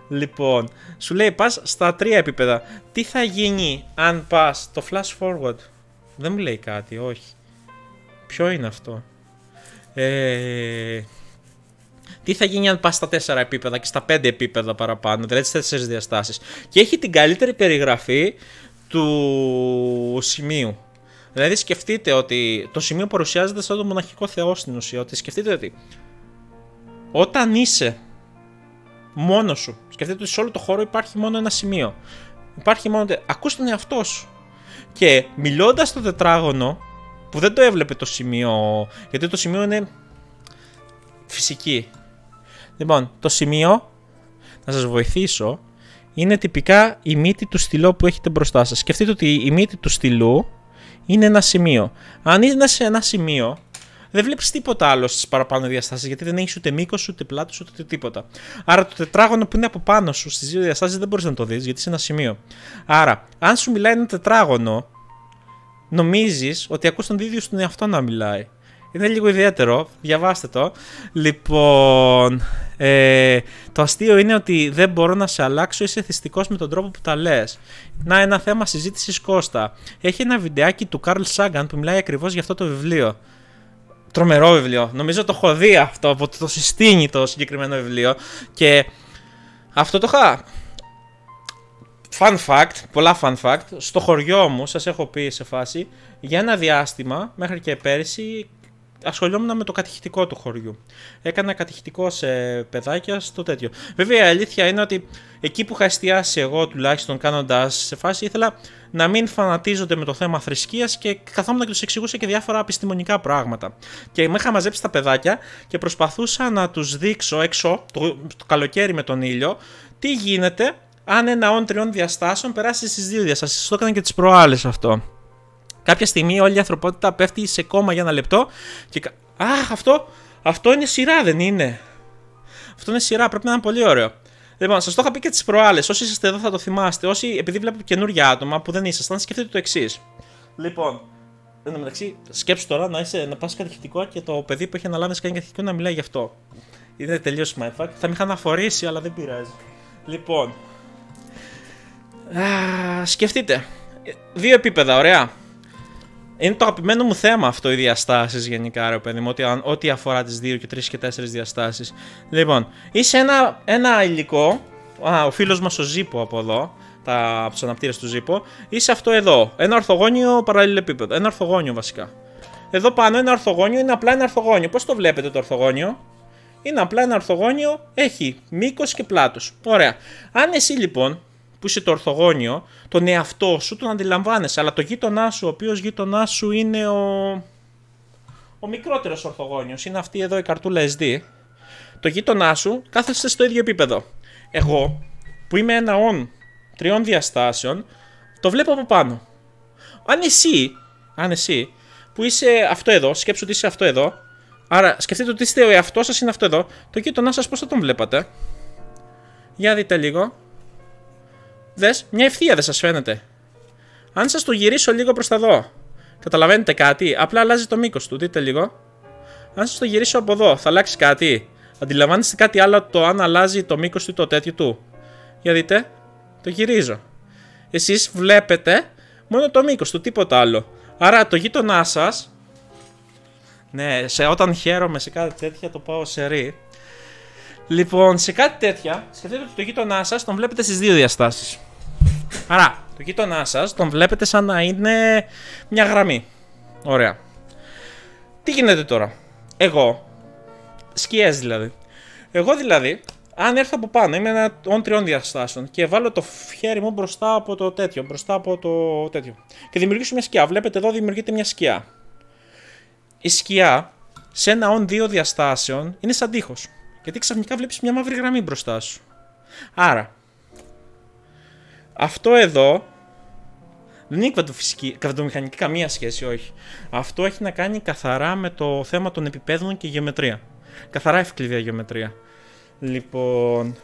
Λοιπόν, σου λέει πας στα τρία επίπεδα. Τι θα γίνει αν πας το flash forward? Δεν μου λέει κάτι, όχι. Ποιο είναι αυτό? Τι θα γίνει αν πας στα 4 επίπεδα και στα 5 επίπεδα παραπάνω, δηλαδή στις 4 διαστάσεις. Και έχει την καλύτερη περιγραφή του σημείου. Δηλαδή σκεφτείτε ότι το σημείο παρουσιάζεται σαν το μοναχικό θεό στην ουσία. Ότι σκεφτείτε ότι όταν είσαι μόνος σου, σκεφτείτε ότι σε όλο το χώρο υπάρχει μόνο ένα σημείο. Υπάρχει μόνο. Ακούς τον εαυτό σου. Και μιλώντας στο τετράγωνο, που δεν το έβλεπε το σημείο, γιατί το σημείο είναι φυσική. Λοιπόν, το σημείο, να σας βοηθήσω, είναι τυπικά η μύτη του στυλό που έχετε μπροστά σας. Σκεφτείτε ότι η μύτη του στυλού είναι ένα σημείο. Αν είναι σε ένα σημείο, δεν βλέπεις τίποτα άλλο στις παραπάνω διαστάσεις, γιατί δεν έχεις ούτε μήκος, ούτε πλάτος, ούτε τίποτα. Άρα το τετράγωνο που είναι από πάνω σου στις δύο διαστάσεις δεν μπορείς να το δεις, γιατί είσαι ένα σημείο. Άρα, αν σου μιλάει ένα τετράγωνο, νομίζεις ότι ακούς τον ίδιο στον εαυτό να μιλάει. Είναι λίγο ιδιαίτερο, διαβάστε το. Λοιπόν, το αστείο είναι ότι δεν μπορώ να σε αλλάξω, είσαι θυστικός με τον τρόπο που τα λες. Να, ένα θέμα συζήτησης, Κώστα. Έχει ένα βιντεάκι του Carl Sagan που μιλάει ακριβώς για αυτό το βιβλίο. Τρομερό βιβλίο. Νομίζω το έχω δει αυτό, από το συστήνει το συγκεκριμένο βιβλίο. Και αυτό το είχα. Fun fact, πολλά fun fact. Στο χωριό μου, σας έχω πει σε φάση, για ένα διάστημα, μέχρι και πέρυσι, ασχολιόμουν με το κατηχητικό του χωριού. Έκανα κατηχητικό σε παιδάκια, στο τέτοιο. Βέβαια η αλήθεια είναι ότι εκεί που είχα εστιάσει εγώ, τουλάχιστον κάνοντας σε φάση, ήθελα να μην φανατίζονται με το θέμα θρησκείας και καθόμουν και τους εξηγούσα και διάφορα επιστημονικά πράγματα. Και με είχα μαζέψει τα παιδάκια και προσπαθούσα να τους δείξω έξω το καλοκαίρι με τον ήλιο τι γίνεται αν ένα όν τριών διαστάσεων περάσει στις δύο διαστάσεις. Το έκανα και τις προάλλες αυτό. Κάποια στιγμή όλη η ανθρωπότητα πέφτει σε κόμμα για ένα λεπτό και... Αχ, αυτό είναι σειρά, δεν είναι? Αυτό είναι σειρά, πρέπει να είναι πολύ ωραίο. Λοιπόν, σας το είχα πει και τις προάλλες. Όσοι είστε εδώ θα το θυμάστε. Όσοι, επειδή βλέπω καινούργια άτομα που δεν ήσασταν, σκεφτείτε το εξής. Λοιπόν, εν τω μεταξύ, σκέψου τώρα να πας κατηχητικό και το παιδί που έχει αναλάβει να κάνει κατηχητικό να μιλάει γι' αυτό. Είναι τελείως mindfuck. Θα με είχα αναφορήσει, αλλά δεν πειράζει. Λοιπόν, σκεφτείτε. Δύο επίπεδα, ωραία. Είναι το αγαπημένο μου θέμα αυτό, οι διαστάσεις γενικά, ρε παιδί μου, ό,τι αφορά τις 2 και 3 και 4 διαστάσεις. Λοιπόν, είσαι ένα υλικό, ο φίλος μας ο Ζήπο από εδώ, από τους αναπτήρες του Ζήπο, είσαι αυτό εδώ, ένα ορθογώνιο παραλληλεπίπεδο, ένα ορθογώνιο βασικά. Εδώ πάνω ένα ορθογώνιο είναι απλά ένα ορθογώνιο, πώς το βλέπετε το ορθογώνιο? Είναι απλά ένα ορθογώνιο, έχει μήκος και πλάτος, ωραία. Αν εσύ λοιπόν, που είσαι το ορθογώνιο, τον εαυτό σου τον αντιλαμβάνεσαι, αλλά το γείτονά σου, ο οποίος γείτονά σου είναι ο μικρότερος ορθογώνιος, είναι αυτή εδώ η καρτούλα SD, το γείτονά σου κάθεσαι στο ίδιο επίπεδο. Εγώ, που είμαι ένα ον τριών διαστάσεων, το βλέπω από πάνω. Αν εσύ, που είσαι αυτό εδώ, σκέψου ότι είσαι αυτό εδώ, άρα σκεφτείτε ότι είστε ο εαυτός σας είναι αυτό εδώ, το γείτονά σας πώς θα τον βλέπατε? Για δείτε λίγο. Δες, μια ευθεία δεν σας φαίνεται? Αν σας το γυρίσω λίγο προς τα εδώ, καταλαβαίνετε κάτι? Απλά αλλάζει το μήκος του, δείτε λίγο. Αν σας το γυρίσω από εδώ, θα αλλάξει κάτι? Αντιλαμβάνεστε κάτι άλλο το αν αλλάζει το μήκος του ή το τέτοιο του? Για δείτε, το γυρίζω. Εσείς βλέπετε μόνο το μήκος του, τίποτα άλλο. Άρα το γείτονά σας... Ναι, όταν χαίρομαι σε κάτι τέτοια το πάω σε ρί. Λοιπόν, σε κάτι τέτοια, σκεφτείτε ότι το γείτονά σας τον βλέπετε στις δύο διαστάσεις. Άρα, το γείτονά σας τον βλέπετε σαν να είναι μια γραμμή. Ωραία. Τι γίνεται τώρα? Εγώ, σκιές δηλαδή. Εγώ δηλαδή, αν έρθω από πάνω, είμαι ένα όν τριών διαστάσεων και βάλω το χέρι μου μπροστά από το τέτοιο, και δημιουργήσω μια σκιά. Βλέπετε εδώ, δημιουργείται μια σκιά. Η σκιά σε ένα όν δύο διαστάσεων είναι σαν τείχος. Γιατί ξαφνικά βλέπεις μια μαύρη γραμμή μπροστά σου. Άρα, αυτό εδώ δεν είναι κβαντομηχανική καμία σχέση, όχι. Αυτό έχει να κάνει καθαρά με το θέμα των επιπέδων και γεωμετρία. Καθαρά ευκλειδία γεωμετρία. Λοιπόν,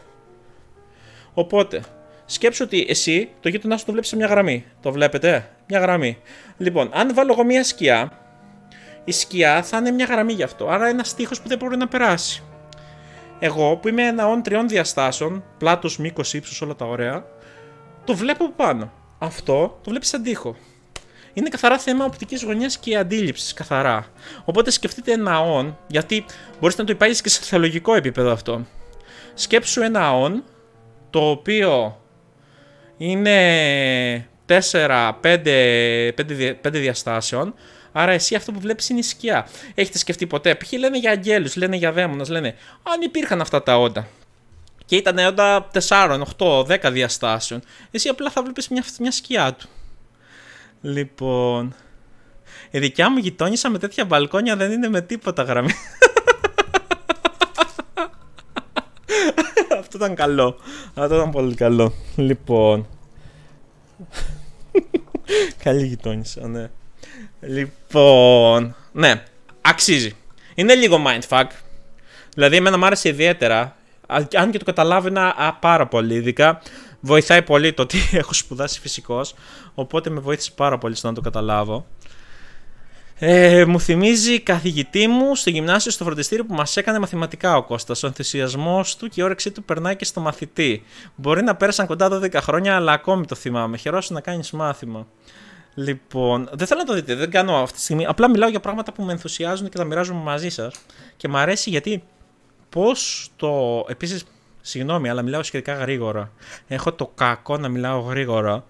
οπότε, σκέψου ότι εσύ το γείτονά σου το βλέπεις σε μια γραμμή. Το βλέπετε, μια γραμμή. Λοιπόν, αν βάλω εγώ μια σκιά, η σκιά θα είναι μια γραμμή γι' αυτό. Άρα ένας τείχος που δεν μπορεί να περάσει. Εγώ που είμαι ένα όν τριών διαστάσεων, πλάτος, μήκος, ύψος, όλα τα ωραία, το βλέπω από πάνω. Αυτό το βλέπεις σαν τείχο. Είναι καθαρά θέμα οπτικής γωνιάς και αντίληψης, καθαρά. Οπότε σκεφτείτε ένα όν, γιατί μπορείς να το υπάγεις και σε θεολογικό επίπεδο αυτό. Σκέψου ένα όν, το οποίο είναι 4-5 διαστάσεων. Άρα εσύ αυτό που βλέπεις είναι η σκιά. Έχετε σκεφτεί ποτέ? Ποιοι λένε για αγγέλους, λένε για δαίμονες, λένε αν υπήρχαν αυτά τα όντα. Και ήταν όντα 4, 8, 10 διαστάσεων. Εσύ απλά θα βλέπεις μια σκιά του. Λοιπόν, η δικιά μου γειτόνισσα με τέτοια μπαλκόνια δεν είναι με τίποτα γραμμή. Αυτό ήταν καλό. Αυτό ήταν πολύ καλό. Λοιπόν. Καλή γειτόνισσα, ναι. Λοιπόν, ναι, αξίζει. Είναι λίγο mindfuck. Δηλαδή εμένα μου άρεσε ιδιαίτερα. Αν και το καταλάβαινα πάρα πολύ, ειδικά βοηθάει πολύ το ότι έχω σπουδάσει φυσικός. Οπότε με βοήθησε πάρα πολύ στο να το καταλάβω. Μου θυμίζει καθηγητή μου στο γυμνάσιο, στο φροντιστήριο, που μας έκανε μαθηματικά ο Κώστας. Ο ενθουσιασμός του και η όρεξή του περνάει και στο μαθητή. Μπορεί να πέρασαν κοντά 12 χρόνια, αλλά ακόμη το θυμάμαι. Χαιρόσου να κάνεις μάθημα. Λοιπόν, δεν θέλω να το δείτε, δεν κάνω αυτή τη στιγμή. Απλά μιλάω για πράγματα που με ενθουσιάζουν και τα μοιράζομαι μαζί σας. Και μ' αρέσει γιατί πώς το. Επίσης, συγγνώμη, αλλά μιλάω σχετικά γρήγορα. Έχω το κακό να μιλάω γρήγορα.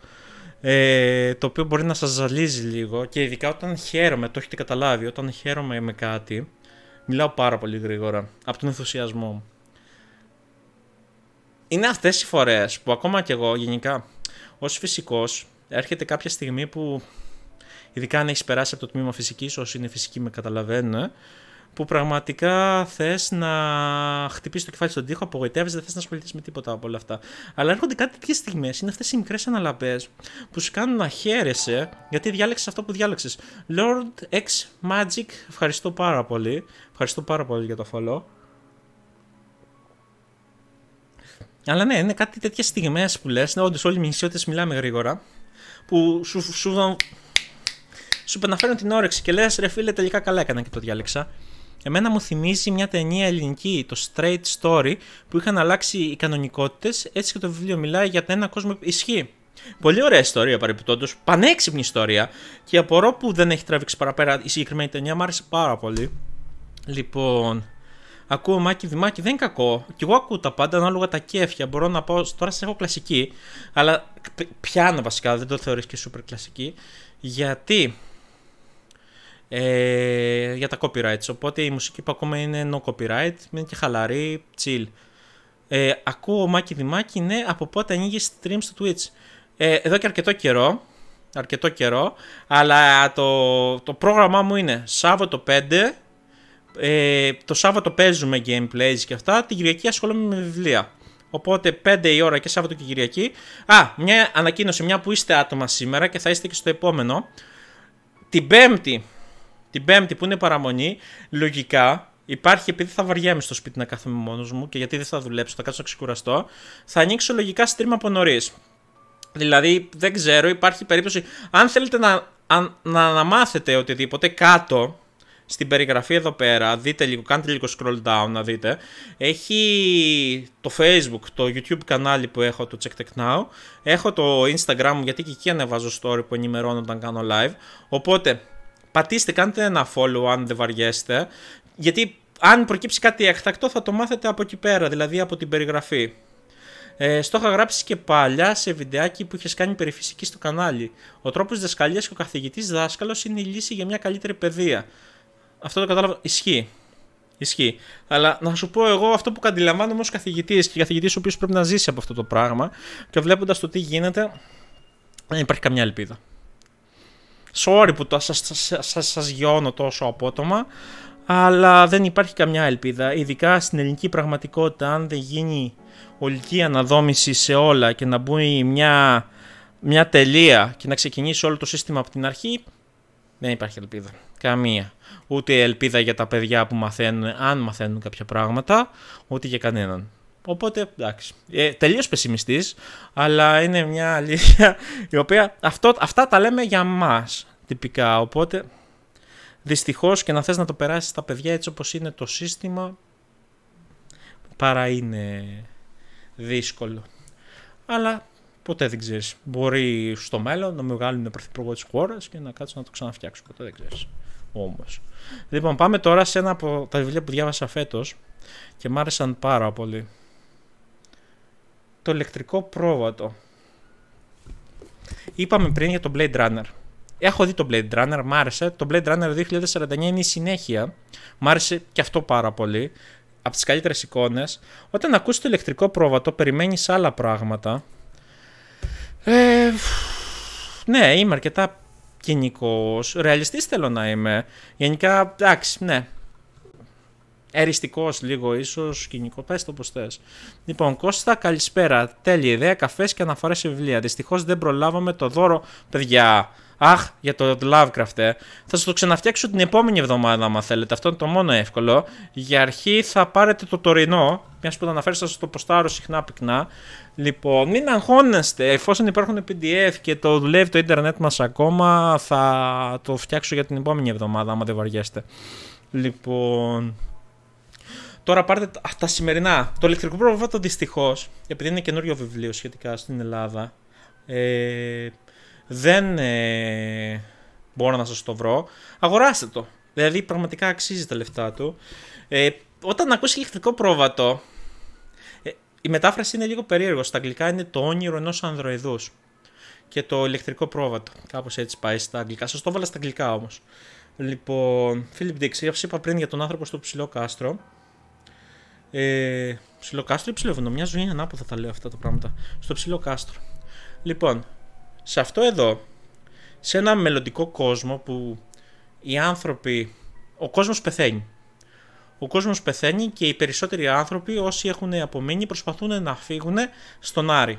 Το οποίο μπορεί να σας ζαλίζει λίγο. Και ειδικά όταν χαίρομαι, το έχετε καταλάβει, όταν χαίρομαι με κάτι, μιλάω πάρα πολύ γρήγορα. Από τον ενθουσιασμό μου. Είναι αυτές οι φορές που ακόμα κι εγώ γενικά ως φυσικός. Έρχεται κάποια στιγμή που, ειδικά αν έχεις περάσει από το τμήμα φυσικής, όσοι είναι φυσικοί με καταλαβαίνουν, που πραγματικά θες να χτυπήσεις το κεφάλι στον τοίχο, απογοητεύεσαι, δεν θες να ασχοληθείς με τίποτα από όλα αυτά. Αλλά έρχονται κάτι τέτοιες στιγμές, είναι αυτές οι μικρές αναλαμπές που σου κάνουν να χαίρεσαι γιατί διάλεξες αυτό που διάλεξες. Lord X Magic, ευχαριστώ πάρα πολύ. Ευχαριστώ πάρα πολύ για το follow. Αλλά ναι, είναι κάτι τέτοιες στιγμές που λες, ναι, όντως όλοι οι μηνυσιώτες μιλάμε γρήγορα, που σου επαναφέρουν την όρεξη και λες ρε φίλε, τελικά καλά έκανα και το διάλεξα. Εμένα μου θυμίζει μια ταινία ελληνική, το Straight Story, που είχαν αλλάξει οι κανονικότητες, έτσι και το βιβλίο μιλάει για έναν κόσμο. Ισχύει. Πολύ ωραία ιστορία παρεμπιπτόντως, πανέξυπνη ιστορία, και απορώ που δεν έχει τραβήξει παραπέρα η συγκεκριμένη ταινία, μου άρεσε πάρα πολύ. Λοιπόν, ακούω Μάκη Δημάκη, δεν είναι κακό. Κι εγώ ακούω τα πάντα ανάλογα τα κέφια. Μπορώ να πω. Τώρα σας έχω κλασική, αλλά πιάνω βασικά, δεν το θεωρείς και super κλασική. Γιατί. Για τα copyrights. Οπότε η μουσική που ακούμε είναι no copyright, είναι και χαλαρή, chill. Ακούω Μάκη Δημάκη, ναι, από πότε ανοίγει stream στο Twitch. Εδώ και αρκετό καιρό. Αρκετό καιρό, αλλά το πρόγραμμά μου είναι Σάββατο 5. Το Σάββατο παίζουμε gameplays και αυτά. Την Κυριακή ασχολούμαι με βιβλία. Οπότε 5 η ώρα και Σάββατο και Κυριακή. Α, μια ανακοίνωση, μια που είστε άτομα σήμερα και θα είστε και στο επόμενο. Την Πέμπτη που είναι παραμονή, λογικά υπάρχει, επειδή θα βαριέμαι στο σπίτι να κάθομαι μόνος μου και γιατί δεν θα δουλέψω, θα κάτσω να ξεκουραστώ, θα ανοίξω λογικά stream από νωρίς. Δηλαδή δεν ξέρω, υπάρχει περίπτωση. Αν θέλετε να αναμάθετε οτιδήποτε, κάτω στην περιγραφή εδώ πέρα, δείτε λίγο, κάντε λίγο scroll down να δείτε. Έχει το Facebook, το YouTube κανάλι που έχω, το Check Tech Now. Έχω το Instagram μου, γιατί και εκεί ανεβάζω story που ενημερώνω όταν κάνω live. Οπότε πατήστε, κάντε ένα follow αν δεν βαριέστε. Γιατί αν προκύψει κάτι εκτακτό θα το μάθετε από εκεί πέρα, δηλαδή από την περιγραφή. Στο είχα γράψει και παλιά σε βιντεάκι που είχες κάνει περί φυσικής στο κανάλι. Ο τρόπος διδασκαλίας και ο καθηγητής δάσκαλος είναι η λύση για μια καλύτερη παιδεία. Αυτό το κατάλαβα. Ισχύει. Ισχύει. Αλλά να σου πω εγώ αυτό που αντιλαμβάνομαι ως καθηγητής και καθηγητής ο οποίος πρέπει να ζήσει από αυτό το πράγμα και βλέποντας το τι γίνεται, δεν υπάρχει καμιά ελπίδα. Sorry που σας γιώνω τόσο απότομα, αλλά δεν υπάρχει καμιά ελπίδα, ειδικά στην ελληνική πραγματικότητα, αν δεν γίνει ολική αναδόμηση σε όλα και να μπουν μια τελεία και να ξεκινήσει όλο το σύστημα από την αρχή, δεν υπάρχει ελπίδα. Καμία. Ούτε ελπίδα για τα παιδιά που μαθαίνουν, αν μαθαίνουν κάποια πράγματα, ούτε για κανέναν. Οπότε, εντάξει, τελείως πεσημιστής, αλλά είναι μια αλήθεια η οποία, αυτά τα λέμε για μας τυπικά, οπότε δυστυχώς και να θες να το περάσεις στα παιδιά έτσι όπως είναι το σύστημα, παρά είναι δύσκολο. Αλλά ποτέ δεν ξέρεις. Μπορεί στο μέλλον να με βγάλουν πρωθυπουργό της χώρας και να κάτσουν να το ξαναφτιάξουν. Ποτέ δεν ξέρεις. Όμως. Λοιπόν, πάμε τώρα σε ένα από τα βιβλία που διάβασα φέτος και μ' άρεσαν πάρα πολύ. Το ηλεκτρικό πρόβατο. Είπαμε πριν για το Blade Runner. Έχω δει το Blade Runner, μ' άρεσε. Το Blade Runner 2049 είναι η συνέχεια. Μ' άρεσε και αυτό πάρα πολύ. Από τις καλύτερες εικόνες. Όταν ακούσεις το ηλεκτρικό πρόβατο, περιμένεις άλλα πράγματα. Ναι, είμαι αρκετά κοινικός. Ρεαλιστής θέλω να είμαι. Γενικά, εντάξει, ναι. Εριστικός λίγο ίσως, κοινικό, πες το πως θες. Λοιπόν, Κώστα, καλησπέρα. Τέλεια ιδέα, καφές και αναφορές σε βιβλία. Δυστυχώς δεν προλάβαμε το δώρο, παιδιά. Αχ, για το Lovecraft, Θα σας το ξαναφτιάξω την επόμενη εβδομάδα, άμα θέλετε. Αυτό είναι το μόνο εύκολο. Για αρχή θα πάρετε το τωρινό, μιας που το αναφέρω, σας το ποστάρω συχνά πυκνά. Λοιπόν, μην αγχώνεστε, εφόσον υπάρχουν PDF και το δουλεύει το ίντερνετ μας ακόμα, θα το φτιάξω για την επόμενη εβδομάδα, άμα δεν βαριέστε. Λοιπόν... Τώρα πάρτε τα σημερινά. Το ηλεκτρικό πρόβατο δυστυχώς, επειδή είναι καινούριο βιβλίο σχετικά στην Ελλάδα, δεν μπορώ να σας το βρω. Αγοράστε το. Δηλαδή πραγματικά αξίζει τα λεφτά του. Όταν ακούσει ηλεκτρικό πρόβατο, η μετάφραση είναι λίγο περίεργο. Στα αγγλικά είναι το όνειρο ενός ανδροειδούς και το ηλεκτρικό πρόβατο. Κάπως έτσι πάει στα αγγλικά. Σας το έβαλα στα αγγλικά όμως. Λοιπόν, Philip Dick, όπως είπα πριν για τον άνθρωπο στο ψηλό κάστρο. Ψηλό κάστρο ή ψηλόβουνο, μια ζωή ανάποδα τα λέω αυτά τα πράγματα. Στο ψηλό κάστρο. Λοιπόν, σε αυτό εδώ, σε ένα μελλοντικό κόσμο που οι άνθρωποι, ο κόσμος πεθαίνει. Ο κόσμος πεθαίνει και οι περισσότεροι άνθρωποι, όσοι έχουν απομείνει, προσπαθούν να φύγουν στον Άρη.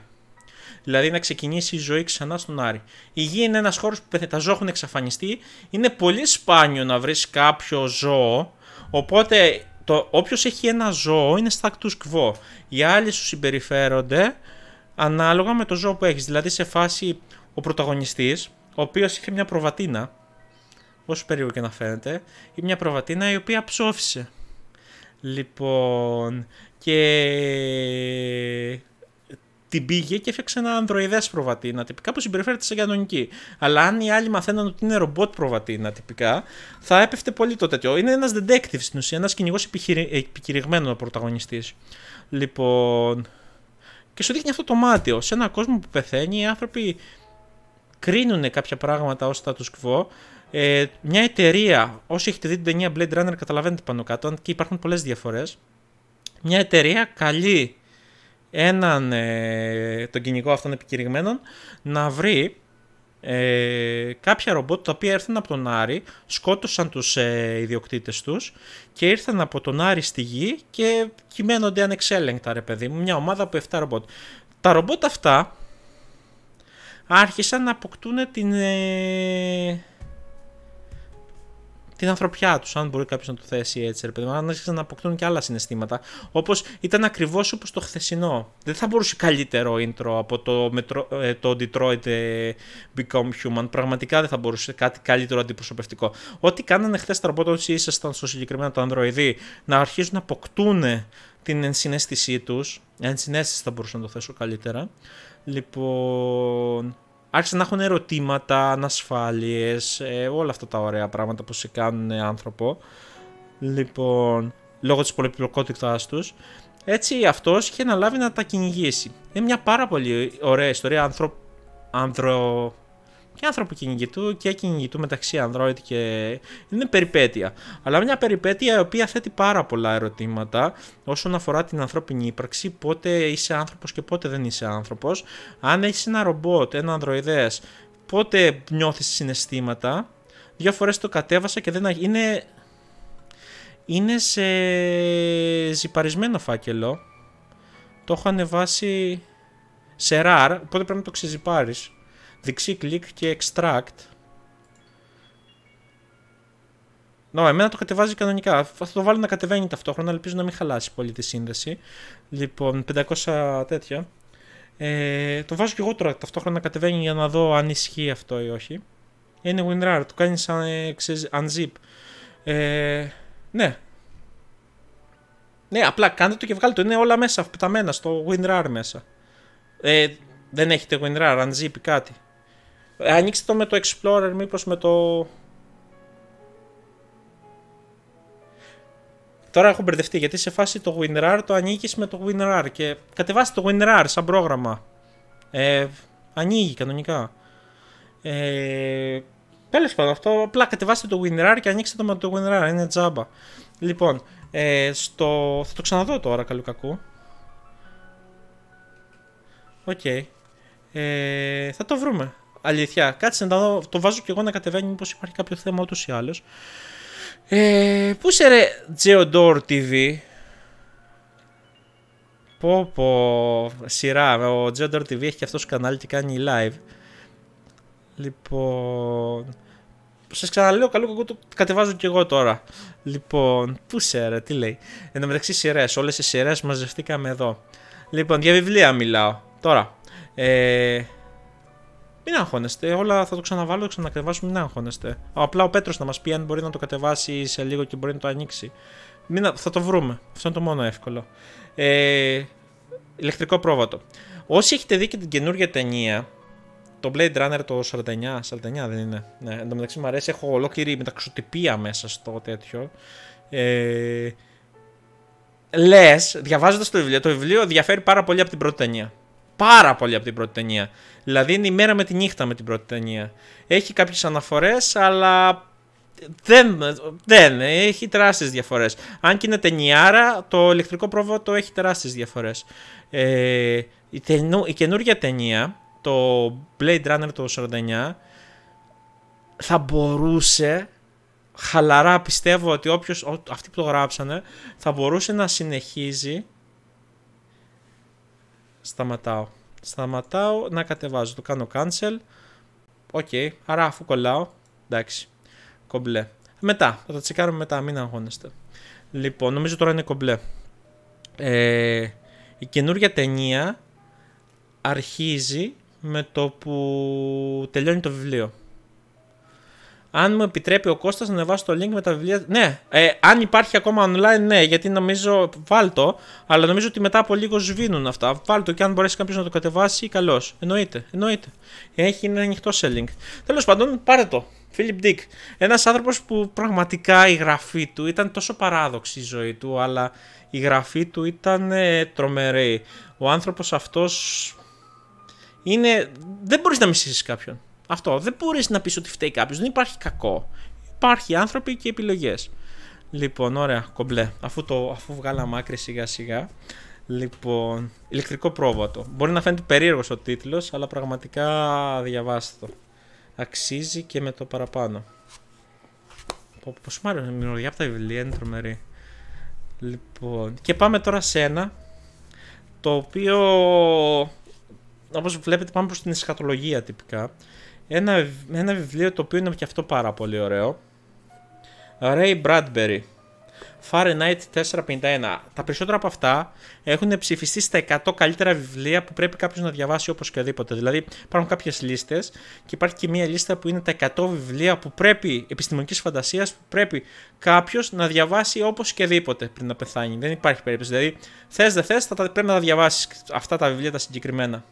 Δηλαδή να ξεκινήσει η ζωή ξανά στον Άρη. Η γη είναι ένας χώρος που τα ζώα έχουν εξαφανιστεί. Είναι πολύ σπάνιο να βρεις κάποιο ζώο, οπότε... Όποιος έχει ένα ζώο είναι status quo. Οι άλλοι σου συμπεριφέρονται ανάλογα με το ζώο που έχεις. Δηλαδή σε φάση ο πρωταγωνιστής, ο οποίος είχε μια προβατίνα, όσο περίεργο και να φαίνεται, ή μια προβατίνα η οποία ψόφισε. Λοιπόν, και την πήγε και έφτιαξε ένα ανδροειδές προβατίνα, τυπικά που συμπεριφέρεται σε κανονική. Αλλά αν οι άλλοι μαθαίναν ότι είναι ρομπότ προβατίνα, τυπικά, θα έπεφτε πολύ το τέτοιο. Είναι ένας detective στην ουσία, ένας κυνηγός επικηρυγμένο ο πρωταγωνιστής. Λοιπόν, και σου δείχνει αυτό το μάτιο. Σε έναν κόσμο που πεθαίνει, οι άνθρωποι κρίνουν κάποια πράγματα ως status quo. Μια εταιρεία, όσοι έχετε δει την ταινία Blade Runner, καταλαβαίνετε πάνω κάτω, και υπάρχουν πολλές διαφορές. Μια εταιρεία καλεί τον κυνηγό αυτών επικηρυγμένων να βρει κάποια ρομπότ τα οποία έρθαν από τον Άρη, σκότωσαν τους ιδιοκτήτες τους και ήρθαν από τον Άρη στη γη και κυμαίνονται ανεξέλεγκτα, ρε παιδί μου, μια ομάδα από 7 ρομπότ. Τα ρομπότ αυτά άρχισαν να αποκτούν την ανθρωπιά τους, αν μπορεί κάποιος να το θέσει έτσι, ρε παιδί μου, αν άρχισαν να αποκτούν και άλλα συναισθήματα. Όπως ήταν ακριβώς όπως το χθεσινό. Δεν θα μπορούσε καλύτερο intro από το Detroit Become Human. Πραγματικά δεν θα μπορούσε κάτι καλύτερο αντιπροσωπευτικό. Ό,τι κάνανε χθες τα ρομπότα, όσοι ήσασταν στο συγκεκριμένο το ανδροειδή, να αρχίζουν να αποκτούν την ενσυναίσθησή τους. Ενσυναίσθηση θα μπορούσα να το θέσω καλύτερα. Λοιπόν... Άρχισαν να έχουν ερωτήματα, ανασφάλειες, όλα αυτά τα ωραία πράγματα που σε κάνουν άνθρωπο. Λοιπόν, λόγω της πολυπλοκότητάς τους. Έτσι αυτός είχε αναλάβει να τα κυνηγήσει. Είναι μια πάρα πολύ ωραία ιστορία και άνθρωπο κυνηγητού και κυνηγητού μεταξύ Android και... Είναι περιπέτεια. Αλλά μια περιπέτεια η οποία θέτει πάρα πολλά ερωτήματα όσον αφορά την ανθρώπινη ύπαρξη, πότε είσαι άνθρωπος και πότε δεν είσαι άνθρωπος. Αν έχεις ένα ρομπότ, ένα ανδροειδές, πότε νιώθεις συναισθήματα. Δύο φορές το κατέβασα και δεν... Είναι... είναι σε ζυπαρισμένο φάκελο. Το έχω ανεβάσει σε RAR, οπότε πρέπει να το ξεζυπάρεις. Δεξί κλικ και extract. Να, εμένα το κατεβάζει κανονικά. Θα το βάλω να κατεβαίνει ταυτόχρονα, ελπίζω να μην χαλάσει πολύ τη σύνδεση. Λοιπόν, 500 τέτοια. Το βάζω και εγώ τώρα ταυτόχρονα να κατεβαίνει για να δω αν ισχύει αυτό ή όχι. Είναι WinRAR, το κάνει unzip. Ναι. Ναι, απλά κάντε το και βγάλτε το. Είναι όλα μέσα, πεταμένα στο WinRAR μέσα. Δεν έχετε WinRAR, unzip κάτι. Ανοίξτε το με το Explorer, μήπως με το... Τώρα έχω μπερδευτεί γιατί σε φάση το WinRAR το ανοίγεις με το WinRAR και κατεβάστε το WinRAR σαν πρόγραμμα. Ανοίγει κανονικά. Τέλος πάντων, αυτό απλά κατεβάστε το WinRAR και ανοίξτε το με το WinRAR, είναι τζάμπα. Λοιπόν, θα το ξαναδώ τώρα καλού κακού. Οκ. Θα το βρούμε. Αλήθεια, κάτσε να δω, το βάζω και εγώ να κατεβαίνει μήπως υπάρχει κάποιο θέμα ούτως ή άλλως. Πού είσαι ρε Geodor TV? Πω πω, σειρά, ο Geodor TV έχει και αυτός κανάλι και κάνει live. Λοιπόν, σας ξαναλέω καλό κακό, το κατεβάζω και εγώ τώρα. Λοιπόν, πού είσαι ρε, τι λέει. Εν τω μεταξύ σειρές, όλες οι σειρές μαζευτήκαμε εδώ. Λοιπόν, για βιβλία μιλάω τώρα. Μην άγχωνεστε, όλα θα το ξαναβάλω, θα το ξανακατεβάσω, μην άγχωνεστε. Απλά ο Πέτρος να μας πει αν μπορεί να το κατεβάσει σε λίγο και μπορεί να το ανοίξει. Θα το βρούμε, αυτό είναι το μόνο εύκολο. Ηλεκτρικό πρόβατο. Όσοι έχετε δει και την καινούργια ταινία, το Blade Runner το 49, 49 δεν είναι. Ναι, εν τω μεταξύ μου αρέσει, έχω ολόκληρη μεταξωτυπία μέσα στο τέτοιο. Λες, διαβάζοντας το βιβλίο διαφέρει πάρα πολύ από την πρώτη ταινία. Πάρα πολύ από την πρώτη ταινία. Δηλαδή είναι η μέρα με τη νύχτα με την πρώτη ταινία. Έχει κάποιες αναφορές, αλλά δεν έχει τεράστιες διαφορές. Αν και είναι ταινιάρα, το ηλεκτρικό πρόβατο έχει τεράστιες διαφορές. Η καινούργια ταινία, το Blade Runner το 49, θα μπορούσε, χαλαρά πιστεύω ότι αυτοί που το γράψανε, θα μπορούσε να συνεχίζει. Σταματάω να κατεβάζω, το κάνω cancel. Οκ, άρα αφού κολλάω, εντάξει, κομπλέ. Μετά, θα τα τσεκάρουμε μετά, μην αγχώνεστε. Λοιπόν, νομίζω τώρα είναι κομπλέ. Η καινούργια ταινία αρχίζει με το που τελειώνει το βιβλίο. Αν μου επιτρέπει ο Κώστας να ανεβάσω το link με τα βιβλία... Ναι, αν υπάρχει ακόμα online, ναι, γιατί νομίζω... Βάλτο, αλλά νομίζω ότι μετά από λίγο σβήνουν αυτά. Βάλτο και αν μπορέσει κάποιος να το κατεβάσει, καλώς. Εννοείται. Έχει ένα ανοιχτό σε link. Τέλος πάντων, πάρε το. Philip Dick. Ένας άνθρωπος που πραγματικά η γραφή του ήταν τόσο παράδοξη η ζωή του, αλλά η γραφή του ήταν τρομερή. Ο άνθρωπος αυτός είναι... Δεν μπορείς να μισήσεις κάποιον. Αυτό, δεν μπορείς να πεις ότι φταίει κάποιος, δεν υπάρχει κακό. Υπάρχει άνθρωποι και επιλογές. Λοιπόν, ωραία, κομπλέ. Αφού βγάλαμε άκρη σιγά σιγά. Λοιπόν, ηλεκτρικό πρόβατο. Μπορεί να φαίνεται περίεργος ο τίτλος, αλλά πραγματικά διαβάστε το. Αξίζει και με το παραπάνω. Πόσο μάλλον είναι η μυρωδιά από τα βιβλία, είναι τρομερή. Λοιπόν, και πάμε τώρα σε ένα, το οποίο... Όπως βλέπετε πάμε προς την εσχατολογία τυπικά. Ένα βιβλίο το οποίο είναι και αυτό πάρα πολύ ωραίο. Ray Bradbury. Fahrenheit 451. Τα περισσότερα από αυτά έχουν ψηφιστεί στα 100 καλύτερα βιβλία που πρέπει κάποιος να διαβάσει οπωσδήποτε. Δηλαδή υπάρχουν κάποιες λίστες και υπάρχει και μία λίστα που είναι τα 100 βιβλία που πρέπει, επιστημονικής φαντασίας, που πρέπει κάποιος να διαβάσει οπωσδήποτε πριν να πεθάνει. Δεν υπάρχει περίπτωση. Δηλαδή θες δεν θες, πρέπει να τα διαβάσεις αυτά τα βιβλία τα συγκεκριμένα.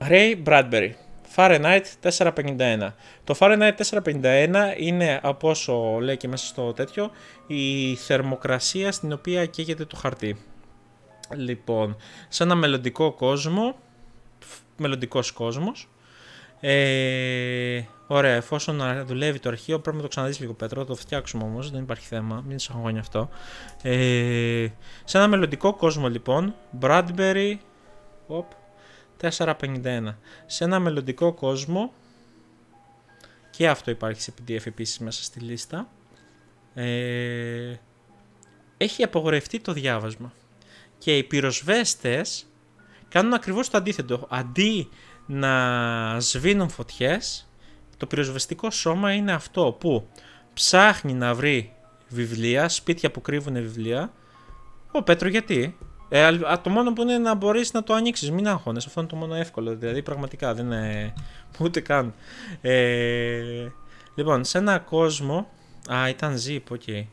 Ray Bradbury, Fahrenheit 451. Το Fahrenheit 451 είναι, από όσο λέει και μέσα στο τέτοιο, η θερμοκρασία στην οποία καίγεται το χαρτί. Λοιπόν, σε ένα μελλοντικό κόσμο, μελλοντικός κόσμος, ωραία, εφόσον δουλεύει το αρχείο, πρέπει να το ξαναδείς λίγο Πέτρο, το φτιάξουμε όμως, δεν υπάρχει θέμα, μην σας αγώνει αυτό. Σε ένα μελλοντικό κόσμο λοιπόν, Bradbury, 451. Σε ένα μελλοντικό κόσμο, και αυτό υπάρχει σε PDF επίσης μέσα στη λίστα, έχει απαγορευτεί το διάβασμα. Και οι πυροσβέστες κάνουν ακριβώς το αντίθετο. Αντί να σβήνουν φωτιές, το πυροσβεστικό σώμα είναι αυτό που ψάχνει να βρει βιβλία, σπίτια που κρύβουν βιβλία. Ω Πέτρο, γιατί? Το μόνο που είναι να μπορείς να το ανοίξεις, μην άγχωνες, αυτό είναι το μόνο εύκολο, δηλαδή πραγματικά δεν είναι ούτε καν. Λοιπόν, σε έναν κόσμο, ήταν zip, ok.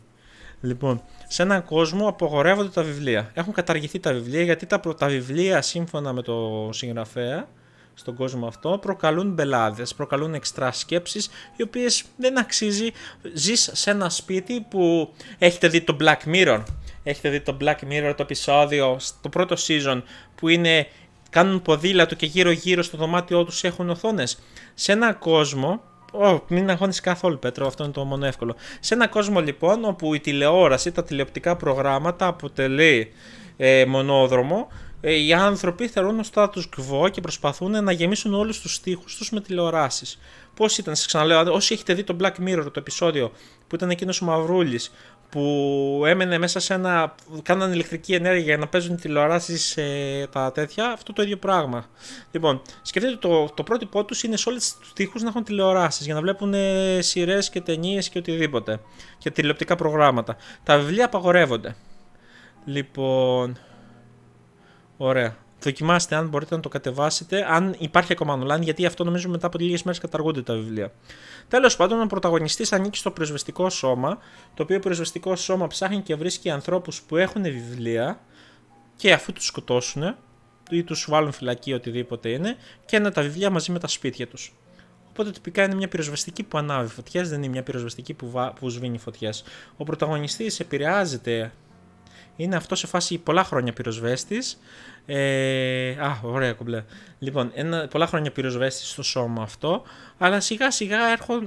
Λοιπόν, σε έναν κόσμο απογορεύονται τα βιβλία, έχουν καταργηθεί τα βιβλία γιατί τα βιβλία σύμφωνα με το συγγραφέα στον κόσμο αυτό προκαλούν μπελάδες, προκαλούν εξτρά σκέψεις οι οποίες δεν αξίζει. Ζεις σε ένα σπίτι που έχετε δει το Black Mirror. Έχετε δει το Black Mirror το επεισόδιο, το πρώτο season που είναι, κάνουν ποδήλατο και γύρω γύρω στο δωμάτιό τους έχουν οθόνες. Σε ένα κόσμο, μην αγχώνεις καθόλου Πέτρο, αυτό είναι το μόνο εύκολο. Σε ένα κόσμο λοιπόν όπου η τηλεόραση, τα τηλεοπτικά προγράμματα αποτελεί μονόδρομο, οι άνθρωποι θεωρούν στο status quo και προσπαθούν να γεμίσουν όλους τους στίχους τους με τηλεοράσεις. Πώς ήταν, σας ξαναλέω, όσοι έχετε δει το Black Mirror το επεισόδιο που ήταν εκείνος ο Μαυρούλης που έμενε μέσα σε ένα, κάνανε ηλεκτρική ενέργεια για να παίζουν τηλεοράσεις τα τέτοια, αυτό το ίδιο πράγμα. Λοιπόν, σκεφτείτε το πρότυπό τους είναι σε όλες τους τοίχους να έχουν τηλεοράσεις για να βλέπουν σειρές και ταινίες και οτιδήποτε και τηλεοπτικά προγράμματα. Τα βιβλία απαγορεύονται. Λοιπόν, ωραία. Δοκιμάστε αν μπορείτε να το κατεβάσετε, αν υπάρχει ακόμα online, γιατί αυτό νομίζω μετά από λίγες μέρες καταργούνται τα βιβλία. Τέλος πάντων, ο πρωταγωνιστής ανήκει στο πυροσβεστικό σώμα, το οποίο πυροσβεστικό σώμα ψάχνει και βρίσκει ανθρώπους που έχουν βιβλία και αφού τους σκοτώσουν ή τους βάλουν φυλακή οτιδήποτε είναι, και ένα τα βιβλία μαζί με τα σπίτια τους. Οπότε τυπικά είναι μια πυροσβεστική που ανάβει φωτιές, δεν είναι μια πυροσβεστική που σβήνει φωτιές. Ο πρωταγωνιστής επηρεάζεται. Είναι αυτό σε φάση πολλά χρόνια πυροσβέστης. Ωραία κομπλέ. Λοιπόν, πολλά χρόνια πυροσβέστης στο σώμα αυτό. Αλλά σιγά σιγά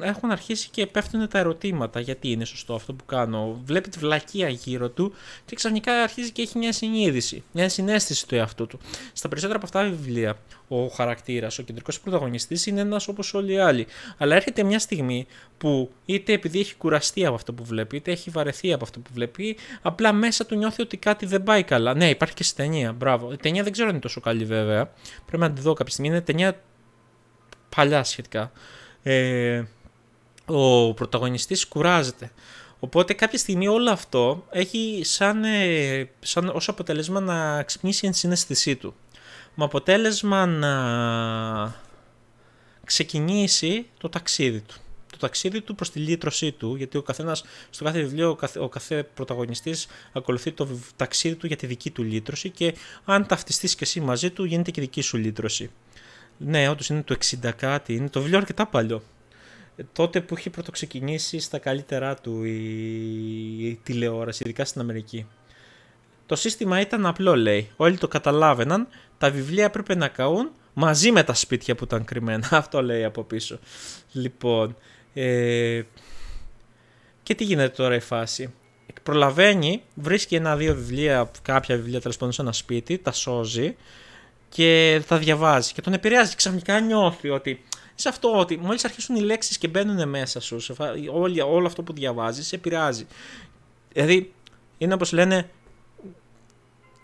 έχουν αρχίσει και πέφτουν τα ερωτήματα. Γιατί είναι σωστό αυτό που κάνω? Βλέπει τη βλακεία γύρω του και ξαφνικά αρχίζει και έχει μια συνείδηση, μια συνέστηση του εαυτού του. Στα περισσότερα από αυτά τα βιβλία, ο χαρακτήρας, ο κεντρικός πρωταγωνιστής είναι ένας όπως όλοι οι άλλοι. Αλλά έρχεται μια στιγμή που είτε επειδή έχει κουραστεί από αυτό που βλέπει, είτε έχει βαρεθεί από αυτό που βλέπει, απλά μέσα του νιώθει ότι κάτι δεν πάει καλά. Ναι, υπάρχει και στην ταινία. Μπράβο. Η ταινία δεν ξέρω αν είναι τόσο καλή βέβαια. Πρέπει να τη δω κάποια στιγμή. Είναι ταινία παλιά σχετικά. Ο πρωταγωνιστής κουράζεται. Οπότε κάποια στιγμή όλο αυτό έχει σαν ως αποτέλεσμα να ξυπνήσει η συναίσθησή του. Με αποτέλεσμα να ξεκινήσει το ταξίδι του. Το ταξίδι του προς τη λύτρωσή του, γιατί ο καθένας, στο κάθε βιβλίο, ο κάθε πρωταγωνιστής ακολουθεί το ταξίδι του για τη δική του λύτρωση και αν ταυτιστείς και εσύ μαζί του γίνεται και δική σου λύτρωση. Ναι, όντως είναι το 60 κάτι, είναι το βιβλίο αρκετά παλιό. Τότε που είχε πρωτοξεκινήσει στα καλύτερά του η τηλεόραση, ειδικά στην Αμερική. Το σύστημα ήταν απλό, λέει. Όλοι το καταλάβαιναν, τα βιβλία έπρεπε να καούν μαζί με τα σπίτια που ήταν κρυμμένα. Αυτό λέει από πίσω. Λοιπόν, και τι γίνεται τώρα η φάση? Προλαβαίνει, βρίσκει ένα-δύο βιβλία, κάποια βιβλία τέλος πάντων σε ένα σπίτι, τα σώζει και τα διαβάζει και τον επηρεάζει. Ξαφνικά νιώθει ότι είσαι αυτό, ότι μόλις αρχίσουν οι λέξεις και μπαίνουν μέσα σου, όλο αυτό που διαβάζεις σε επηρεάζει. Δηλαδή είναι όπως λένε,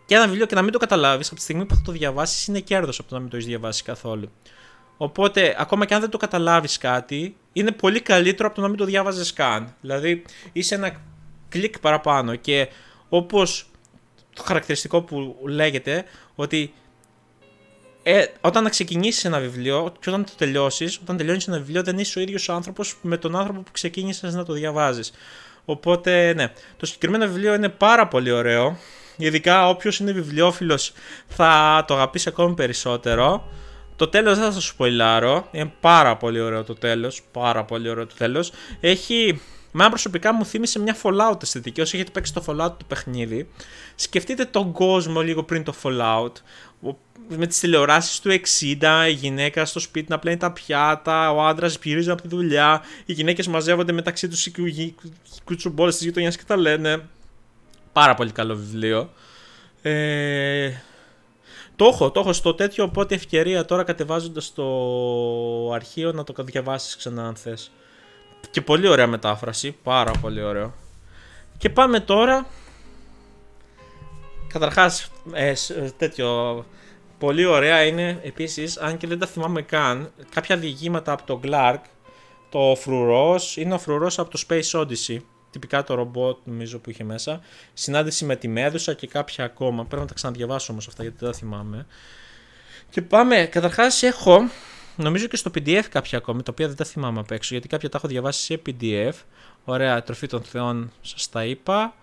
και ένα βιβλίο και να μην το καταλάβεις από τη στιγμή που θα το διαβάσεις είναι κέρδος από το να μην το έχεις διαβάσει καθόλου. Οπότε, ακόμα και αν δεν το καταλάβεις κάτι, είναι πολύ καλύτερο από το να μην το διάβαζες καν. Δηλαδή, είσαι ένα κλικ παραπάνω και όπως το χαρακτηριστικό που λέγεται ότι όταν ξεκινήσεις ένα βιβλίο και όταν το τελειώσεις, όταν τελειώνεις ένα βιβλίο δεν είσαι ο ίδιος άνθρωπος με τον άνθρωπο που ξεκίνησες να το διαβάζεις. Οπότε, ναι, το συγκεκριμένο βιβλίο είναι πάρα πολύ ωραίο. Ειδικά όποιος είναι βιβλιόφιλος θα το αγαπήσει ακόμη περισσότερο. Το τέλος δεν θα σας σποϊλάρω. Είναι πάρα πολύ ωραίο το τέλος. Πάρα πολύ ωραίο το τέλος. Έχει... Μένα προσωπικά μου θύμισε μια Fallout αισθητική. Όσοι έχετε παίξει το Fallout του παιχνίδι, σκεφτείτε τον κόσμο λίγο πριν το Fallout. Με τις τηλεοράσεις του 60, η γυναίκα στο σπίτι να πλένει τα πιάτα, ο άντρας γυρίζει από τη δουλειά, οι γυναίκες μαζεύονται μεταξύ τους, οι κουτσουμπόλες της γειτονιάς και τα λένε. Πάρα πολύ καλό βιβλίο. Το έχω στο τέτοιο, οπότε ευκαιρία τώρα κατεβάζοντας το αρχείο να το διαβάσεις ξανά αν θες. Και πολύ ωραία μετάφραση, πάρα πολύ ωραίο. Και πάμε τώρα. Καταρχάς, τέτοιο. Πολύ ωραία είναι επίσης, αν και δεν τα θυμάμαι καν, κάποια διηγήματα από τον Clark. Το φρουρός είναι ο φρουρός από το Space Odyssey. Τυπικά το ρομπότ, νομίζω, που είχε μέσα. Συνάντηση με τη Μέδουσα και κάποια ακόμα. Πρέπει να τα ξαναδιαβάσω όμως αυτά, γιατί δεν τα θυμάμαι. Και πάμε. Καταρχάς, έχω νομίζω και στο PDF κάποια ακόμη, τα οποία δεν τα θυμάμαι απ' έξω, γιατί κάποια τα έχω διαβάσει σε PDF. Ωραία, Τροφή των Θεών, σας τα είπα.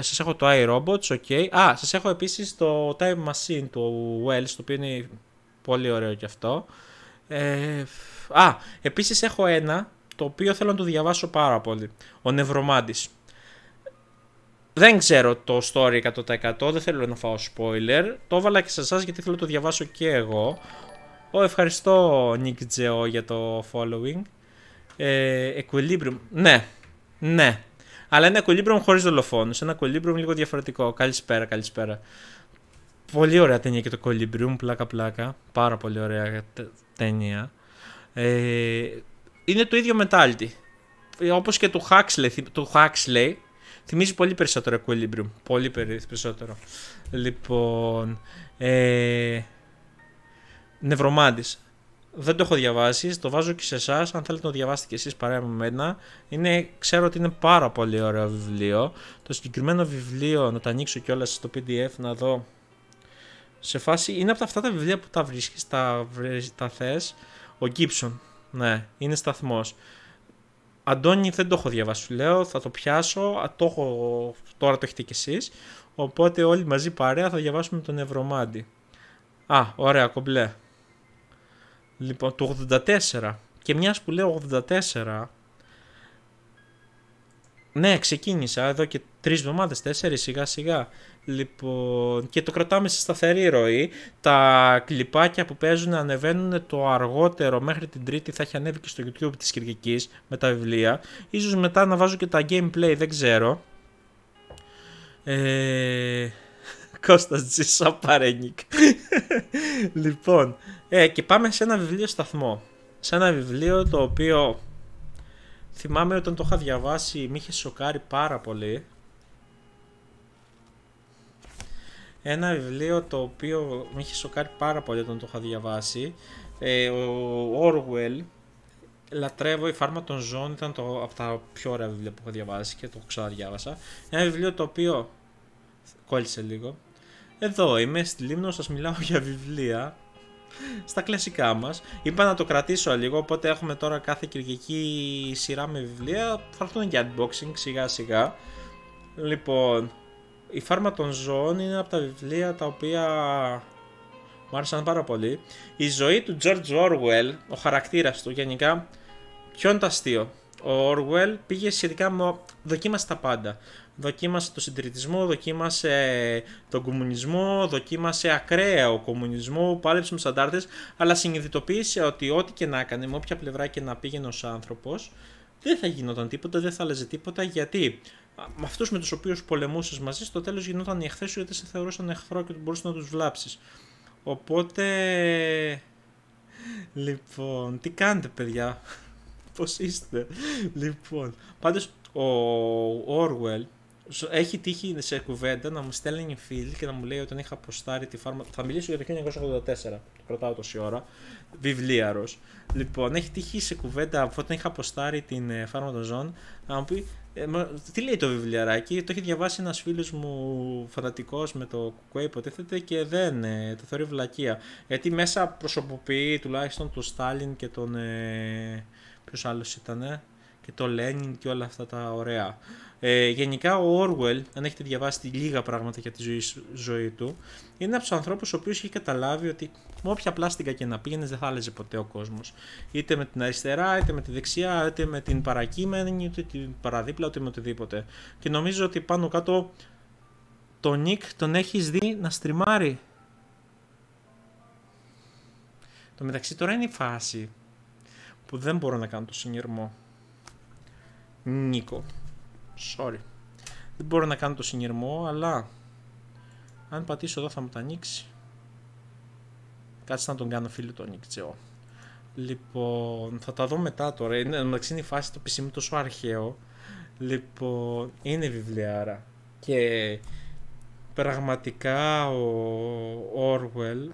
Σας έχω το iRobots, ok. Α, σας έχω επίσης το Time Machine του Wells, το οποίο είναι πολύ ωραίο και αυτό. Επίσης έχω ένα, το οποίο θέλω να το διαβάσω πάρα πολύ. Ο Νευρομάντης. Δεν ξέρω το story 100%, δεν θέλω να φάω spoiler. Το έβαλα και σε εσάς γιατί θέλω να το διαβάσω και εγώ. Ευχαριστώ Nick Geo για το following. Equilibrium, ναι, ναι. Αλλά ένα Equilibrium χωρίς δολοφόνους, ένα Equilibrium λίγο διαφορετικό. Καλησπέρα, καλησπέρα. Πολύ ωραία ταινία και το Equilibrium, πλάκα πλάκα. Πάρα πολύ ωραία ταινία. Είναι το ίδιο μετάλλητη. Όπως και του Huxley, θυμίζει πολύ περισσότερο Equilibrium. Πολύ περισσότερο. Λοιπόν, Νευρομάντης. Δεν το έχω διαβάσει, το βάζω και σε εσάς. Αν θέλετε να το διαβάσετε και εσείς παρέα με εμένα, ξέρω ότι είναι πάρα πολύ ωραίο βιβλίο. Το συγκεκριμένο βιβλίο, να το ανοίξω κιόλας στο PDF, να δω. Σε φάση, είναι από αυτά τα βιβλία που τα βρίσκεις, τα θες. Ο Γκίψον, ναι, είναι σταθμός. Αντώνη, δεν το έχω διαβάσει, λέω, θα το πιάσω, το έχω, τώρα το έχετε κι εσείς. Οπότε όλοι μαζί παρέα θα διαβάσουμε τον Νευρομάντη. Α, ωραία, κομπλέ. Λοιπόν, το 84. Και μιας που λέω 84... Ναι, ξεκίνησα εδώ και 3 εβδομάδες, 4 σιγά σιγά. Λοιπόν, και το κρατάμε σε σταθερή ροή. Τα κλιπάκια που παίζουν ανεβαίνουν το αργότερο, μέχρι την Τρίτη θα έχει ανέβει και στο YouTube της Κυριακής με τα βιβλία. Ίσως μετά να βάζω και τα gameplay, δεν ξέρω. Κώστας Τζίσα Παρένικ. Λοιπόν, και πάμε σε ένα βιβλίο σταθμό. Σε ένα βιβλίο το οποίο θυμάμαι όταν το είχα διαβάσει, μ' είχε σοκάρει πάρα πολύ. Ένα βιβλίο το οποίο μ' είχε σοκάρει πάρα πολύ όταν το είχα διαβάσει. Ο Orwell. Λατρεύω, Η φάρμα των ζώων ήταν από τα πιο ωραία βιβλία που είχα διαβάσει και το ξαναδιάβασα. Ένα βιβλίο το οποίο... Κόλλησε λίγο. Εδώ είμαι στη Λίμνο, σας μιλάω για βιβλία. Στα κλασικά μας. Είπα να το κρατήσω λίγο, οπότε έχουμε τώρα κάθε Κυριακή σειρά με βιβλία. Θα έρθουν και unboxing σιγά σιγά. Λοιπόν, Η φάρμα των ζώων είναι από τα βιβλία τα οποία μου άρεσαν πάρα πολύ. Η ζωή του George Orwell, ο χαρακτήρας του γενικά, ποιο είναι το αστείο. Ο Orwell πήγε σχετικά με... δοκίμασε τα πάντα. Δοκίμασε το συντηρητισμό, δοκίμασε τον κομμουνισμό, δοκίμασε ακραία ο κομμουνισμό, πάλεψε με τους αντάρτες, αλλά συνειδητοποίησε ότι ό,τι και να έκανε, με όποια πλευρά και να πήγαινε ως άνθρωπος, δεν θα γινόταν τίποτα, δεν θα άλλαζε τίποτα, γιατί με αυτούς με τους οποίους πολεμούσες μαζί, στο τέλος γινόταν οι εχθροί σου, γιατί σε θεωρούσαν εχθρό και μπορούσες να τους βλάψεις. Οπότε... Λοιπόν, τι κάνετε παιδιά, πώς είστε. Λοιπόν, πάντως ο Orwell έχει τύχει σε κουβέντα να μου στέλνει φίλ και να μου λέει όταν είχα ποστάρει τη φάρμα. Θα μιλήσω για το 1984, το κρατάω τόση ώρα. Βιβλίαρος. Λοιπόν, έχει τύχει σε κουβέντα όταν είχα ποστάρει την φάρμα των ζώων να μου πει τι λέει το βιβλιαράκι. Το έχει διαβάσει ένας φίλος μου φανατικός με το κουκουέ, υποτίθεται, και δεν το θεωρεί βλακεία. Γιατί μέσα προσωποποιεί τουλάχιστον τον Στάλιν και τον. Ποιος άλλος ήτανε. Και το Λένιν και όλα αυτά τα ωραία. Γενικά ο Orwell, αν έχετε διαβάσει λίγα πράγματα για τη ζωή του, είναι από τους ανθρώπους ο οποίος έχει καταλάβει ότι με όποια πλάστικα και να πήγαινες δεν θα άλλαζε ποτέ ο κόσμος. Είτε με την αριστερά, είτε με τη δεξιά, είτε με την παρακείμενη, είτε την παραδίπλα, ούτε με οτιδήποτε. Και νομίζω ότι πάνω κάτω τον Nick τον έχεις δει να στριμάρει. Το μεταξύ τώρα είναι η φάση που δεν μπορώ να κάνω το συνειρμό. Νίκο, sorry. Δεν μπορώ να κάνω το συνειρμό, αλλά αν πατήσω εδώ θα μου τα ανοίξει. Κάτσε να τον κάνω φίλο τον Νίκτσεο. Λοιπόν, θα τα δω μετά τώρα. Είναι η φάση το PC μου τόσο αρχαίο. Λοιπόν, είναι βιβλιάρα και πραγματικά ο Orwell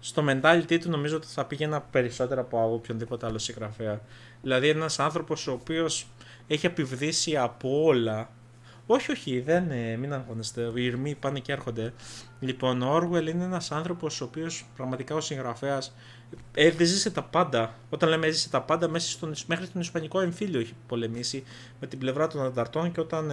στο mentality του νομίζω ότι θα πήγαινα περισσότερα από οποιονδήποτε άλλο συγγραφέα. Δηλαδή ένας άνθρωπος ο οποίος έχει επιβδίσει από όλα. Όχι, δεν, μην αγχώνεστε, οι ηρμοί πάνε και έρχονται. Λοιπόν, ο Orwell είναι ένας άνθρωπος ο οποίος πραγματικά ο συγγραφέας έζησε τα πάντα. Όταν λέμε έζησε τα πάντα, μέχρι τον Ισπανικό εμφύλιο έχει πολεμήσει με την πλευρά των ανταρτών και όταν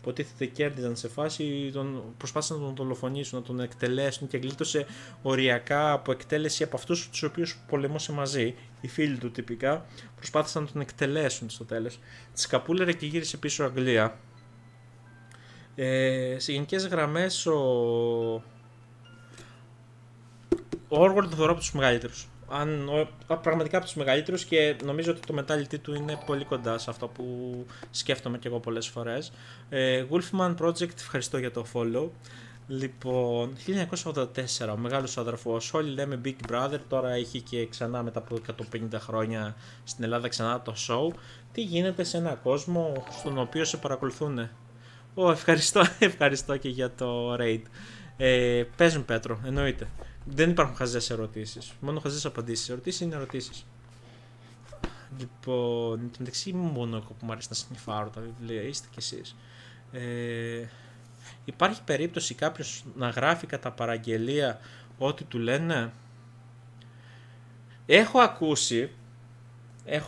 υποτίθεται κέρδιζαν σε φάση, προσπάθησαν να τον δολοφονήσουν, να τον εκτελέσουν και γλίτωσε οριακά από εκτέλεση από αυτούς τους οποίους πολεμούσε μαζί. Οι φίλοι του τυπικά προσπάθησαν να τον εκτελέσουν στο τέλος. Τις καπούλερε και γύρισε πίσω Αγγλία. Σε γενικές γραμμές ο Orwell το θεωρώ από τους μεγαλύτερους. Πραγματικά από τους μεγαλύτερους και νομίζω ότι το mentality του είναι πολύ κοντά σε αυτό που σκέφτομαι και εγώ πολλές φορές. Wolfman Project, ευχαριστώ για το follow. Λοιπόν, 1984, ο μεγάλος αδερφός, όλοι λέμε Big Brother, τώρα έχει και ξανά μετά από 150 χρόνια στην Ελλάδα ξανά το show. Τι γίνεται σε έναν κόσμο στον οποίο σε παρακολουθούν. Ευχαριστώ και για το raid. Πες μου Πέτρο, εννοείται. Δεν υπάρχουν χαζές ερωτήσεις. Μόνο χαζές απαντήσεις. Ερωτήσεις είναι ερωτήσεις. Λοιπόν, εν τω μεταξύ μόνο εγώ που μου αρέσει να συνειφάρω τα βιβλία. Είστε κι εσείς. Υπάρχει περίπτωση κάποιος να γράφει κατά παραγγελία ό,τι του λένε? Έχω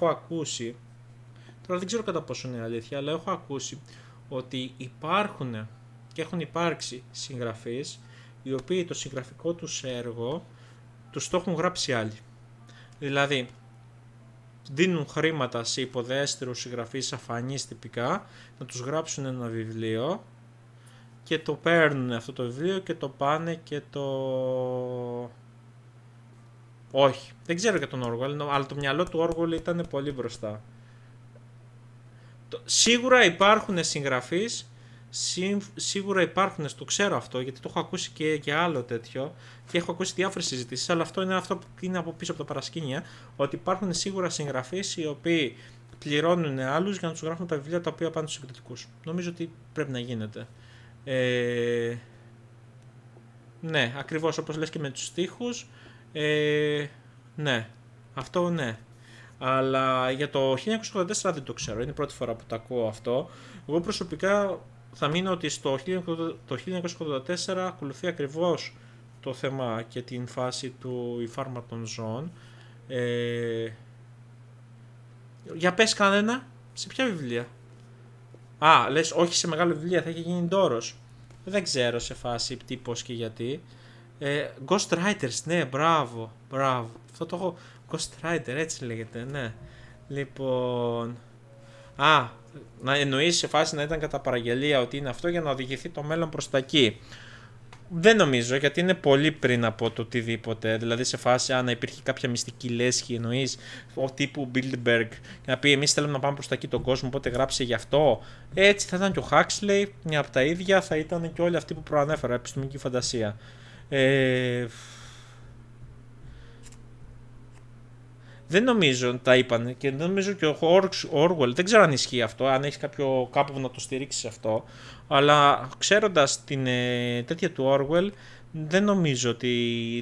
ακούσει. Τώρα δεν ξέρω κατά πόσο είναι αλήθεια, αλλά έχω ακούσει ότι υπάρχουν και έχουν υπάρξει συγγραφείς οι οποίοι το συγγραφικό τους έργο τους το έχουν γράψει άλλοι. Δηλαδή, δίνουν χρήματα σε υποδέστερους συγγραφείς αφανείς τυπικά, να τους γράψουν ένα βιβλίο και το παίρνουν αυτό το βιβλίο και το πάνε και το... Όχι, δεν ξέρω για τον Orwell, αλλά το μυαλό του Orwell ήταν πολύ μπροστά. Σίγουρα υπάρχουν συγγραφείς, σίγουρα υπάρχουν, το ξέρω αυτό γιατί το έχω ακούσει και άλλο τέτοιο και έχω ακούσει διάφορες συζητήσεις, αλλά αυτό είναι αυτό που είναι από πίσω από τα παρασκήνια, ότι υπάρχουν σίγουρα συγγραφείς οι οποίοι πληρώνουν άλλους για να τους γράφουν τα βιβλία τα οποία πάνε στους εκδοτικούς. Νομίζω ότι πρέπει να γίνεται. Ναι, ακριβώς όπως λες και με τους στίχους. Ναι, αυτό ναι. Αλλά για το 1984 δεν το ξέρω, είναι η πρώτη φορά που το ακούω αυτό. Εγώ προσωπικά θα μείνω ότι το 1984 ακολουθεί ακριβώς το θέμα και την φάση του «Η φάρμα των ζώων». Για πες κανένα, σε ποια βιβλία? Λες όχι σε μεγάλο βιβλία, θα έχει γίνει ντόρος. Δεν ξέρω σε φάση τι, πώς και γιατί. Ghost Riders, ναι, μπράβο. Αυτό το έχω... Ghost Rider, έτσι λέγεται, ναι. Λοιπόν... να εννοείς σε φάση να ήταν κατά παραγγελία ότι είναι αυτό για να οδηγηθεί το μέλλον προς τα εκεί. Δεν νομίζω, γιατί είναι πολύ πριν από το οτιδήποτε. Δηλαδή σε φάση να υπήρχε κάποια μυστική λέσχη, εννοείς ο τύπου Bilderberg, να πει εμείς θέλουμε να πάμε προς τα εκεί τον κόσμο, οπότε γράψε γι' αυτό. Έτσι θα ήταν και ο Huxley, μια από τα ίδια θα ήταν και όλοι αυτοί που προανέφερα, επιστημονική φαντασία. Δεν νομίζω τα είπαν και δεν νομίζω και ο Orwell, δεν ξέρω αν ισχύει αυτό, αν έχει κάπου να το στηρίξει αυτό, αλλά ξέροντας την τέτοια του Orwell, δεν νομίζω ότι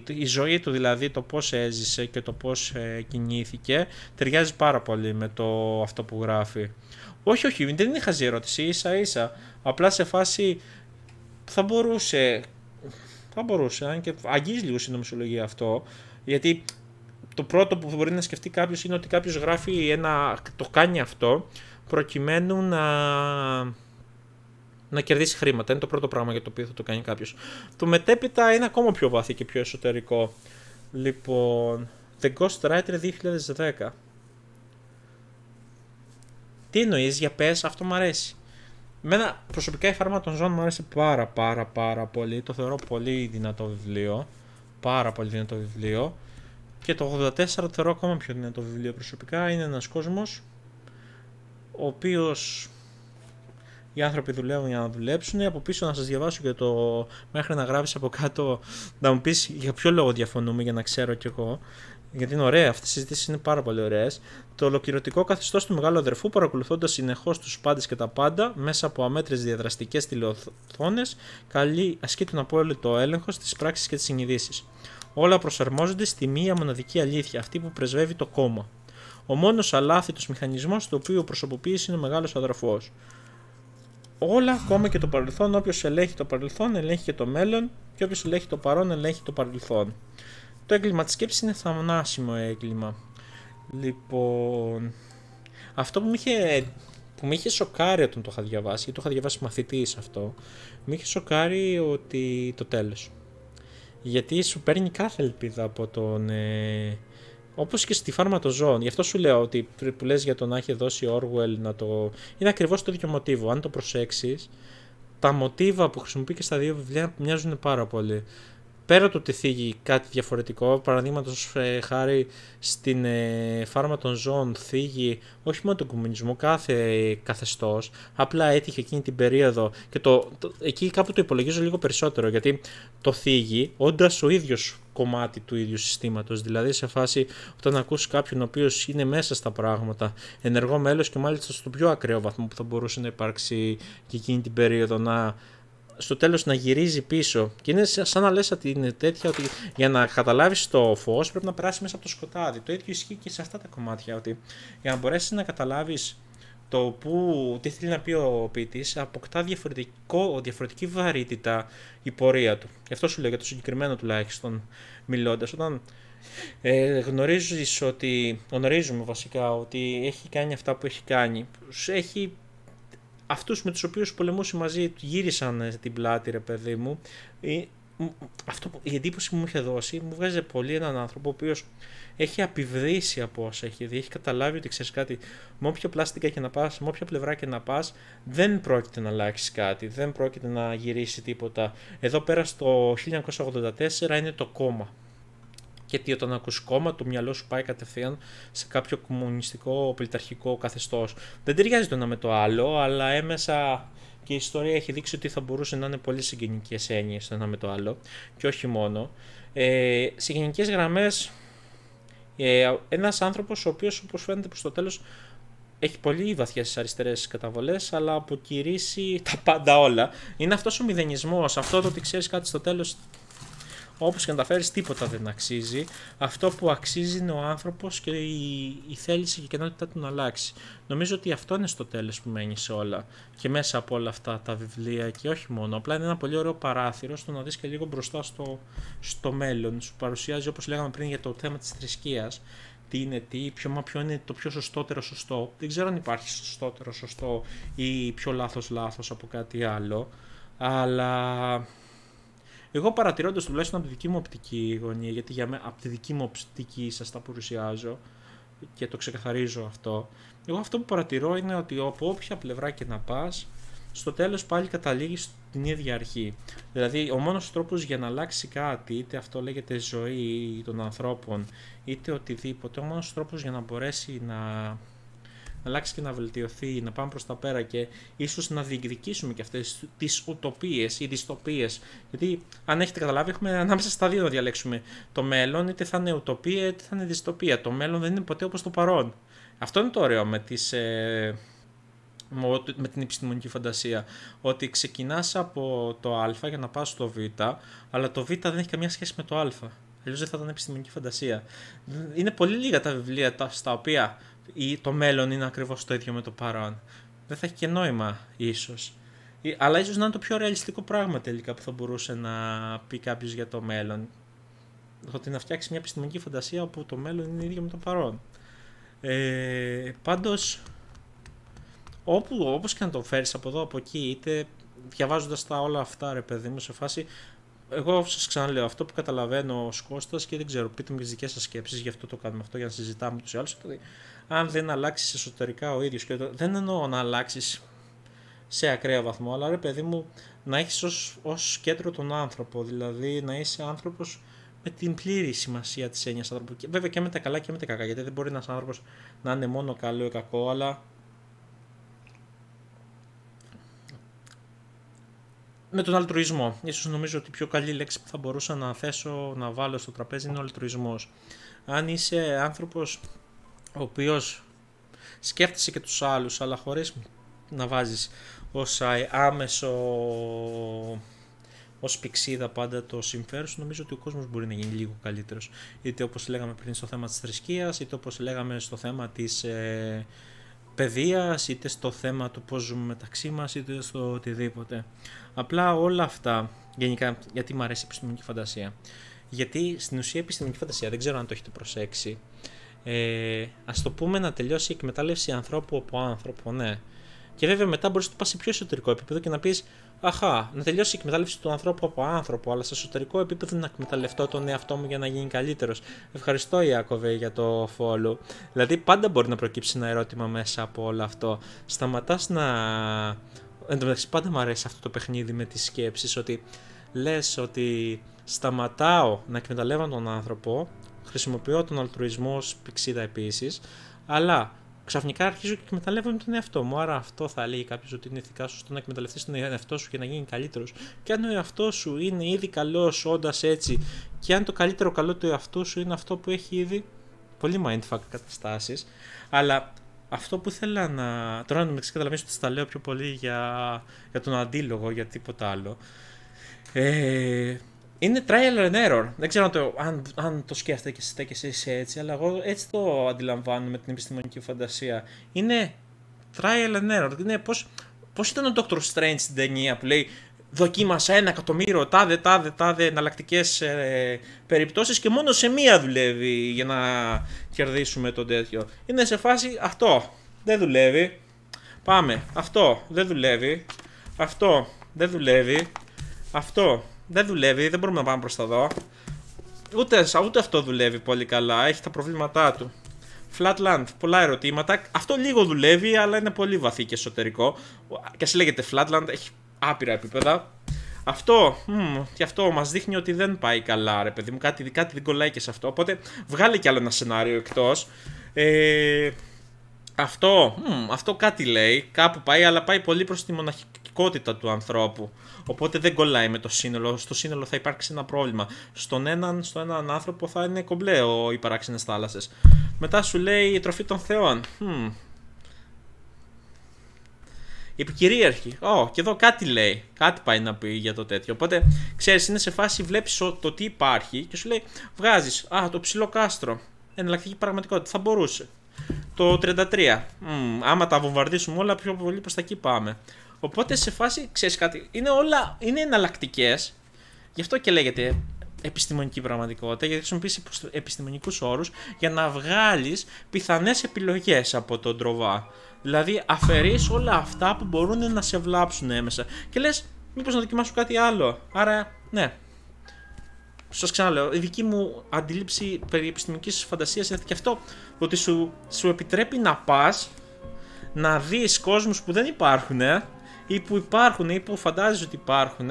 η ζωή του, δηλαδή το πώς έζησε και το πώς κινήθηκε, ταιριάζει πάρα πολύ με το αυτό που γράφει. Όχι, δεν είναι χαζή ερώτηση, ίσα-ίσα, απλά σε φάση θα μπορούσε, αν και αγγίζει λίγο στην νομισολογία αυτό, γιατί... Το πρώτο που μπορεί να σκεφτεί κάποιος είναι ότι κάποιος γράφει το κάνει αυτό προκειμένου να κερδίσει χρήματα. Είναι το πρώτο πράγμα για το οποίο θα το κάνει κάποιος. Το μετέπειτα είναι ακόμα πιο βαθύ και πιο εσωτερικό. Λοιπόν, The Ghostwriter 2010. Τι εννοείς, για πες, αυτό μου αρέσει. Εμένα προσωπικά η φάρμα των ζώων μου αρέσει πάρα πολύ. Το θεωρώ πολύ δυνατό βιβλίο. Και το 84 το θεωρώ ακόμα πιο δυνατό βιβλίο προσωπικά. Είναι ένας κόσμος ο οποίος οι άνθρωποι δουλεύουν για να δουλέψουν. Από πίσω να σας διαβάσω και μέχρι να γράψεις από κάτω να μου πεις για ποιο λόγο διαφωνούμε για να ξέρω κι εγώ. γιατί είναι ωραία, αυτές οι συζητήσεις είναι πάρα πολύ ωραίες. Το ολοκληρωτικό καθεστώς του μεγάλου αδερφού, παρακολουθώντας συνεχώς τους πάντες και τα πάντα μέσα από αμέτρες διαδραστικές τηλεοθόνες, ασκεί τον απόλυτο έλεγχο στις πράξεις και τις συνειδήσεις. Όλα προσαρμόζονται στη μία μοναδική αλήθεια, αυτή που πρεσβεύει το κόμμα. Ο μόνος αλάθητος μηχανισμός του οποίου προσωποποίηση είναι ο μεγάλος αδερφός. Όλα, ακόμα και το παρελθόν, όποιος ελέγχει το παρελθόν, ελέγχει και το μέλλον, και όποιος ελέγχει το παρόν, ελέγχει το παρελθόν. Το έγκλημα της σκέψης είναι θανάσιμο έγκλημα. Λοιπόν, αυτό που με είχε σοκάρει όταν το είχα διαβάσει, γιατί το είχα διαβάσει μαθητής αυτό, με είχε σοκάρει ότι το τέλος. Γιατί σου παίρνει κάθε ελπίδα από τον... Όπως και στη φάρμα των ζώων. Γι' αυτό σου λέω ότι που λες για το να έχει δώσει Orwell να το... Είναι ακριβώς το ίδιο μοτίβο. Αν το προσέξεις, τα μοτίβα που χρησιμοποιεί και στα δύο βιβλία μοιάζουν πάρα πολύ. Πέρα του ότι θίγει κάτι διαφορετικό, παραδείγματος χάρη στην φάρμα των ζώων θίγει όχι μόνο τον κομμουνισμό, κάθε καθεστώς, απλά έτυχε εκείνη την περίοδο και εκεί κάπου το υπολογίζω λίγο περισσότερο, γιατί το θίγει όντας ο ίδιος κομμάτι του ίδιου συστήματος, δηλαδή σε φάση όταν ακούσει κάποιον ο οποίος είναι μέσα στα πράγματα, ενεργό μέλος και μάλιστα στο πιο ακραίο βαθμό που θα μπορούσε να υπάρξει και εκείνη την περίοδο, να... στο τέλος να γυρίζει πίσω και είναι σαν να λες ότι είναι τέτοια ότι για να καταλάβεις το φως πρέπει να περάσεις μέσα από το σκοτάδι. Το ίδιο ισχύει και σε αυτά τα κομμάτια, ότι για να μπορέσεις να καταλάβεις το που, τι θέλει να πει ο ποιητής, αποκτά διαφορετική βαρύτητα η πορεία του. Γι' αυτό σου λέω για το συγκεκριμένο τουλάχιστον μιλώντας. Όταν γνωρίζουμε βασικά ότι έχει κάνει αυτά που έχει κάνει, έχει... Αυτούς με τους οποίους πολεμούσε μαζί γύρισαν την πλάτη, ρε παιδί μου. Αυτό, η εντύπωση που μου είχε δώσει, μου βγάζει πολύ έναν άνθρωπο ο οποίος έχει απειβδίσει από όσα έχει δει. Έχει καταλάβει ότι ξέρεις κάτι, με όποια πλάστικα και να πας, με όποια πλευρά και να πας, δεν πρόκειται να αλλάξει κάτι, δεν πρόκειται να γυρίσει τίποτα. Εδώ πέρα στο 1984 είναι το κόμμα. Γιατί όταν ακούς κόμμα, το μυαλό σου πάει κατευθείαν σε κάποιο κομμουνιστικό πολιταρχικό καθεστώς. Δεν ταιριάζει το ένα με το άλλο, αλλά έμεσα και η ιστορία έχει δείξει ότι θα μπορούσε να είναι πολύ συγγενικές έννοιες το ένα με το άλλο, και όχι μόνο. Σε γενικές γραμμές, ένας άνθρωπος ο οποίος, όπως φαίνεται προς το τέλος, έχει πολύ βαθιές στις αριστερές καταβολές, αλλά αποκηρύσει τα πάντα όλα. Είναι αυτός ο μηδενισμός, αυτό το ότι ξέρεις κάτι στο τέλος. Όπως και να τα φέρεις, τίποτα δεν αξίζει. Αυτό που αξίζει είναι ο άνθρωπος και η θέληση και η ικανότητά του να αλλάξει. Νομίζω ότι αυτό είναι στο τέλος που μένει σε όλα και μέσα από όλα αυτά τα βιβλία και όχι μόνο. Απλά είναι ένα πολύ ωραίο παράθυρο στο να δεις και λίγο μπροστά στο μέλλον. Σου παρουσιάζει, όπως λέγαμε πριν για το θέμα της θρησκείας, τι είναι τι, ποιο είναι το πιο σωστότερο σωστό. Δεν ξέρω αν υπάρχει σωστότερο σωστό ή πιο λάθος λάθος από κάτι άλλο, αλλά... Εγώ παρατηρώντας τουλάχιστον από τη δική μου οπτική γωνία, γιατί από τη δική μου οπτική σας τα παρουσιάζω και το ξεκαθαρίζω αυτό, εγώ αυτό που παρατηρώ είναι ότι από όποια πλευρά και να πας, στο τέλος πάλι καταλήγεις στην ίδια αρχή. Δηλαδή ο μόνος τρόπος για να αλλάξει κάτι, είτε αυτό λέγεται ζωή των ανθρώπων, είτε οτιδήποτε, ο μόνος τρόπος για να μπορέσει να... να αλλάξει και να βελτιωθεί, να πάμε προς τα πέρα και ίσως να διεκδικήσουμε και αυτές τις ουτοπίες ή δυστοπίες. Γιατί αν έχετε καταλάβει, έχουμε ανάμεσα στα δύο να διαλέξουμε. Το μέλλον είτε θα είναι ουτοπία είτε θα είναι δυστοπία. Το μέλλον δεν είναι ποτέ όπως το παρόν. Αυτό είναι το ωραίο με την επιστημονική φαντασία. Ότι ξεκινάς από το α για να πας στο β, αλλά το β δεν έχει καμία σχέση με το α. Αλλιώς δεν θα ήταν επιστημονική φαντασία. Είναι πολύ λίγα τα βιβλία στα οποία το μέλλον είναι ακριβώς το ίδιο με το παρόν. Δεν θα έχει και νόημα ίσως. Αλλά ίσως να είναι το πιο ρεαλιστικό πράγμα τελικά που θα μπορούσε να πει κάποιος για το μέλλον. Ότι να φτιάξει μια επιστημονική φαντασία όπου το μέλλον είναι ίδιο με το παρόν. Πάντως, όπως και να το φέρεις από εδώ από εκεί, είτε διαβάζοντας τα όλα αυτά, ρε παιδί μου, σε φάση... Εγώ σας ξαναλέω αυτό που καταλαβαίνω ως Κώστας και δεν ξέρω, πείτε μου τις δικές σας σκέψεις, γι' αυτό το κάνουμε αυτό, για να συζητάμε τους άλλους. Αν δεν αλλάξεις εσωτερικά ο ίδιος, και δεν εννοώ να αλλάξεις σε ακραίο βαθμό, αλλά ρε παιδί μου να έχεις ως κέντρο τον άνθρωπο, δηλαδή να είσαι άνθρωπος με την πλήρη σημασία της έννοιας άνθρωπου. Βέβαια και με τα καλά και με τα κακά, γιατί δεν μπορεί ένας άνθρωπος να είναι μόνο καλό ή κακό, αλλά... Με τον αλτρουισμό. Ίσως νομίζω ότι η πιο καλή λέξη που θα μπορούσα να βάλω στο τραπέζι είναι ο αλτρουισμός. αν είσαι άνθρωπος ο οποίος σκέφτεσαι και τους άλλους, αλλά χωρίς να βάζεις ως άμεσο, ως πηξίδα πάντα το συμφέρον σου, νομίζω ότι ο κόσμος μπορεί να γίνει λίγο καλύτερος. Είτε όπως λέγαμε πριν στο θέμα της θρησκείας, είτε όπως λέγαμε στο θέμα της παιδείας, είτε στο θέμα του πώς ζούμε μεταξύ μας, είτε στο οτιδήποτε. Απλά όλα αυτά, γενικά, γιατί μου αρέσει η επιστημονική φαντασία. Γιατί στην ουσία η επιστημονική φαντασία, δεν ξέρω αν το έχετε προσέξει, ας το πούμε να τελειώσει η εκμετάλλευση ανθρώπου από άνθρωπο, ναι. Και βέβαια μετά μπορείς να το πας σε πιο εσωτερικό επίπεδο και να πεις αχά, να τελειώσει η εκμετάλλευση του ανθρώπου από άνθρωπο, αλλά σε εσωτερικό επίπεδο να εκμεταλλευτώ τον εαυτό μου για να γίνει καλύτερος. Ευχαριστώ Ιάκωβε για το follow. Δηλαδή πάντα μπορεί να προκύψει ένα ερώτημα μέσα από όλο αυτό. Σταματάς να... Εν τω μεταξύ πάντα μου αρέσει αυτό το παιχνίδι με τις σκέψεις, ότι λες ότι σταματάω να εκμεταλλεύω τον άνθρωπο, χρησιμοποιώ τον αλτρουισμό ως πηξίδα επίσης, αλλά ξαφνικά αρχίζω και εκμεταλλεύομαι τον εαυτό μου. Άρα αυτό θα λέει κάποιος ότι είναι ηθικά σωστό να εκμεταλλευτείς τον εαυτό σου για να γίνει καλύτερος. Και αν ο εαυτός σου είναι ήδη καλός όντας έτσι, και αν το καλύτερο καλό του εαυτού σου είναι αυτό που έχει ήδη, πολύ mindfuck καταστάσεις. Αλλά αυτό που ήθελα να... Τώρα να με καταλαβαίνεις ότι τα λέω πιο πολύ για τον αντίλογο, για τίποτα άλλο. Είναι trial and error. Δεν ξέρω αν το σκέφτεστε και εσείς έτσι, αλλά εγώ έτσι το αντιλαμβάνω με την επιστημονική φαντασία. Είναι trial and error. Είναι πώς ήταν ο Dr. Strange στην ταινία που λέει δοκίμασα 1.000.000 τάδε εναλλακτικές περιπτώσεις και μόνο σε μία δουλεύει για να κερδίσουμε τον τέτοιο. Είναι σε φάση αυτό δεν δουλεύει. Πάμε. Αυτό δεν δουλεύει. Αυτό δεν δουλεύει. Αυτό δεν δουλεύει, δεν μπορούμε να πάμε προς τα δω. Ούτε αυτό δουλεύει πολύ καλά, έχει τα προβλήματά του. Flatland, πολλά ερωτήματα. Αυτό λίγο δουλεύει, αλλά είναι πολύ βαθύ και εσωτερικό. Και ας λέγεται Flatland, έχει άπειρα επίπεδα. Αυτό, και αυτό μας δείχνει ότι δεν πάει καλά, ρε παιδί μου. Κάτι δεν κολλάει και σε αυτό. Οπότε βγάλε κι άλλο ένα σενάριο εκτός. Αυτό κάτι λέει, κάπου πάει, αλλά πάει πολύ προς τη μοναχικότητα του ανθρώπου. Οπότε δεν κολλάει με το σύνολο. Στο σύνολο θα υπάρξει ένα πρόβλημα. Στον έναν άνθρωπο θα είναι κομπλέ οι παράξενες θάλασσες. Μετά σου λέει η τροφή των θεών. Η επικυρίαρχη. Και εδώ κάτι λέει. Κάτι πάει να πει για το τέτοιο. Οπότε ξέρεις, είναι σε φάση, βλέπεις το τι υπάρχει και σου λέει, βγάζεις. Το ψηλό κάστρο. Εναλλακτική πραγματικότητα. Θα μπορούσε. Το 33. Άμα τα βομβαρδίσουμε όλα, πιο πολύ προς τα εκεί πάμε. Οπότε σε φάση, ξέρεις κάτι, είναι εναλλακτικές. Γι' αυτό και λέγεται επιστημονική πραγματικότητα, γιατί χρησιμοποιείς επιστημονικούς όρους για να βγάλεις πιθανές επιλογές από τον τροβά. Δηλαδή αφαιρείς όλα αυτά που μπορούν να σε βλάψουν έμεσα και λες μήπως να δοκιμάσω κάτι άλλο. Άρα ναι, σας ξαναλέω, η δική μου αντίληψη περί επιστημονικής φαντασίας είναι και αυτό, ότι σου επιτρέπει να πας να δεις κόσμους που δεν υπάρχουν ή που υπάρχουν ή που φαντάζεσαι ότι υπάρχουν.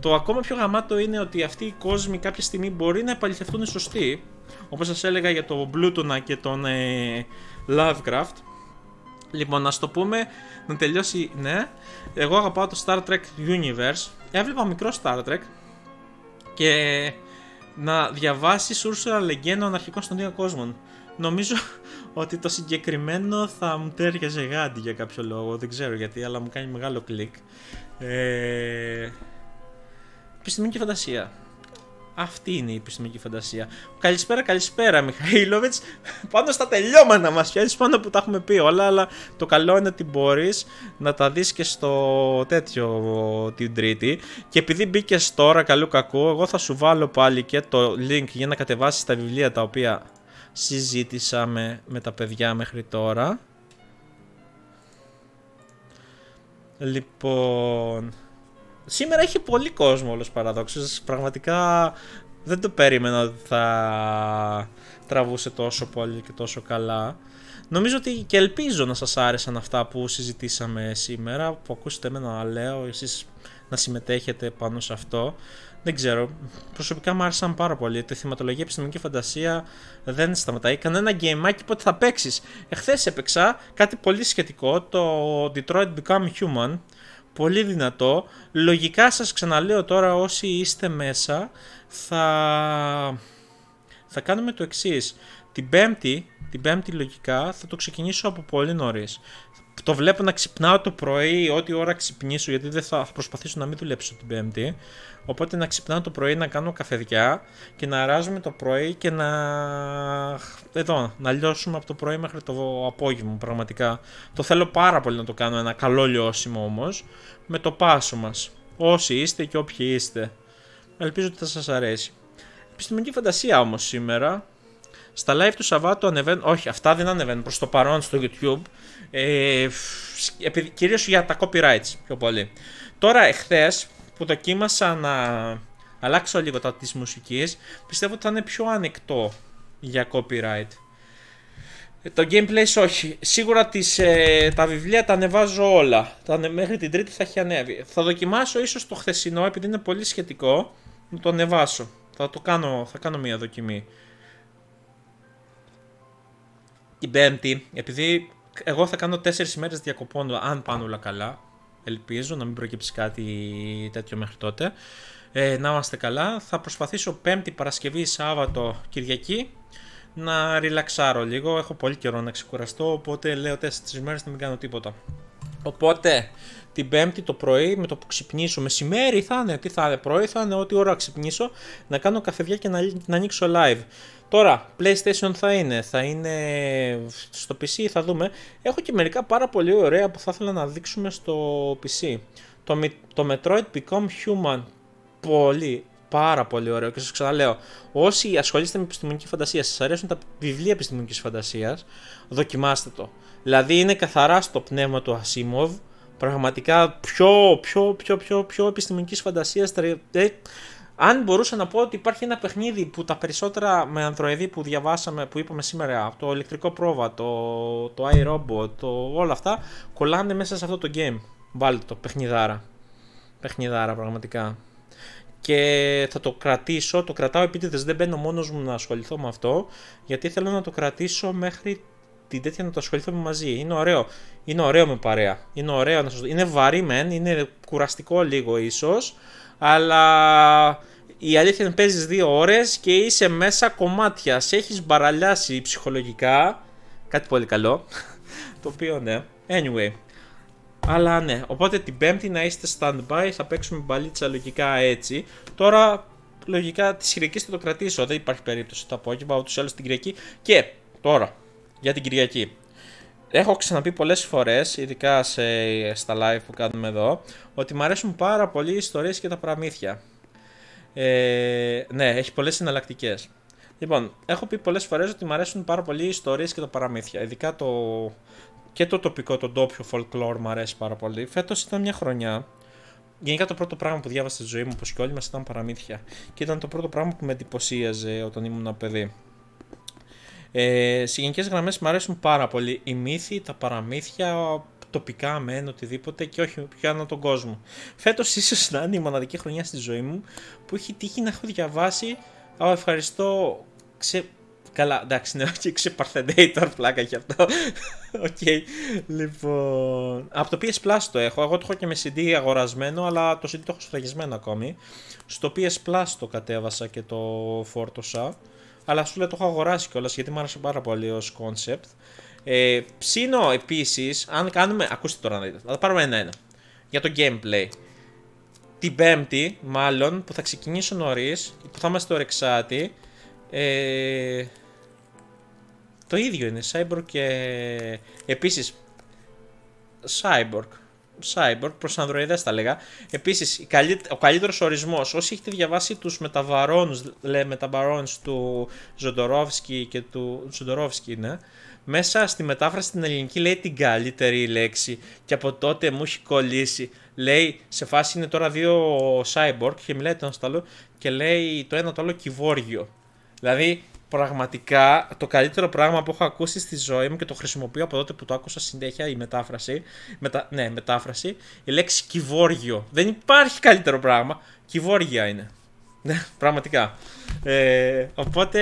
Το ακόμα πιο γαμάτο είναι ότι αυτοί οι κόσμοι κάποια στιγμή μπορεί να επαληθευτούν σωστοί, όπως σας έλεγα για τον Πλούτονα και τον Lovecraft. Λοιπόν, να το πούμε, να τελειώσει, ναι, εγώ αγαπάω το Star Trek Universe, έβλεπα μικρό Star Trek και να διαβάσεις Ούρσουλα Λεγκένο Αναρχικών στον Δύο Κόσμων. Νομίζω ότι το συγκεκριμένο θα μου τέριαζε γάντι για κάποιο λόγο, δεν ξέρω γιατί, αλλά μου κάνει μεγάλο κλικ. Επιστημονική φαντασία. Αυτή είναι η επιστημονική φαντασία. Καλησπέρα, καλησπέρα Μιχαήλοβιτς. Πάνω στα τελειώματα μας πιάσεις, πάνω που τα έχουμε πει όλα, αλλά το καλό είναι ότι μπορείς να τα δεις και στο τέτοιο την Τρίτη. Και επειδή μπήκες τώρα καλού κακού, εγώ θα σου βάλω πάλι και το link για να κατεβάσεις τα βιβλία τα οποία συζήτησαμε με τα παιδιά μέχρι τώρα. Λοιπόν... Σήμερα έχει πολύ κόσμο όλος παραδόξως, πραγματικά δεν το περίμενα ότι θα τραβούσε τόσο πολύ και τόσο καλά. Νομίζω ότι και ελπίζω να σας άρεσαν αυτά που συζητήσαμε σήμερα, που ακούσετε εμένα να λέω, εσείς να συμμετέχετε πάνω σε αυτό. Δεν ξέρω, προσωπικά μου άρεσαν πάρα πολύ. Τη θεματολογία επιστημονική φαντασία δεν σταματάει. Κανένα γκέιμάκι πότε θα παίξεις. Εχθές έπαιξα κάτι πολύ σχετικό, το Detroit Become Human. Πολύ δυνατό. Λογικά σας ξαναλέω τώρα, όσοι είστε μέσα, θα θα κάνουμε το εξής. Την πέμπτη λογικά θα το ξεκινήσω από πολύ νωρίς. Το βλέπω να ξυπνάω το πρωί, ό,τι ώρα ξυπνήσω, γιατί δεν θα προσπαθήσω να μην δουλέψω την Πέμπτη. Οπότε να ξυπνάω το πρωί, να κάνω καφεδιά και να αράζουμε το πρωί και να. Εδώ, να λιώσουμε από το πρωί μέχρι το απόγευμα. Πραγματικά. Το θέλω πάρα πολύ να το κάνω. Ένα καλό λιώσιμο όμως. Με το πάσο μας. Όσοι είστε και όποιοι είστε. Ελπίζω ότι θα σας αρέσει. Επιστημονική φαντασία όμως σήμερα. Στα live του Σαββάτου ανεβαίνουν. Όχι, αυτά δεν ανεβαίνουν προς το παρόν στο YouTube. Κυρίως για τα copyrights πιο πολύ. Τώρα εχθές που δοκίμασα να αλλάξω λίγο τα της μουσικής, πιστεύω ότι θα είναι πιο ανοιχτό για copyright. Το gameplay όχι. Σίγουρα τα βιβλία τα ανεβάζω όλα. Μέχρι την Τρίτη θα έχει ανέβει. Θα δοκιμάσω ίσως το χθεσινό, επειδή είναι πολύ σχετικό, να το ανεβάσω. Θα κάνω μία δοκιμή. Την Πέμπτη, επειδή εγώ θα κάνω 4 ημέρες διακοπών, αν πάνε όλα καλά, ελπίζω να μην προκύψει κάτι τέτοιο μέχρι τότε, να είμαστε καλά, θα προσπαθήσω Πέμπτη, Παρασκευή, Σάββατο, Κυριακή να ριλαξάρω λίγο, έχω πολύ καιρό να ξεκουραστώ, οπότε λέω 4 ημέρες να μην κάνω τίποτα. Οπότε την Πέμπτη το πρωί, με το που ξυπνήσω, μεσημέρι θα είναι, τι θα είναι, πρωί θα είναι, ό,τι ώρα ξυπνήσω, να κάνω καφεδιά και να ανοίξω live. Τώρα, PlayStation θα είναι στο PC, θα δούμε. Έχω και μερικά πάρα πολύ ωραία που θα ήθελα να δείξουμε στο PC. Το Metroid Become Human, πολύ, πάρα πολύ ωραίο. Και σας ξαναλέω, όσοι ασχολείστε με επιστημονική φαντασία, σας αρέσουν τα βιβλία επιστημονικής φαντασίας, δοκιμάστε το. Δηλαδή είναι καθαρά στο πνεύμα του Asimov, πραγματικά πιο επιστημονικής φαντασίας. Αν μπορούσα να πω ότι υπάρχει ένα παιχνίδι που τα περισσότερα με ανδροειδή που διαβάσαμε, που είπαμε σήμερα, το ηλεκτρικό πρόβατο, το iRobot, όλα αυτά, κολλάνε μέσα σε αυτό το game. Βάλτε το, παιχνιδάρα. Παιχνιδάρα πραγματικά. Και θα το κρατήσω, το κρατάω επίτηδες, δεν μπαίνω μόνος μου να ασχοληθώ με αυτό, γιατί θέλω να το κρατήσω μέχρι την τέτοια να το ασχοληθούμε μαζί. Είναι ωραίο. Είναι ωραίο με παρέα. Είναι ωραίο να σας... Είναι βαρύ μεν, είναι κουραστικό λίγο ίσως, αλλά η αλήθεια είναι παίζεις 2 ώρες και είσαι μέσα κομμάτια. Σε έχεις μπαραλιάσει ψυχολογικά. Κάτι πολύ καλό. Το οποίο ναι. Anyway. Αλλά ναι. Οπότε την Πέμπτη να είστε stand-by. Θα παίξουμε μπαλίτσα λογικά έτσι. Τώρα λογικά τη Κυριακή θα το κρατήσω. Δεν υπάρχει περίπτωση το απόγευμα. Ούτως ή άλλως την Κυριακή. Και τώρα για την Κυριακή. Έχω ξαναπεί πολλές φορές, ειδικά στα live που κάνουμε εδώ, ότι μου αρέσουν πάρα πολύ οι ιστορίες και τα παραμύθια. Ναι, έχει πολλές εναλλακτικές. Λοιπόν, έχω πει πολλές φορές ότι μου αρέσουν πάρα πολύ οι ιστορίες και τα παραμύθια. Ειδικά το τοπικό, το ντόπιο folklore μου αρέσει πάρα πολύ. Φέτος ήταν μια χρονιά. Γενικά το πρώτο πράγμα που διάβασα στη ζωή μου, όπως και όλοι μας, ήταν παραμύθια. Και ήταν το πρώτο πράγμα που με εντυπωσίαζε όταν ήμουν παιδί. Σε γενικές γραμμές μου αρέσουν πάρα πολύ οι μύθοι, τα παραμύθια, τοπικά μεν, οτιδήποτε και όχι πιάνω τον κόσμο. Φέτος ίσως να είναι η μοναδική χρονιά στη ζωή μου που έχει τύχει να έχω διαβάσει. Ευχαριστώ. Καλά, εντάξει, ναι, όχι, ξεπαρθεντέιτορ, πλάκα και αυτό. Okay. Λοιπόν, από το PS Plus το έχω. Εγώ το έχω και με CD αγορασμένο, αλλά το CD το έχω σφραγισμένο ακόμη. Στο PS Plus το κατέβασα και το φόρτωσα. Αλλά σου λέει το έχω αγοράσει κιόλας γιατί μου άρεσε πάρα πολύ ως concept. Ψήνω επίσης, αν κάνουμε, ακούστε τώρα να δείτε, θα πάρουμε ένα-ένα. Για το gameplay. Την Πέμπτη, μάλλον, που θα ξεκινήσω νωρίς, που θα είμαστε στο Ρεξάτι. Το ίδιο είναι, Cyborg και... Επίσης, Cyborg, προς ανδροειδές τα λέγα. Επίσης, ο καλύτερος ορισμός, όσοι έχετε διαβάσει τους μεταμπαρόνους του Jodorowsky και του Jodorowsky, ναι, μέσα στη μετάφραση στην ελληνική λέει την καλύτερη λέξη και από τότε μου έχει κολλήσει. Λέει, σε φάση είναι τώρα 2 cyborg και μιλάει το ένα στο άλλο και λέει το ένα το άλλο κυβόργιο. Δηλαδή, πραγματικά το καλύτερο πράγμα που έχω ακούσει στη ζωή μου και το χρησιμοποιώ από τότε που το άκουσα συνέχεια η μετάφραση. Ναι, μετάφραση. Η λέξη κυβόργιο. Δεν υπάρχει καλύτερο πράγμα. Κυβόργια είναι. Ναι, πραγματικά. Οπότε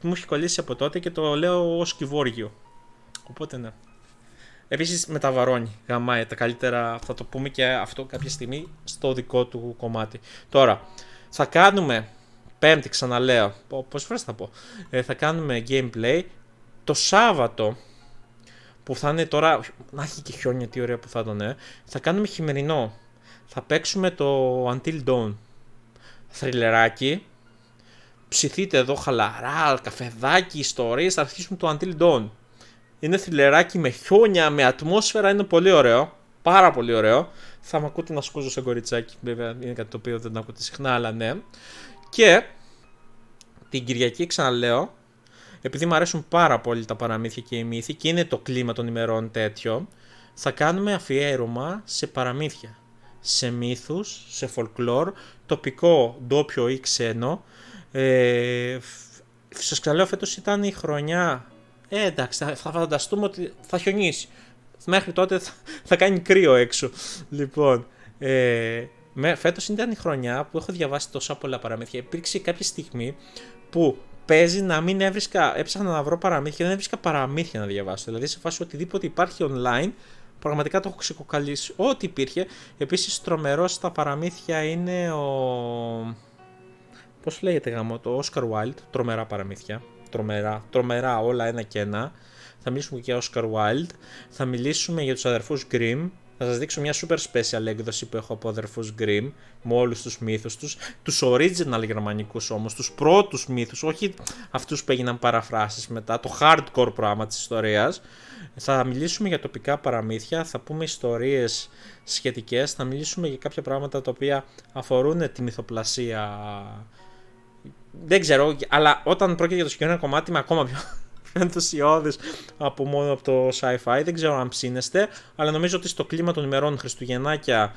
μου έχει κολλήσει από τότε και το λέω ως κυβόργιο. Οπότε ναι. Επίσης μεταβαρώνει. Γαμάει τα καλύτερα. Θα το πούμε και αυτό κάποια στιγμή στο δικό του κομμάτι. Τώρα, θα κάνουμε Πέμπτη ξαναλέω, πόσες φορές θα πω, θα κάνουμε gameplay το Σάββατο που θα είναι τώρα, να έχει και χιόνια, τι ωραία που θα ήταν, θα κάνουμε χειμερινό, θα παίξουμε το Until Dawn, θριλεράκι, ψηθείτε εδώ χαλαρά, καφεδάκι, ιστορίες, θα αρχίσουμε το Until Dawn, είναι θριλεράκι με χιόνια, με ατμόσφαιρα, είναι πολύ ωραίο, πάρα πολύ ωραίο, θα με ακούτε να σκούζω σαν κοριτσάκι, βέβαια είναι κάτι το οποίο δεν ακούτε συχνά, αλλά ναι. Και την Κυριακή ξαναλέω, επειδή μου αρέσουν πάρα πολύ τα παραμύθια και οι μύθοι και είναι το κλίμα των ημερών τέτοιο, θα κάνουμε αφιέρωμα σε παραμύθια, σε μύθους, σε φολκλόρ, τοπικό, ντόπιο ή ξένο. Σας ξαναλέω, φέτος ήταν η χρονιά, εντάξει, θα φανταστούμε ότι θα χιονίσει, μέχρι τότε θα κάνει κρύο έξω, λοιπόν. Φέτος ήταν η χρονιά που έχω διαβάσει τόσα πολλά παραμύθια. Υπήρξε κάποια στιγμή που παίζει να μην έβρισκα. Έψαχνα να βρω παραμύθια, δεν έβρισκα παραμύθια να διαβάσω. Δηλαδή, σε φάση οτιδήποτε υπάρχει online, πραγματικά το έχω ξεκοκαλίσει. Ό,τι υπήρχε. Επίσης, τρομερό στα παραμύθια είναι ο. Πώς λέγεται γαμό, το Oscar Wilde. Τρομερά παραμύθια. Τρομερά, τρομερά όλα ένα και ένα. Θα μιλήσουμε και για Oscar Wilde. Θα μιλήσουμε για τους αδερφούς Grimm. Θα σας δείξω μια super special έκδοση που έχω από αδερφούς Grimm, με όλους τους μύθους τους, τους original γερμανικούς όμως, τους πρώτους μύθους, όχι αυτούς που έγιναν παραφράσεις μετά, το hardcore πράγμα της ιστορίας. Θα μιλήσουμε για τοπικά παραμύθια, θα πούμε ιστορίες σχετικές, θα μιλήσουμε για κάποια πράγματα τα οποία αφορούν τη μυθοπλασία. Δεν ξέρω, αλλά όταν πρόκειται για το συγκεκριμένο κομμάτι είμαι ακόμα πιο... ενθουσιώδης από μόνο από το sci-fi, δεν ξέρω αν ψήνεστε, αλλά νομίζω ότι στο κλίμα των ημερών Χριστουγεννάκια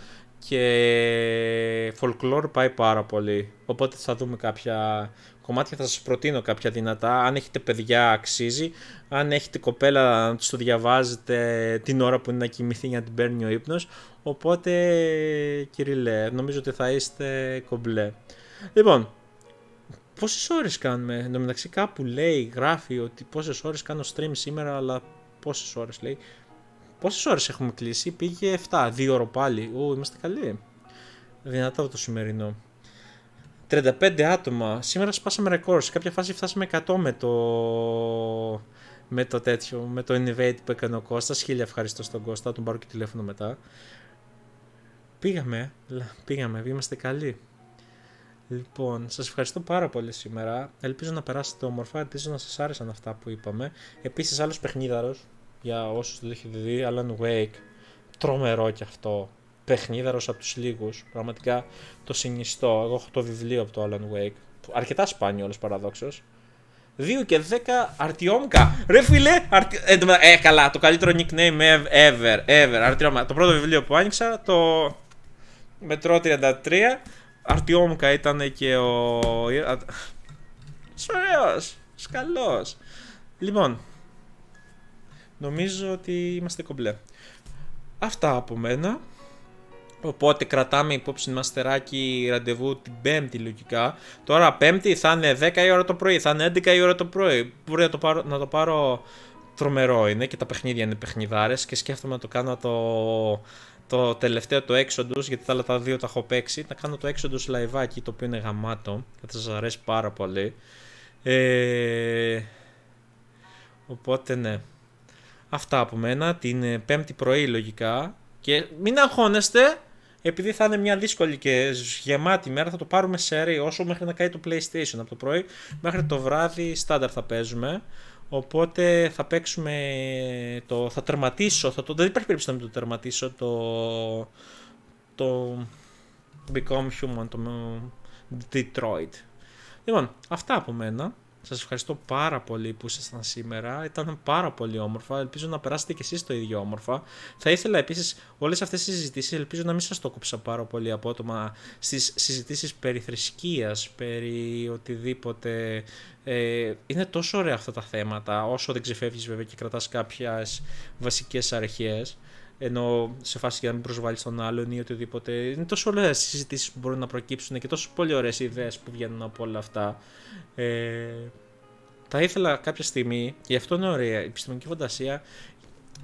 και folklore πάει πάρα πολύ, οπότε θα δούμε κάποια κομμάτια, θα σας προτείνω κάποια δυνατά, αν έχετε παιδιά αξίζει, αν έχετε κοπέλα να το διαβάζετε την ώρα που είναι να κοιμηθεί για να την παίρνει ο ύπνος, οπότε κυριλέ, νομίζω ότι θα είστε κομπλέ. Λοιπόν, πόσες ώρες κάνουμε, εν τω μεταξύ κάπου λέει, γράφει ότι πόσες ώρες κάνω stream σήμερα, αλλά πόσες ώρες λέει. Πόσες ώρες έχουμε κλείσει, πήγε 7, 2 ώρο πάλι, είμαστε καλοί. Δυνατά το σημερινό. 35 άτομα, σήμερα σπάσαμε ρεκόρ, σε κάποια φάση φτάσαμε 100 με το τέτοιο, με το invade που έκανε ο Κώστας, χίλια ευχαριστώ στον Κώστα, θα τον πάρω και τηλέφωνο μετά. Πήγαμε, είμαστε καλοί. Λοιπόν, σας ευχαριστώ πάρα πολύ σήμερα. Ελπίζω να περάσετε όμορφα, ελπίζω να σας άρεσαν αυτά που είπαμε. Επίσης, άλλος παιχνίδαρος, για όσους το έχετε δει, Alan Wake. Τρομερό κι αυτό. Παιχνίδαρος από τους λίγους. Πραγματικά το συνιστώ. Εγώ έχω το βιβλίο από το Alan Wake. Αρκετά σπάνιο όλος παραδόξως. 2 και 10 Αρτιόμκα. Ρε φίλε, καλά, το καλύτερο nickname ever. Αρτιόμκα. Το πρώτο βιβλίο που άνοιξα, το Μετρό 33. Αρτιόμκα ήταν και ο... Ωραίος, σκαλός. Λοιπόν, νομίζω ότι είμαστε κομπλέ. Αυτά από μένα. Οπότε κρατάμε υπόψη μας αστεράκι ραντεβού την Πέμπτη λογικά. Τώρα Πέμπτη θα είναι 10 η ώρα το πρωί, θα είναι 11 η ώρα το πρωί. Μπορεί να το πάρω τρομερό είναι και τα παιχνίδια είναι παιχνιδάρες και σκέφτομαι να το κάνω το τελευταίο, το Exodus, γιατί τα άλλα τα δύο τα έχω παίξει. Να κάνω το Exodus λαϊβάκι, το οποίο είναι γαμάτο και θα σας αρέσει πάρα πολύ. Οπότε ναι, αυτά από μένα την Πέμπτη πρωί λογικά. Και μην αγχώνεστε, επειδή θα είναι μια δύσκολη και γεμάτη μέρα, θα το πάρουμε σερί όσο μέχρι να κάνει το PlayStation. Από το πρωί μέχρι το βράδυ στάνταρ θα παίζουμε. Οπότε θα παίξουμε, θα τερματίσω, δεν υπάρχει περίπτωση να μην το τερματίσω, το Become Human, το Detroit. Λοιπόν, αυτά από μένα. Σας ευχαριστώ πάρα πολύ που ήσασταν σήμερα, ήταν πάρα πολύ όμορφα, ελπίζω να περάσετε και εσείς το ίδιο όμορφα. Θα ήθελα επίσης όλες αυτές τις συζητήσεις, ελπίζω να μην σας το κόψα πάρα πολύ απότομα, στις συζητήσεις περί θρησκείας, περί οτιδήποτε, είναι τόσο ωραία αυτά τα θέματα, όσο δεν ξεφεύγεις βέβαια και κρατάς κάποιες βασικές αρχές, ενώ σε φάση για να μην προσβάλλεις τον άλλον ή οτιδήποτε. Είναι τόσο ωραίες συζητήσεις που μπορούν να προκύψουν και τόσο πολύ ωραίες ιδέες που βγαίνουν από όλα αυτά. Θα ήθελα κάποια στιγμή, και γι' αυτό είναι ωραία, η επιστημονική φαντασία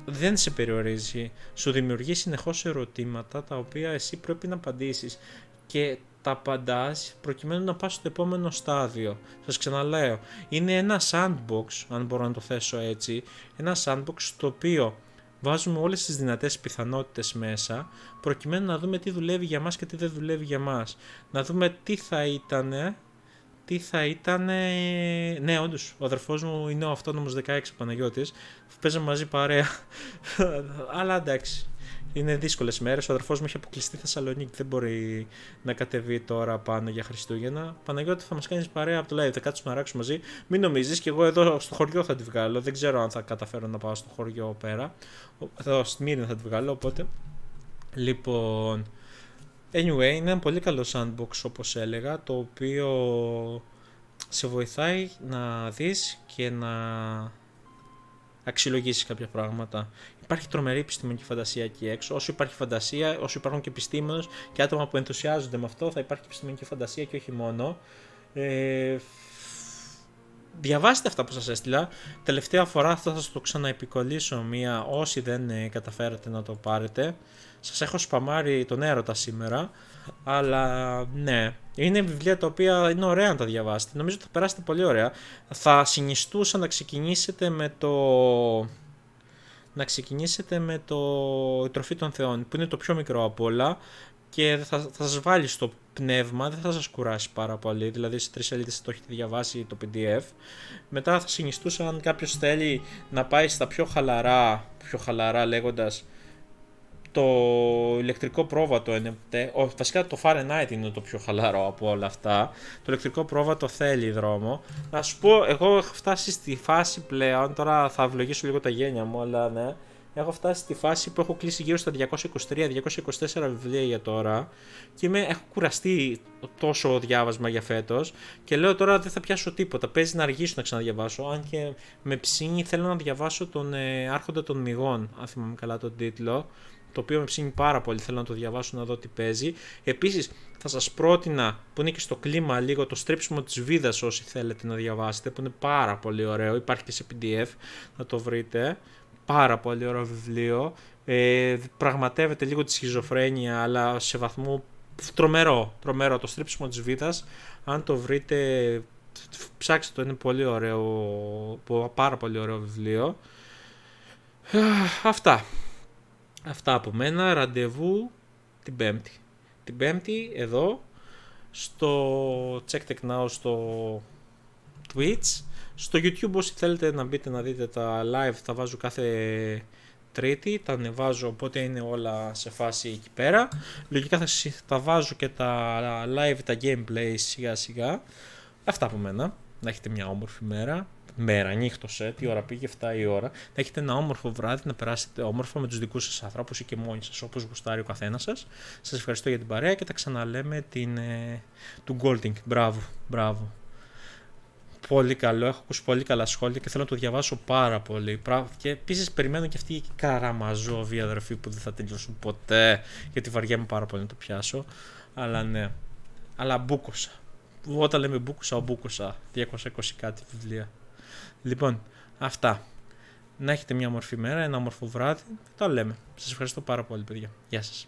δεν σε περιορίζει. Σου δημιουργεί συνεχώς ερωτήματα τα οποία εσύ πρέπει να απαντήσεις. Και τα απαντάς προκειμένου να πας στο επόμενο στάδιο. Σας ξαναλέω, είναι ένα sandbox, αν μπορώ να το θέσω έτσι, ένα sandbox στο οποίο βάζουμε όλες τις δυνατές πιθανότητες μέσα, προκειμένου να δούμε τι δουλεύει για μας και τι δεν δουλεύει για μας. Να δούμε τι θα ήταν, ναι, όντως, ο αδερφός μου είναι ο αυτόνομος 16, Παναγιώτης, παίζαμε μαζί παρέα, αλλά εντάξει. Είναι δύσκολες μέρες. Ο αδερφός μου έχει αποκλειστεί Θεσσαλονίκη. Δεν μπορεί να κατεβεί τώρα πάνω για Χριστούγεννα. Παναγιώτη, θα μας κάνεις παρέα από το live. Θα κάτσουμε να ράξουμε μαζί. Μην νομίζεις, και εγώ εδώ στο χωριό θα τη βγάλω. Δεν ξέρω αν θα καταφέρω να πάω στο χωριό πέρα. Εδώ στη Μύρνη θα τη βγάλω. Οπότε. Λοιπόν. Anyway, είναι ένα πολύ καλό sandbox όπως έλεγα. Το οποίο σε βοηθάει να δεις και να αξιολογήσεις κάποια πράγματα. Υπάρχει τρομερή επιστημονική φαντασία εκεί έξω. Όσο υπάρχει φαντασία, όσο υπάρχουν και επιστήμονες και άτομα που ενθουσιάζονται με αυτό, θα υπάρχει και επιστημονική φαντασία και όχι μόνο. Διαβάστε αυτά που σας έστειλα. Τελευταία φορά θα σας το ξαναεπικολλήσω μία, όσοι δεν καταφέρετε να το πάρετε. Σας έχω σπαμάρει τον έρωτα σήμερα. Αλλά ναι, είναι βιβλία τα οποία είναι ωραία να τα διαβάσετε. Νομίζω ότι θα περάσετε πολύ ωραία. Θα συνιστούσα να ξεκινήσετε με το... η Τροφή των Θεών, που είναι το πιο μικρό από όλα και θα σας βάλει στο πνεύμα, δεν θα σας κουράσει πάρα πολύ, δηλαδή σε 3 σελίδες το έχετε διαβάσει το PDF. Μετά θα συνιστούσα, αν κάποιος θέλει, να πάει στα πιο χαλαρά, λέγοντας το ηλεκτρικό πρόβατο, βασικά το Fahrenheit είναι το πιο χαλαρό από όλα αυτά, το ηλεκτρικό πρόβατο θέλει δρόμο. Να σου πω, εγώ έχω φτάσει στη φάση πλέον, τώρα θα αυλογήσω λίγο τα γένια μου, αλλά ναι, έχω φτάσει στη φάση που έχω κλείσει γύρω στα 223-224 βιβλία για τώρα και έχω κουραστεί τόσο διάβασμα για φέτος και λέω τώρα δεν θα πιάσω τίποτα, παίζει να αργήσω να ξαναδιαβάσω, αν και με ψήνει, θέλω να διαβάσω τον Άρχοντα των Μυγών, αν θυμάμαι καλά τον τίτλο, το οποίο με ψήνει πάρα πολύ, θέλω να το διαβάσω, να δω τι παίζει. Επίσης θα σας πρότεινα, που είναι και στο κλίμα λίγο, το Στρίψιμο της Βίδας, όσοι θέλετε να διαβάσετε, που είναι πάρα πολύ ωραίο, υπάρχει και σε PDF, να το βρείτε, πάρα πολύ ωραίο βιβλίο, πραγματεύεται λίγο τη σχιζοφρένεια, αλλά σε βαθμό τρομερό, το Στρίψιμο της Βίδας, αν το βρείτε ψάξτε το, είναι πολύ ωραίο, πάρα πολύ ωραίο βιβλίο. Αυτά. Αυτά από μένα, ραντεβού την Πέμπτη. Την Πέμπτη εδώ, στο Check Tech Now, στο Twitch, στο YouTube όσοι θέλετε να μπείτε να δείτε τα live, τα βάζω κάθε Τρίτη, τα ανεβάζω, οπότε είναι όλα σε φάση εκεί πέρα. Λογικά θα βάζω και τα live, τα gameplay σιγά σιγά. Αυτά από μένα, να έχετε μια όμορφη μέρα. Νύχτωσε, τι ώρα πήγε, 7 η ώρα. Θα έχετε ένα όμορφο βράδυ, να περάσετε όμορφα με τους δικούς σας ανθρώπους ή και μόνοι σας, όπως γουστάρει ο καθένας σας. Σας ευχαριστώ για την παρέα και τα ξαναλέμε του Golding. Μπράβο, μπράβο. Πολύ καλό, έχω ακούσει πολύ καλά σχόλια και θέλω να το διαβάσω πάρα πολύ. Και επίσης περιμένω και αυτή η καραμαζόβια αδερφή που δεν θα τελειώσουν ποτέ, γιατί βαριέμαι πάρα πολύ να το πιάσω. Αλλά ναι, αλλά μπούκοσα. Όταν λέμε μπούκοσα, μπούκοσα. 220 κάτι βιβλία. Λοιπόν, αυτά. Να έχετε μια όμορφη μέρα, ένα όμορφο βράδυ. Το λέμε. Σας ευχαριστώ πάρα πολύ, παιδιά. Γεια σας.